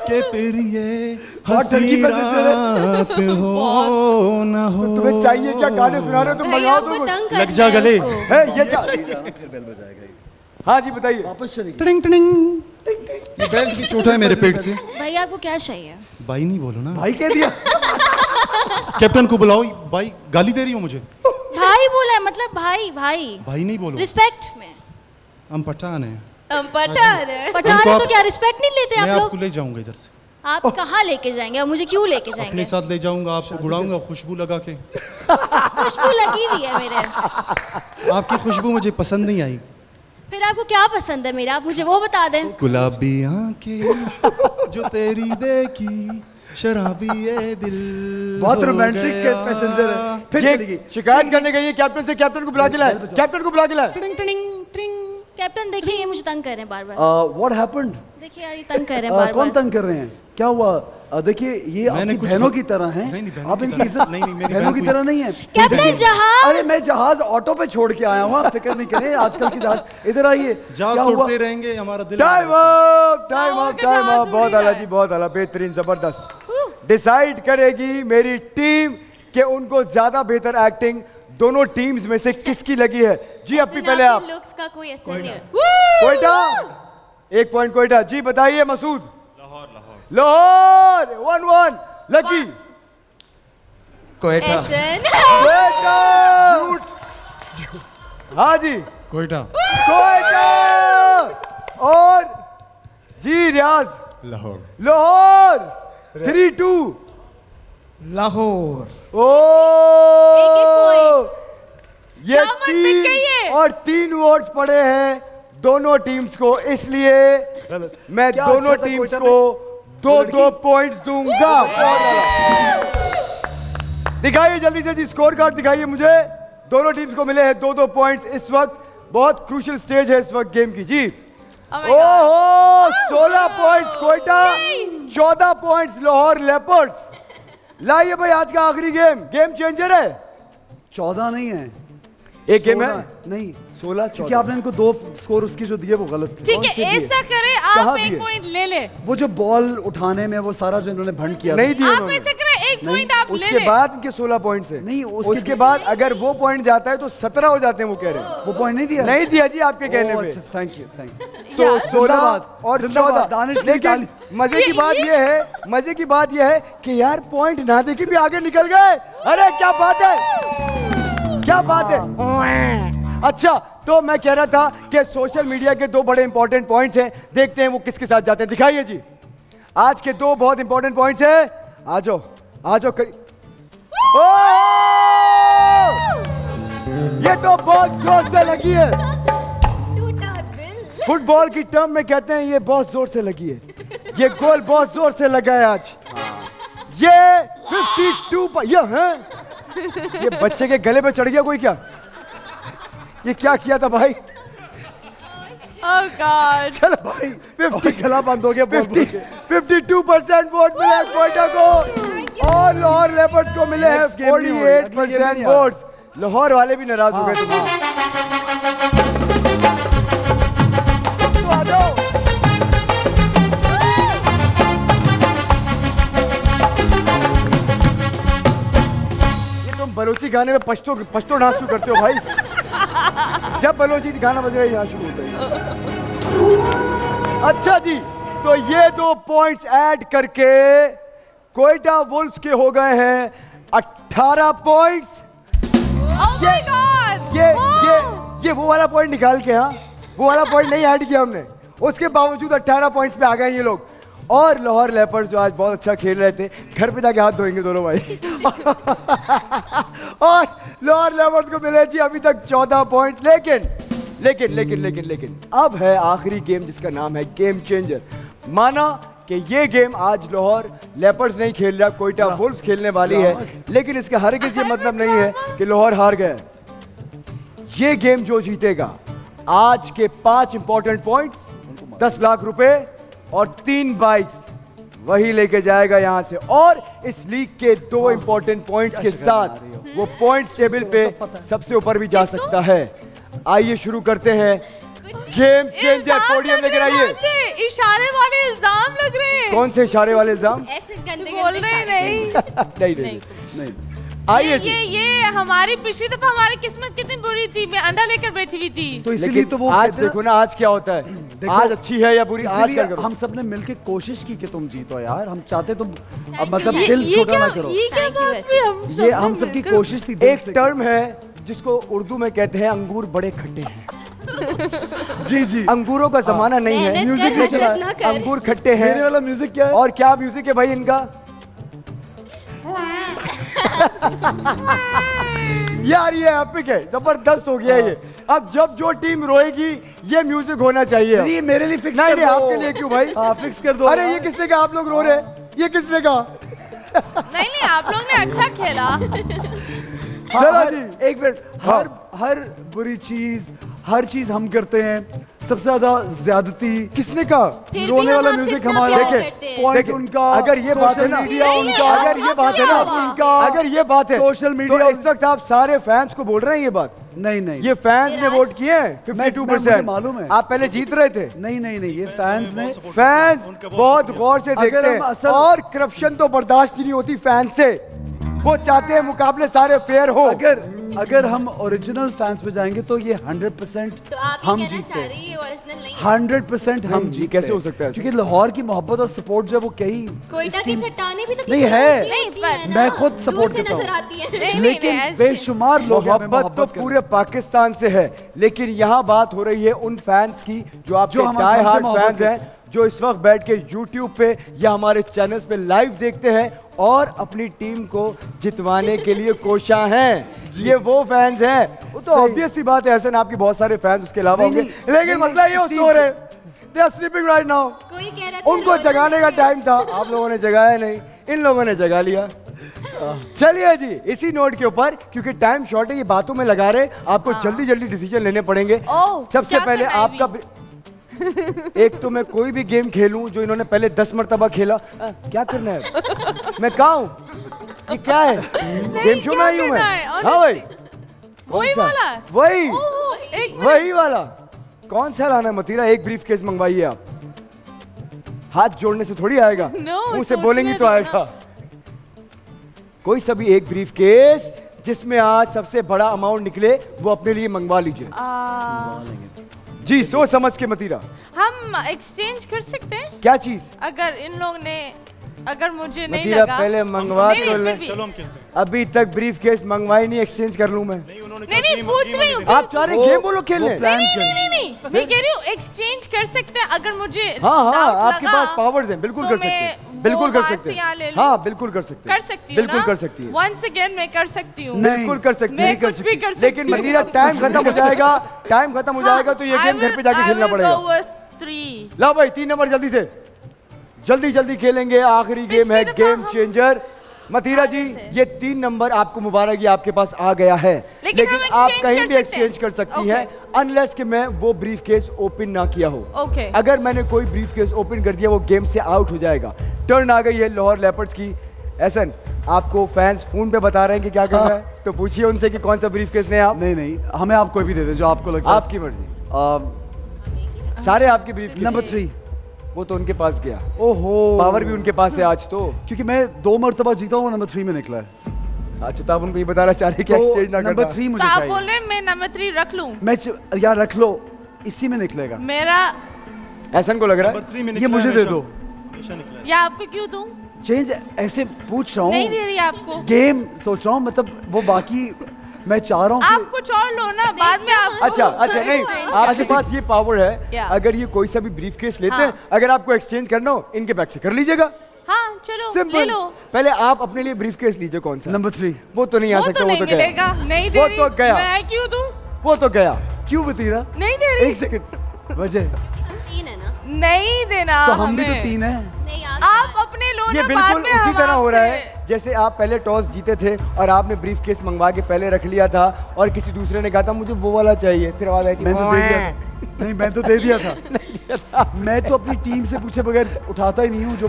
के पिरिये, हंसी रात हो ना हो। तुम्हें चाहिए क्या? गाने सुना रहे हो तुम, बजाओ तुम। लग जा गले, ये फिर बेल बजाएगा। हाँ जी बताइए। वापस चली टिंग टिंग टिंग। बेल्ट की चोट है मेरे पेट से। भाई आपको क्या चाहिए? भाई नहीं बोलो ना, भाई कह दिया। कैप्टन को बुलाओ। भाई गाली दे रही हो मुझे? भाई बोला है मतलब भाई, भाई भाई नहीं बोलो, रिस्पेक्ट में। हम पठान हैं, हम पठान हैं। पठान तो क्या रिस्पेक्ट नहीं लेते आप लोग? मैं आपको ले जाऊंगा इधर से। आप कहाँ लेके जाएंगे? मुझे क्यों लेके जाएंगे? अपने साथ ले जाऊंगा, आपको घुड़ाऊंगा खुशबू लगा के। खुशबू लगी हुई है मेरे। आपकी खुशबू मुझे पसंद नहीं आई। फिर आपको क्या पसंद है मेरा? आप मुझे वो बता दें। गुलाबी आंखें जो तेरी देखी, शराबी ये दिल। बहुत रोमांटिक के पैसेंजर है। फिर शिकायत करने गई है कैप्टन से। कैप्टन को बुला के लाए, कैप्टन को बुला के लाए। टिंग टिंग टिंग। कैप्टन देखिए ये मुझे तंग कर रहे हैं बार बार। What happened? देखिए यार ये तंग कर रहे हैं बार बार। कौन तंग कर रहे हैं? क्या हुआ? देखिए ये आपकी बहनों की तरह हैं। नहीं नहीं, आप इनकी इज्जत नहीं, नहीं बहनों की तरह नहीं है। कैप्टन जहाज, अरे मैं जहाज ऑटो पे छोड़ के आया हूँ, आप फिक्र नहीं करें। आजकल की जहाज, इधर आइए, जहाज छोड़ते रहेंगे हमारा दिल। Time up, time up, time up. बहुत आला जी, बहुत आला, बेहतरीन, जबरदस्त। डिसाइड करेगी मेरी टीम कि उनको ज्यादा बेहतर एक्टिंग दोनों टीम्स में से किसकी लगी है। जी अपनी पहले आप लुक्स का कोई असर नहीं है। कोयटा एक पॉइंट कोयटा जी। बताइए Masood. Lahore, Lahore, Lahore. One one. Lucky Quetta. Quetta. हाँ जी कोयटा, कोयटा। और जी रियाज। लाहौर, लाहौर। Three two Lahore. ओ ये तीन और तीन वोट पड़े हैं दोनों टीम्स को, इसलिए मैं दोनों टीम्स को दो दो पॉइंट्स दूंगा। दिखाइए जल्दी से जी स्कोर कार्ड दिखाइए मुझे। दोनों टीम्स को मिले हैं दो दो पॉइंट्स इस वक्त। बहुत क्रूशियल स्टेज है इस वक्त गेम की। जी ओहो, सोलह पॉइंट्स कोयटा, चौदह पॉइंट्स लाहौर लेपर्ड्स। लाइए भाई आज का आखिरी गेम, गेम चेंजर है। चौदह नहीं है, एक गेम है नहीं सोलह, क्योंकि आपने इनको दो स्कोर उसकी जो दिए वो गलत थे। ठीक है, ऐसा करें आप एक पॉइंट ले ले, वो जो बॉल उठाने में वो सारा जो इन्होंने भंड किया नहीं दिया, आप ऐसा करें एक पॉइंट आप ले ले। उसके बाद इनके सोलह पॉइंट्स है नहीं, उसके बाद अगर वो पॉइंट जाता है तो सत्रह हो जाते हैं। वो कह रहे हैं वो पॉइंट नहीं दिया, नहीं दिया जी आपके कहने पे। Thank you thank you. तो सोलह और चौदह दानिश। लेकिन मजे की बात ये है, मजे की बात ये है कि यार पॉइंट ना देखे भी आगे निकल गए। अरे क्या बात है, क्या बात है। अच्छा तो मैं कह रहा था कि सोशल मीडिया के दो बड़े इंपॉर्टेंट पॉइंट्स हैं, देखते हैं वो किसके साथ जाते हैं। दिखाइए जी, आज के दो बहुत इंपॉर्टेंट पॉइंट्स हैं। आ जाओ आ जाओ करी। ये तो बहुत जोर से लगी है, फुटबॉल की टर्म में कहते हैं ये बहुत जोर से लगी है। ये गोल बहुत जोर से लगा है आज। ये बावन ये है, ये बच्चे के गले पे चढ़ गया कोई। क्या ये क्या किया था भाई? oh God. चलो भाई फिफ्टी गला बंद हो गया। बावन परसेंट वोट मिले हैं क्वेटा को और लाहौर लेपर्ड्स को मिले हैं अड़तालीस परसेंट वोट्स। लाहौर वाले भी नाराज हो गए। तो आ जाओ ये तुम बलोची गाने में पश्तो पश्तो डांस शुरू करते हो भाई। जब बलोची गाना बज रहा है यहाँ शुरू होता है। अच्छा जी, तो ये दो पॉइंट्स ऐड करके क्वेटा वुल्फ्स के हो गए हैं अठारह पॉइंट्स। oh ये, ये ये ये वो वाला पॉइंट निकाल के, हाँ वो वाला पॉइंट नहीं ऐड किया हमने, उसके बावजूद अठारह पॉइंट्स पे आ गए ये लोग। और लाहौर लेपर्ड्स जो आज बहुत अच्छा खेल रहे थे, घर पे जाके हाथ धोएंगे दोनों भाई। और लाहौर लेपर्ड्स को मिले जी अभी तक चौदह पॉइंट्स। लेकिन लेकिन लेकिन लेकिन लेकिन अब है आखिरी गेम जिसका नाम है गेम चेंजर। माना कि ये गेम आज लाहौर लेपर्ड्स नहीं खेल रहा, क्वेटा वुल्फ्स खेलने वाली है, लेकिन इसका हरगिज ये मतलब नहीं है कि लाहौर हार गए। ये गेम जो जीतेगा आज के पांच इंपॉर्टेंट पॉइंट्स, दस लाख रुपए और तीन बाइक्स वही लेके जाएगा यहाँ से। और इस लीग के दो इंपॉर्टेंट पॉइंट्स के साथ वो पॉइंट्स टेबल पे सबसे ऊपर भी जा सकता है। आइए शुरू करते हैं गेम चेंजर। पोडियम लेकर आइए। इशारे वाले इल्जाम लग रहे हैं। कौन से इशारे वाले इल्जाम? ऐसे गंदे गंदे नहीं नहीं नहीं। आइए ये ये हमारी पिछली दफा हमारी किस्मत कितनी बुरी थी, मैं अंडा लेकर बैठी हुई थी। तो इसलिए तो वो आज देखो ना आज क्या होता है, आज अच्छी है या बुरी। आज क्या करो, हम सब ने मिलके कोशिश की कि तुम जीतो यार, हम चाहते तुम अब मतलब दिल छोटा ना करो। ये क्या बात है, ये हम सब की कोशिश थी। एक टर्म है जिसको उर्दू में कहते हैं अंगूर बड़े खट्टे हैं। जी जी, अंगूरों का जमाना नहीं है, म्यूजिक अंगूर खट्टे हैं। मेरे वाला म्यूजिक क्या है और क्या म्यूजिक है भाई इनका? यार ये एपिक है, जबरदस्त हो गया ये। अब जब जो टीम रोएगी ये म्यूजिक होना चाहिए। ये मेरे लिए फिक्स नहीं, कर नहीं दो। आपके लिए क्यों भाई? आ, फिक्स कर दो। अरे ये किसने कहा आप लोग रो रहे हैं? ये किसने कहा? नहीं नहीं आप लोग ने अच्छा खेला। चलो जी एक मिनट। हर हर बुरी चीज, हर चीज हम करते हैं। सबसे ज्यादा ज्यादती किसने का? रोने वाला म्यूजिक हमारा। देखें उनका, अगर ये बात है ना, अगर ये बात है ना उनका, अगर ये बात है सोशल मीडिया। इस वक्त आप सारे फैंस को बोल रहे हैं ये बात? नहीं नहीं, ये फैंस ने वोट किए बावन परसेंट। मालूम है आप पहले जीत रहे थे। नहीं नहीं नहीं, ये फैंस ने, फैंस बहुत गौर से देखते हैं और करप्शन तो बर्दाश्त नहीं होती फैंस से। वो चाहते हैं मुकाबले सारे फेयर हो। अगर अगर हम ओरिजिनल फैंस पे जाएंगे तो ये हंड्रेड परसेंट तो हम जीतते हैं। हंड्रेड परसेंट हम जीत कैसे हो सकता है? क्योंकि लाहौर की मोहब्बत और सपोर्ट जो है वो कहीं कोयटा की चट्टानें भी तो नहीं है। मैं खुद सपोर्ट करता हूँ, लेकिन बेशुमार लोग। मोहब्बत तो पूरे पाकिस्तान से है, लेकिन यहाँ बात हो रही है उन फैंस की जो आपके डाई हार्ड फैंस हैं, जो इस वक्त बैठ के यूट्यूब पे या हमारे चैनल्स पे लाइव देखते हैं और अपनी टीम को जितवाने के लिए कोशा हैं। ये वो फैंस हैं। वो तो ऑब्वियस सी बात है ऐसे ना, आपके बहुत सारे फैंस उसके अलावा होंगे, लेकिन मसला ये सो रहे हैं। They are sleeping right now. कोई कह रहा था उनको जगाने का टाइम था, आप लोगों ने जगाया नहीं, इन लोगों ने जगा लिया। चलिए जी इसी नोट के ऊपर, क्योंकि टाइम शॉर्ट है, ये बातों में लगा रहे, आपको जल्दी जल्दी डिसीजन लेने पड़ेंगे। सबसे पहले आपका एक तो मैं कोई भी गेम खेलूं जो इन्होंने पहले दस मरतबा खेला। आ, क्या करना है? मैं कहा हूं ये क्या है, गेम शो में आई हूं मैं। हाँ भाई वही वाला वही वही वाला कौन सा लाना है मथीरा? एक ब्रीफ केस मंगवाइए आप। हाथ जोड़ने से थोड़ी आएगा, मुंह से बोलेंगी तो आएगा। कोई सभी एक ब्रीफ केस जिसमें आज सबसे बड़ा अमाउंट निकले वो अपने लिए मंगवा लीजिए। जी सोच समझ के मथीरा। हम एक्सचेंज कर सकते हैं क्या चीज? अगर इन लोग ने अगर मुझे नहीं लगा पहले मंगवा तो ले। चलो हम खेलते हैं। अभी तक ब्रीफ केस मंगवाई नहीं, एक्सचेंज कर लूं मैं? नहीं उन्होंने नहीं नहीं पूछ रही हूं। आप चाह रहे गेम बोलो खेल ले। नहीं नहीं नहीं मैं कह रही हूं एक्सचेंज कर सकते हैं अगर मुझे। हां हां आपके पास पावर्स हैं, बिल्कुल कर सकते हैं, बिल्कुल कर सकते हैं। हां बिल्कुल कर सकते हैं, कर सकती हूं, बिल्कुल कर सकती है। वंस अगेन मैं कर सकती हूं, बिल्कुल कर सकती है, कुछ भी कर सकती है। लेकिन मथीरा टाइम खत्म हो जाएगा, टाइम खत्म हो जाएगा तो ये गेम घर पे जाके खेलना पड़ेगा। तीन ला भाई, तीन नंबर जल्दी से जल्दी जल्दी खेलेंगे, आखिरी गेम है, गेम चेंजर। मथीरा जी ये तीन नंबर आपको मुबारक, ये आपके पास आ गया है, लेकिन, लेकिन आप कहीं भी एक्सचेंज कर सकती हैं अनलेस कि मैं वो ब्रीफ केस ओपन ना किया हो। ओके। अगर मैंने कोई ब्रीफ केस ओपन कर दिया वो गेम से आउट हो जाएगा। टर्न आ गई है लाहौर लेपर्ड्स की। एहसन, आपको फैंस फोन पे बता रहे हैं कि क्या करना है तो पूछिए उनसे कि कौन सा ब्रीफ केस है आप। नहीं नहीं हमें आप कोई भी दे दे जो आपको लगता है, आपकी मर्जी। सारे आपके ब्रीफ केस। नंबर थ्री वो तो उनके पास गया। ओहो पावर भी उनके पास है आज तो, क्योंकि मैं दो मरतबा जीता हूँ, नंबर थ्री में निकला है। अच्छा तो आप उनको ये बताना चाह रहे कि एक्सचेंज ना करना। नंबर थ्री मुझे चाहिए। आप बोल रहे मैं नंबर थ्री रख लूँ? मैं यार रख लो, इसी में निकलेगा मेरा। एहसन को लग रहा है ये मुझे दे दो या आपको क्यों दूं? चेंज ऐसे पूछ रहा हूँ, नहीं दे रही आपको, गेम सोच रहा हूँ, मतलब वो बाकी मैं चाह रहा हूँ आप कुछ और लो ना बाद में आप। अच्छा अच्छा नहीं, आपके पास ये पावर है, अगर ये कोई सा भी ब्रीफ केस लेते हैं, अगर आपको एक्सचेंज करना हो इनके बैग से कर लीजिएगा। हाँ चलो सिंपल ले लो। पहले आप अपने लिए ब्रीफ केस लीजिए। कौन सा? Number three. वो तो नहीं आ सकता, वो तो गया, नहीं वो तो गया, मैं क्यों दूं? वो तो गया। क्यों मथीरा नहीं दे रही? एक सेकंड, वजह तीन है ना, नहीं देना, हम भी तो तीन है, आप अपने लो। ये बिल्कुल उसी तरह हो रहा है जैसे आप पहले टॉस जीते थे और आपने ब्रीफ केस मंगवा के पहले रख लिया था और किसी दूसरे ने कहा था मुझे वो वाला चाहिए, फिर आवाज आई थी मैं तो दे दिया। नहीं मैं तो दे दिया था, दिया था। मैं तो अपनी टीम से पूछे बगैर उठाता ही नहीं हूँ। चलो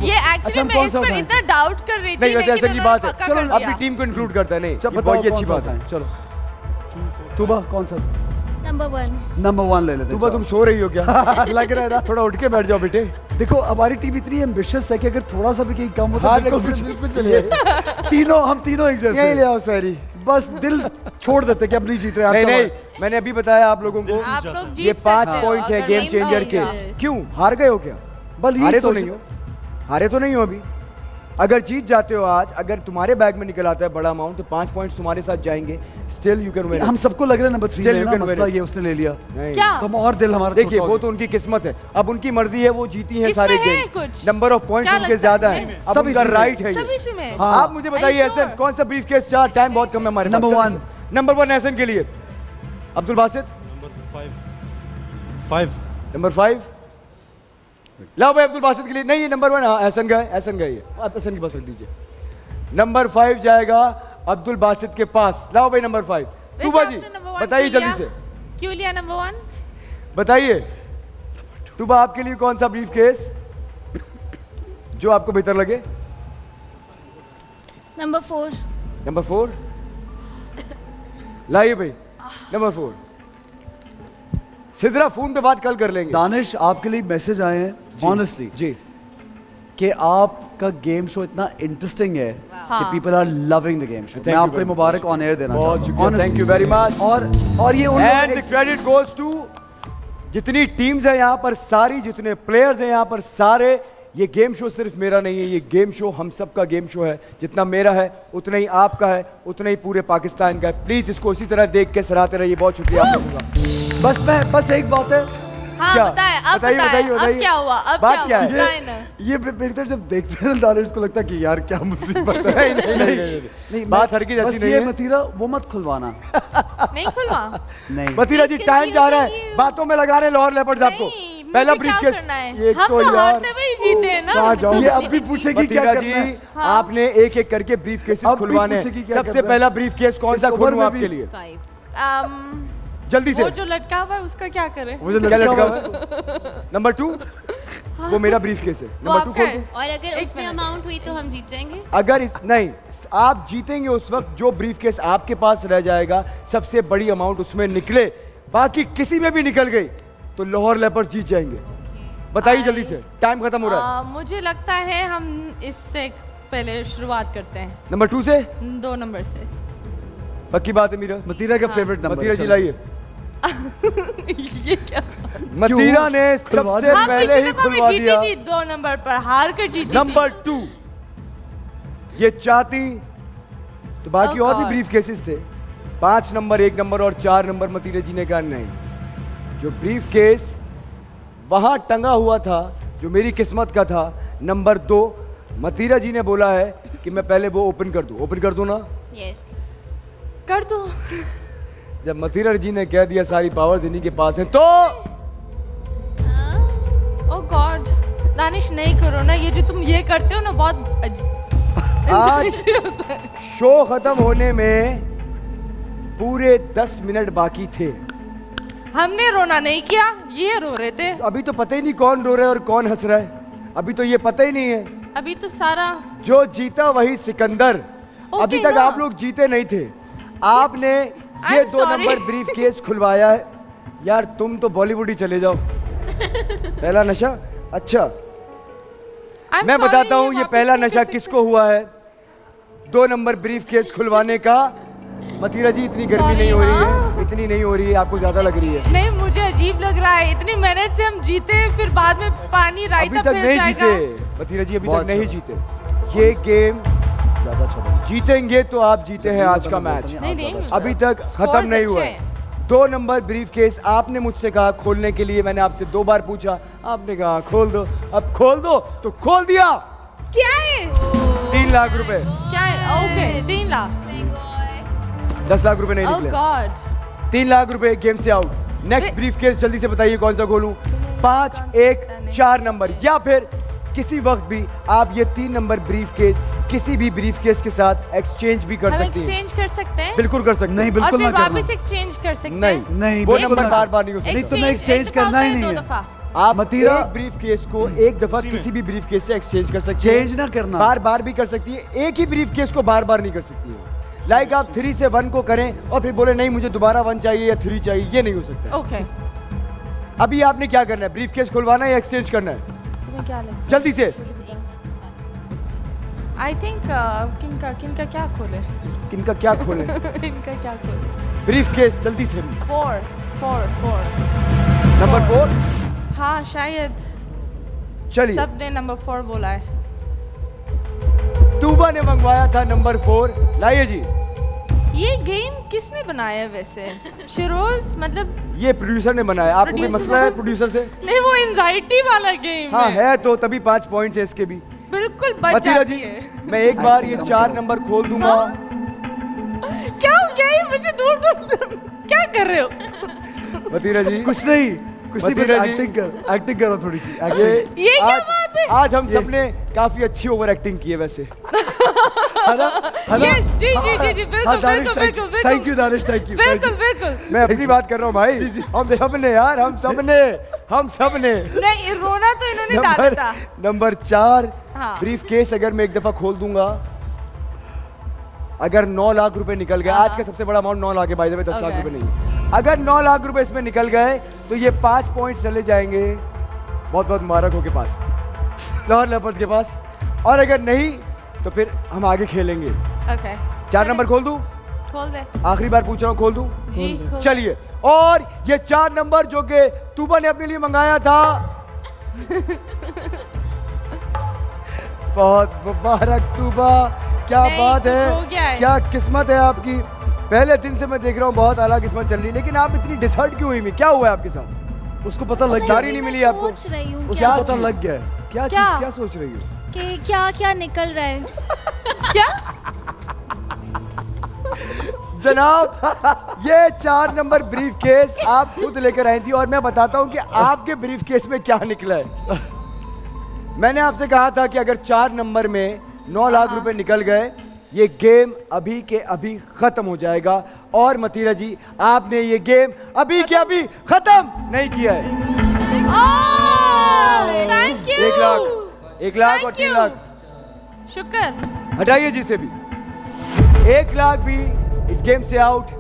अपनी टीम को इंक्लूड करता है, नहीं अच्छी बात है। चलो तुबा कौन सा? Number one. नंबर वन ले लेते। तुम सो रही हो क्या? लग रहा है ना, थोड़ा उठ के बैठ जाओ बेटे। देखो हमारी टीम इतनी एम्बिशियस है कि अगर थोड़ा सा भी कहीं कम होता है तीनों हम तीनों एक जैसे ले आओ सारी, बस दिल छोड़ देते कि अब नहीं जीत रहे। नहीं नहीं मैंने अभी बताया आप लोगों को ये पाँच पॉइंट है गेम चेंजर के। क्यों हार गए हो क्या? बल हारे तो नहीं हो, हारे तो नहीं हो अभी। अगर जीत जाते हो आज, अगर तुम्हारे बैग में निकल आता है बड़ा अमाउंट तो पांच पॉइंट्स तुम्हारे साथ जाएंगे। Still you can win. हम सबको लग रहा है नंबर थ्री लेना, मसला ये उसने ले लिया क्या? तो और दिल हमारा। देखिए वो तो उनकी किस्मत है, अब उनकी मर्जी है, वो जीती है सारे गेम, नंबर ऑफ पॉइंट्स उनके ज्यादा है, सब इनका राइट है। आप मुझे बताइए एहसन कौन सा ब्रीफ केस? चार, टाइम बहुत कम है हमारे। Number one. Number one Ehsan के लिए। अब्दुल बासित number five. लाओ भाई अब्दुल बासित के लिए। नहीं ये नंबर वन। हाँ एहसन गए, एहसन गए, आप एहसन के पास रख दीजिए। नंबर फाइव जाएगा अब्दुल बासित के पास। लाओ भाई नंबर फाइव। तुबा जी बताइए जल्दी से क्यों लिया नंबर वन? बताइए तुबा आपके लिए कौन सा ब्रीफ केस जो आपको बेहतर लगे? Number four. नंबर फोर लाइए भाई नंबर फोर। सिद्रा फोन पे बात कल कर लेंगे। दानिश आपके लिए मैसेज आए हैं ऑनेस्टली जी कि आपका गेम शो इतना इंटरेस्टिंग है कि people are loving the game show. मैं आपको मुबारक ऑन एयर देना चाहता हूं। Thank you very much. और और ये एंड क्रेडिट गोज टू जितनी टीम्स हैं यहाँ पर सारी, जितने प्लेयर्स हैं यहाँ पर सारे। ये गेम शो सिर्फ मेरा नहीं है, ये गेम शो हम सब का गेम शो है। जितना मेरा है उतना ही आपका है, उतना ही पूरे पाकिस्तान का है। प्लीज इसको इसी तरह देख के सराहते रहिए। बहुत शुक्रिया आप लोगों का। बस मैं बस एक बात है। हाँ, क्या बताइए बताइए बताइए क्या हुआ? अब बात क्या, क्या है ना? ये मेरी तरफ जब देखते हैं दानिश को लगता है कि यार क्या मुसीबत है। नहीं नहीं नहीं बात हर की जैसी नहीं है। मथीरा वो मत खुलवाना। नहीं खुलवा नहीं मथीरा जी, टाइम जा रहा है, बातों में लगा रहे लाहौर लेपर्ड्स आपको। पहला ब्रीफ केस ये हम तो यार जीते हैं ना। ये अब भी पूछेगी क्या करना है? हाँ। आपने एक एक करके ब्रीफ केसेस खुलवाने हैं। सबसे पहला ब्रीफ केस कौन सा खोलूं आपके लिए? um, जल्दी से। वो जो लटका हुआ है उसका क्या करें? वो जो लटका हुआ है नंबर टू। वो मेरा ब्रीफ केस है। नंबर टू और अगर उसमें अमाउंट हुई तो हम जीत जाएंगे। अगर इस, नहीं, आप जीतेंगे उस वक्त जो ब्रीफ केस आपके पास रह जाएगा, सबसे बड़ी अमाउंट उसमें निकले। बाकी किसी में भी निकल गई तो लाहौर लेपर्स जीत जाएंगे। बताइए जल्दी से, टाइम खत्म हो रहा है। मुझे लगता है हम इससे पहले शुरुआत करते हैं नंबर टू से, दो नंबर से। पक्की बात है मीरा? मथीरा का फेवरेट नंबर। मथीरा जी लाइए। ये क्या? मथीरा ने सबसे पहले ही खुलवा दिया। दो नंबर पर हार कर जीती नंबर टू। ये चाहती तो बाकी oh और भी ब्रीफ केसेस थे, पांच नंबर, एक नंबर और चार नंबर। मथीरा जी ने कहा नहीं, जो ब्रीफ केस वहां टंगा हुआ था, जो मेरी किस्मत का था नंबर दो, मथीरा जी ने बोला है कि मैं पहले वो ओपन कर दूं। ओपन कर दूं ना? Yes yes. कर दो। जब मथीरा जी ने कह दिया सारी पावर्स इन्हीं के पास हैं तो ओह गॉड दानिश नहीं करो ना, ये जो तुम ये करते हो ना बहुत अज... आज शो खत्म होने में पूरे दस मिनट बाकी थे। हमने रोना नहीं किया, ये रो रहे थे। अभी तो पता ही नहीं कौन रो रहा है और कौन हंस रहा है, अभी तो ये पता ही नहीं है। अभी तो सारा जो जीता वही सिकंदर। okay, अभी तक आप लोग जीते नहीं थे, आपने ये I'm दो नंबर ब्रीफ केस खुलवाया है। यार तुम तो बॉलीवुड ही चले जाओ। पहला नशा, अच्छा I'm मैं बताता हूँ ये पहला नशा किसको हुआ है दो नंबर ब्रीफ केस खुलवाने का। मथीरा जी इतनी गर्मी नहीं हो रही है, इतनी नहीं हो रही है, आपको ज्यादा लग रही है। नहीं मुझे अजीब लग रहा है, इतनी मेहनत से हम जीते फिर बाद में पानी रायता तक नहीं जीते। मथीरा जी अभी तक नहीं जीते, ये गेम ज्यादा जीतेंगे तो आप जीते हैं आज का मैच। नहीं, नहीं, अभी तक खत्म नहीं हुआ है। दो नंबर ब्रीफ केस आपने मुझसे कहा खोलने के लिए, मैंने आपसे दो बार पूछा, आपने कहा खोल दो। अब खोल दो तो खोल दिया। क्या है? तीन लाख रुपए। क्या है? ओके तीन लाख। दस लाख रुपए नहीं निकले, तीन लाख रुपए गेम से आउट। नेक्स्ट ब्रीफ केस जल्दी से बताइए कौन सा खोलूं? पांच, एक, चार नंबर या फिर किसी वक्त भी आप ये तीन नंबर ब्रीफ केस किसी भी ब्रीफ केस के साथ एक्सचेंज भी कर सकते हैं। एक्सचेंज कर सकते हैं? बिल्कुल कर सकते हैं। नहीं बिल्कुल ना करना। और फिर वापस एक्सचेंज कर सकते हैं? नहीं नहीं, वो नंबर बार बार नहीं हो सकता। नहीं तो मैं एक्सचेंज करना ही नहीं है। आप मथीरा ब्रीफ केस को एक दफा किसी भी ब्रीफ केस से एक्सचेंज कर सकते हैं। चेंज ना करना। बार बार भी कर सकती है, एक ही ब्रीफ केस को बार बार नहीं कर सकती है। लाइक आप थ्री से वन को करें और फिर बोले नहीं मुझे दोबारा वन चाहिए या थ्री चाहिए, ये नहीं हो सकता। ओके अभी आपने क्या करना है, ब्रीफ केस खुलवाना है या एक्सचेंज करना है? क्या जल्दी से। आई थिंक uh, किनका किनका क्या खोले, किनका क्या खोले इनका क्या खोले ब्रीफ केस जल्दी से। Four four four number four. हाँ शायद चलिए, सबने नंबर फोर बोला है। तूबा ने मंगवाया था नंबर फोर, लाइए जी। ये गेम किसने बनाया वैसे? शिरोज मतलब ये प्रोड्यूसर ने बनाया। आपको भी मसला है प्रोड्यूसर से? नहीं वो एंजाइटी वाला गेम हाँ है, तो तभी पांच पॉइंट्स है इसके भी। बिल्कुल बच जाती है। मैं एक बार ये चार नंबर खोल दूंगा। क्या हो गया ये? मुझे दूर दूर क्या कर रहे हो मथीरा जी? कुछ नहीं कुछ नहीं, बस एक्टिंग कर एक्टिंग करो थोड़ी सी। ये क्या बात है? आज हम सबने काफी अच्छी ओवर एक्टिंग की है वैसे। यस जी जी जी जी बिल्कुल। Thank you Danish, thank you. बिल्कुल बिल्कुल मैं अपनी बात कर रहा हूँ भाई। हम सबने यार हम सबने हम सबने नहीं रोना तो इन्होंने डाला था। नंबर चार ब्रीफ केस अगर मैं एक दफा खोल दूंगा, अगर नौ लाख रुपए निकल गए, आज का सबसे बड़ा अमाउंट नौ लाख है भाई, दस लाख रुपए नहीं। अगर नौ लाख रुपए इसमें निकल गए तो ये पांच पॉइंट चले जाएंगे बहुत बहुत मुबारक हो के पास, लाहौर लेपर्स के पास। और अगर नहीं तो फिर हम आगे खेलेंगे। okay. चार नंबर खोल दूं? खोल दे। आखिरी बार पूछ रहा हूँ खोल दूं? चलिए। और ये चार नंबर जो कि तूबा ने अपने लिए मंगाया था बहुत मुबारक तूबा, क्या बात है, क्या किस्मत है आपकी। पहले दिन से मैं देख रहा हूँ बहुत आला किस्मत चल रही है, लेकिन आप इतनी डिसहर्ट क्यों हुई? क्या हुआ है आपके साथ? उसको पता लग गया नहीं मिली आपको? उसको पता लग गया है क्या चीज? क्या सोच रही हो कि क्या क्या निकल रहा है? क्या जनाब ये चार नंबर ब्रीफ केस आप खुद लेकर आई थी और मैं बताता हूँ कि आपके ब्रीफ केस में क्या निकला है। मैंने आपसे कहा था कि अगर चार नंबर में नौ लाख रुपए निकल गए ये गेम अभी के अभी खत्म हो जाएगा, और मथीरा जी आपने ये गेम अभी के अभी खत्म नहीं किया है। एक लाख, एक लाख और तीन लाख। शुक्र। हटाइए जिसे भी। एक लाख भी इस गेम से आउट,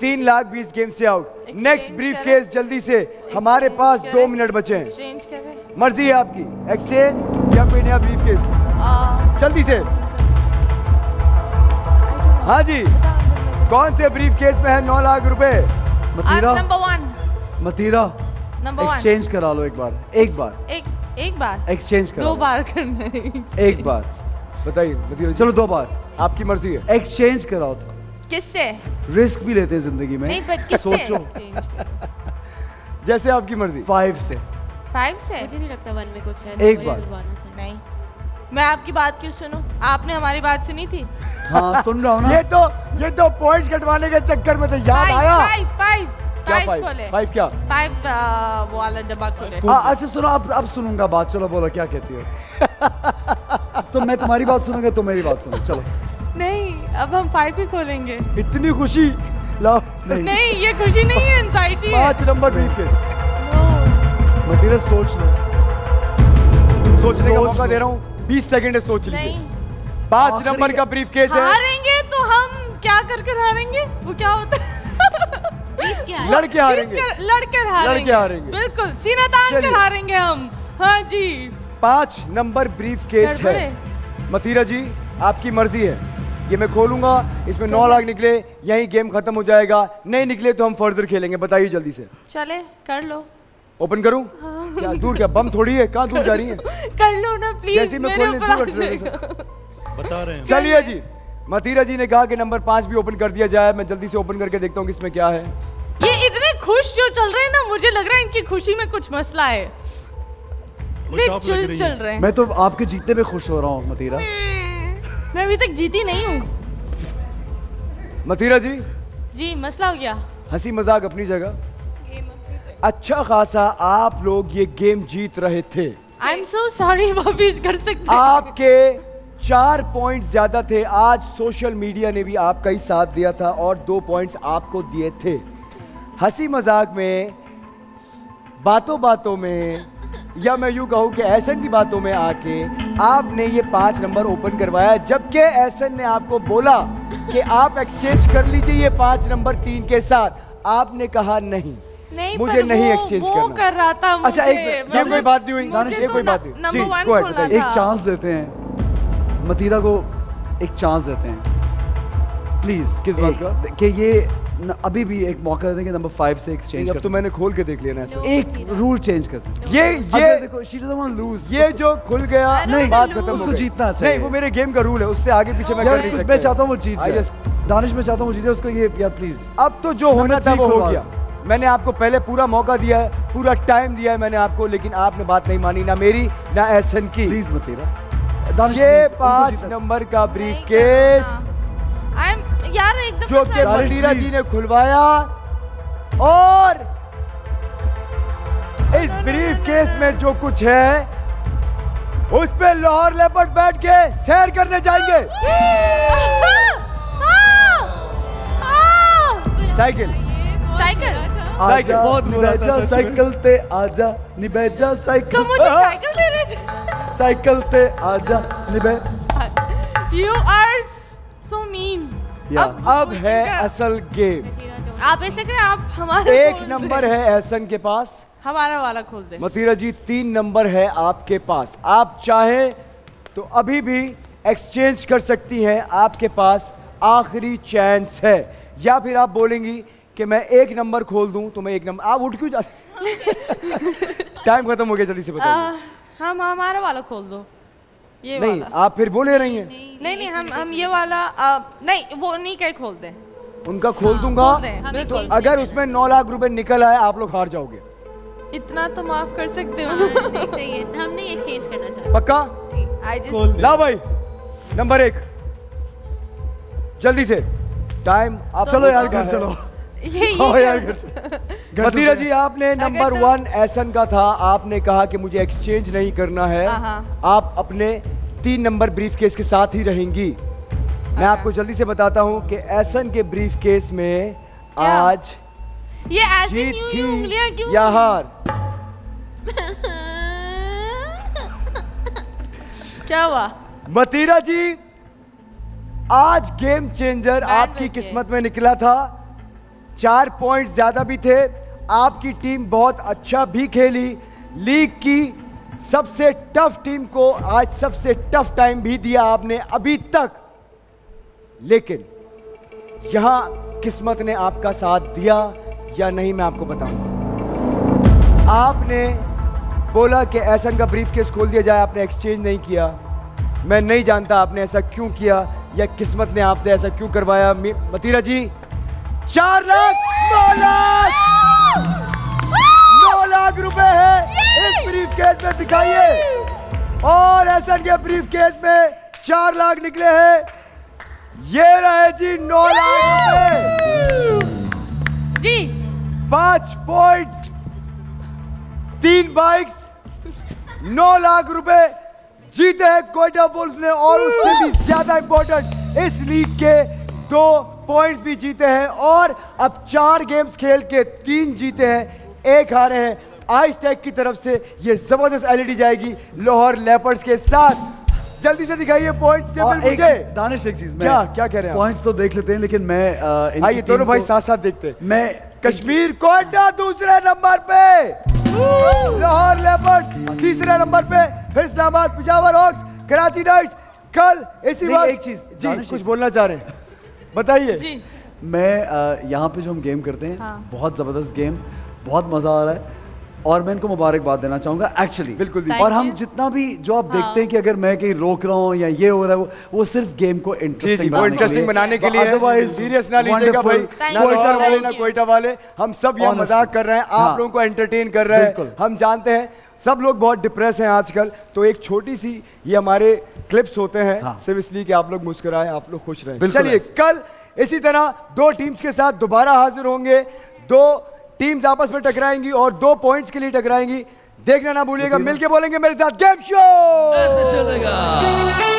तीन लाख भी इस गेम से आउट। नेक्स्ट ब्रीफ केस जल्दी से, हमारे पास दो मिनट बचे हैं। मर्जी है आपकी, एक्सचेंज या कोई नया ब्रीफ केस। जल्दी से। हाँ जी, कौन से ब्रीफ केस में है नौ लाख रुपए? मथीरा number one. मथीरा number one. Exchange करा लो एक बार, एक बार, एक एक बार एक्सचेंज करा। दो बार करना है। एक बार बताइए मथीरा। चलो दो बार, आपकी मर्जी है। एक्सचेंज कराओ तो किससे? रिस्क भी लेते हैं जिंदगी में। नहीं बट सोचो जैसे आपकी मर्जी। फाइव से। फाइव से? मुझे नहीं लगता वन में कुछ है। एक बार नहीं, मैं आपकी बात क्यों सुनूं? आपने हमारी बात सुनी थी। हाँ सुन रहा हूँ ना। ये तो ये तो पॉइंट्स कटवाने के चक्कर में तो याद आया। फाइव फाइव फाइव खोले। फाइव क्या? फाइव वो वाला डब्बा खोले। हाँ अच्छा सुनो, अब अब सुनूंगा बात। चलो बोलो क्या कहती हो? तो मैं तुम्हारी बात सुनूंगा, तुम मेरी बात सुनो। चलो नहीं, अब हम फाइव भी खोलेंगे। इतनी खुशी लाओ। नहीं ये खुशी नहीं है, एंजाइटी है। पाँच नंबर ब्रीफ केस। मथीरा सोच लो, सोचने का मौका दे रहा हूँ। बीस सेकंड है, सोच लीजिए। पांच नंबर का ब्रीफ केस है। हारेंगे तो हम क्या करके हारेंगे? वो क्या होता है? लड़के हारेंगे, लड़के हारेंगे, बिल्कुल सीना तान कर हारेंगे हम। हाँ जी, पांच नंबर ब्रीफ केस है। मथीरा जी आपकी मर्जी है, ये मैं खोलूंगा। इसमें नौ लाख निकले यही गेम खत्म हो जाएगा, नहीं निकले तो हम फर्दर खेलेंगे। बताइए जल्दी से। चले कर लो। ओपन करूं? हाँ। क्या दूर, क्या बम थोड़ी है? कहाँ दूर जा रही है? कर लो ना प्लीज, मेरे ऊपर बता रहे हैं। चलिए जी, मथीरा जी ने कहा कि नंबर पांच भी ओपन कर दिया जाए। मैं जल्दी से ओपन करके देखता हूँ इसमें क्या है। ये इतने खुश जो चल रहे हैं ना, मुझे लग रहा है इनकी खुशी में कुछ मसला है। चल चल रहे हैं। मैं तो आपके जीतने में खुश हो रहा हूँ मथीरा। मैं अभी तक जीती नहीं हूँ। मथीरा जी जी मसला हो गया। हंसी मजाक अपनी जगह, अच्छा खासा आप लोग ये गेम जीत रहे थे। आई एम सो सॉरी, वापिस कर सकते हैं। आपके चार पॉइंट ज्यादा थे। आज सोशल मीडिया ने भी आपका ही साथ दिया था और दो पॉइंट्स आपको दिए थे। हंसी मजाक में, बातों बातों में, या मैं यूँ कहूँ कि एहसन की बातों में आके आपने ये पाँच नंबर ओपन करवाया, जबकि एहसन ने आपको बोला कि आप एक्सचेंज कर लीजिए ये पाँच नंबर तीन के साथ। आपने कहा नहीं नहीं, मुझे नहीं एक्सचेंज करना। कर रहा था मुझे। अच्छा एक, ये मुझे, कोई बात नहीं हुई दानिश, ये कोई बात नहीं। जी कोई एक चांस देते हैं मथीरा को, एक चांस देते हैं प्लीज। किस बात का कि ये न, अभी भी एक मौका देते हैं कि नंबर फाइव से एक्सचेंज। अब तो मैंने खोल के देख लिया ना। ऐसा एक रूल चेंज करते हैं। ये ये देखो, she doesn't want to lose. ये जो खुल गया नहीं, बात खत्म। उसको जीतना चाहिए। नहीं वो मेरे गेम का रूल है, उससे आगे पीछे मैं कर नहीं सकता। मैं चाहता हूँ वो जीत जाए दानिश, मैं चाहता हूँ वो जीत जाए। उसको ये यार प्लीज, अब तो जो होना था वो हो गया। मैंने आपको पहले पूरा मौका दिया है, पूरा टाइम दिया है मैंने आपको, लेकिन आपने बात नहीं मानी, ना मेरी ना एहसन की। प्लीज मथीरा, ये पांच नंबर का ब्रीफ केस यार एकदम जो कि मथीरा जी ने खुलवाया, और इस ब्रीफ केस में जो कुछ है उस पे लाहौर लेपर्ड बैठ के सैर करने जाएंगे। साइकिल साइकिल साइकिल बहुत बुरा था। साइकिल ते आजा निबेजा, साइकिल मुझे साइकिल दे रहे थे। साइकिल ते आजा निबे। You are so mean। अब अब है असल गेम। आप ऐसे करें, आप हमारे एक नंबर है एहसन के पास, हमारा वाला खोल दे। मथीरा जी तीन नंबर है आपके पास, आप चाहे तो अभी भी एक्सचेंज कर सकती हैं। आपके पास आखिरी चांस है, या फिर आप बोलेंगी कि मैं एक नंबर खोल दूं तो मैं एक नंबर। आप उठ क्यों जाते? टाइम खत्म हो गया, जल्दी से बताइए। हम हमारा वाला खोल दो। ये नहीं वाला। आप फिर बोले रही हैं। नहीं नहीं, नहीं हम हम ये वाला आ, नहीं वो नहीं कहीं खोल दें। उनका खोल हाँ, दूंगा खोल तो, अगर उसमें नौ लाख रुपए निकल आए आप लोग हार जाओगे। इतना तो माफ कर सकते हो। हम नहीं एक्सचेंज करना चाहते। पक्का? ला भाई नंबर एक, जल्दी से टाइम। आप चलो यार घर चलो। ये, ये यार मथीरा जी आपने नंबर तो... वन एहसन का था। आपने कहा कि मुझे एक्सचेंज नहीं करना है, आप अपने तीन नंबर ब्रीफ केस के साथ ही रहेंगी। मैं आपको जल्दी से बताता हूँ कि एहसन के ब्रीफ केस में क्या? आज ये ऐसी जीत थी या हार? क्या हुआ मतीरा जी? आज गेम चेंजर आपकी किस्मत में निकला था, चार पॉइंट ज्यादा भी थे, आपकी टीम बहुत अच्छा भी खेली, लीग की सबसे टफ टीम को आज सबसे टफ टाइम भी दिया आपने अभी तक, लेकिन यहां किस्मत ने आपका साथ दिया या नहीं मैं आपको बताऊंगा। आपने बोला कि अहसन का ब्रीफ केस खोल दिया जाए, आपने एक्सचेंज नहीं किया, मैं नहीं जानता आपने ऐसा क्यों किया या किस्मत ने आपसे ऐसा क्यों करवाया। मतीरा जी चार लाख नौ लाख नौ लाख रुपए है इस ब्रीफ केस में, दिखाइए। और अहसन के ब्रीफ केस में चार लाख निकले हैं, ये रहे जी नौ लाख रुपए जी, पांच पॉइंट, तीन बाइक्स, नौ लाख रुपए जीते हैं क्वेटा वुल्फ ने। और उससे भी ज्यादा इंपॉर्टेंट इस लीग के दो पॉइंट्स भी जीते हैं और अब चार गेम्स खेल के तीन जीते हैं एक हारे हैं। आइस टैग की तरफ से ये जबरदस्त एलईडी जाएगी लाहौर लेपर्ड्स के साथ। जल्दी से दिखाइए पॉइंट्स टेबल मुझे। दानिश एक चीज, मैं क्या क्या कह रहे हैं? पॉइंट्स तो देख लेते हैं लेकिन मैं आइए दोनों भाई साथ साथ देखते हैं। मैं कश्मीर क्वेटा दूसरे नंबर पे, लाहौर लेपर्ड्स तीसरे नंबर पे, फिर इस्लामाबाद, पिशावर हॉक्स, कराची नाइट्स। कल इसी बार एक चीज जी कुछ बोलना चाह रहे हैं, बताइए। मैं यहाँ पे जो हम गेम करते हैं हाँ। बहुत ज़बरदस्त गेम, बहुत मज़ा आ रहा है और मैं इनको मुबारकबाद देना चाहूँगा एक्चुअली। बिल्कुल। और हम जितना भी जो आप हाँ। देखते हैं कि अगर मैं कहीं रोक रहा हूँ या ये हो रहा है वो वो सिर्फ गेम को इंटरेस्टिंग बनाने के लिए, अदरवाइज सीरियस ना लीजिएगा भाई, ना क्वेटा वाले ना क्वेटा वाले। हम सब यहाँ मजाक कर रहे हैं, आप लोगों को एंटरटेन कर रहे हैं। हम जानते हैं सब लोग बहुत डिप्रेस हैं आजकल, तो एक छोटी सी ये हमारे क्लिप्स होते हैं हाँ। सिर्फ इसलिए कि आप लोग मुस्कुराएं, आप लोग खुश रहें। चलिए कल इसी तरह दो टीम्स के साथ दोबारा हाजिर होंगे, दो टीम्स आपस में टकराएंगी और दो पॉइंट्स के लिए टकराएंगी। देखना ना भूलिएगा, मिलके बोलेंगे मेरे साथ गेम शो ऐसे चलेगा।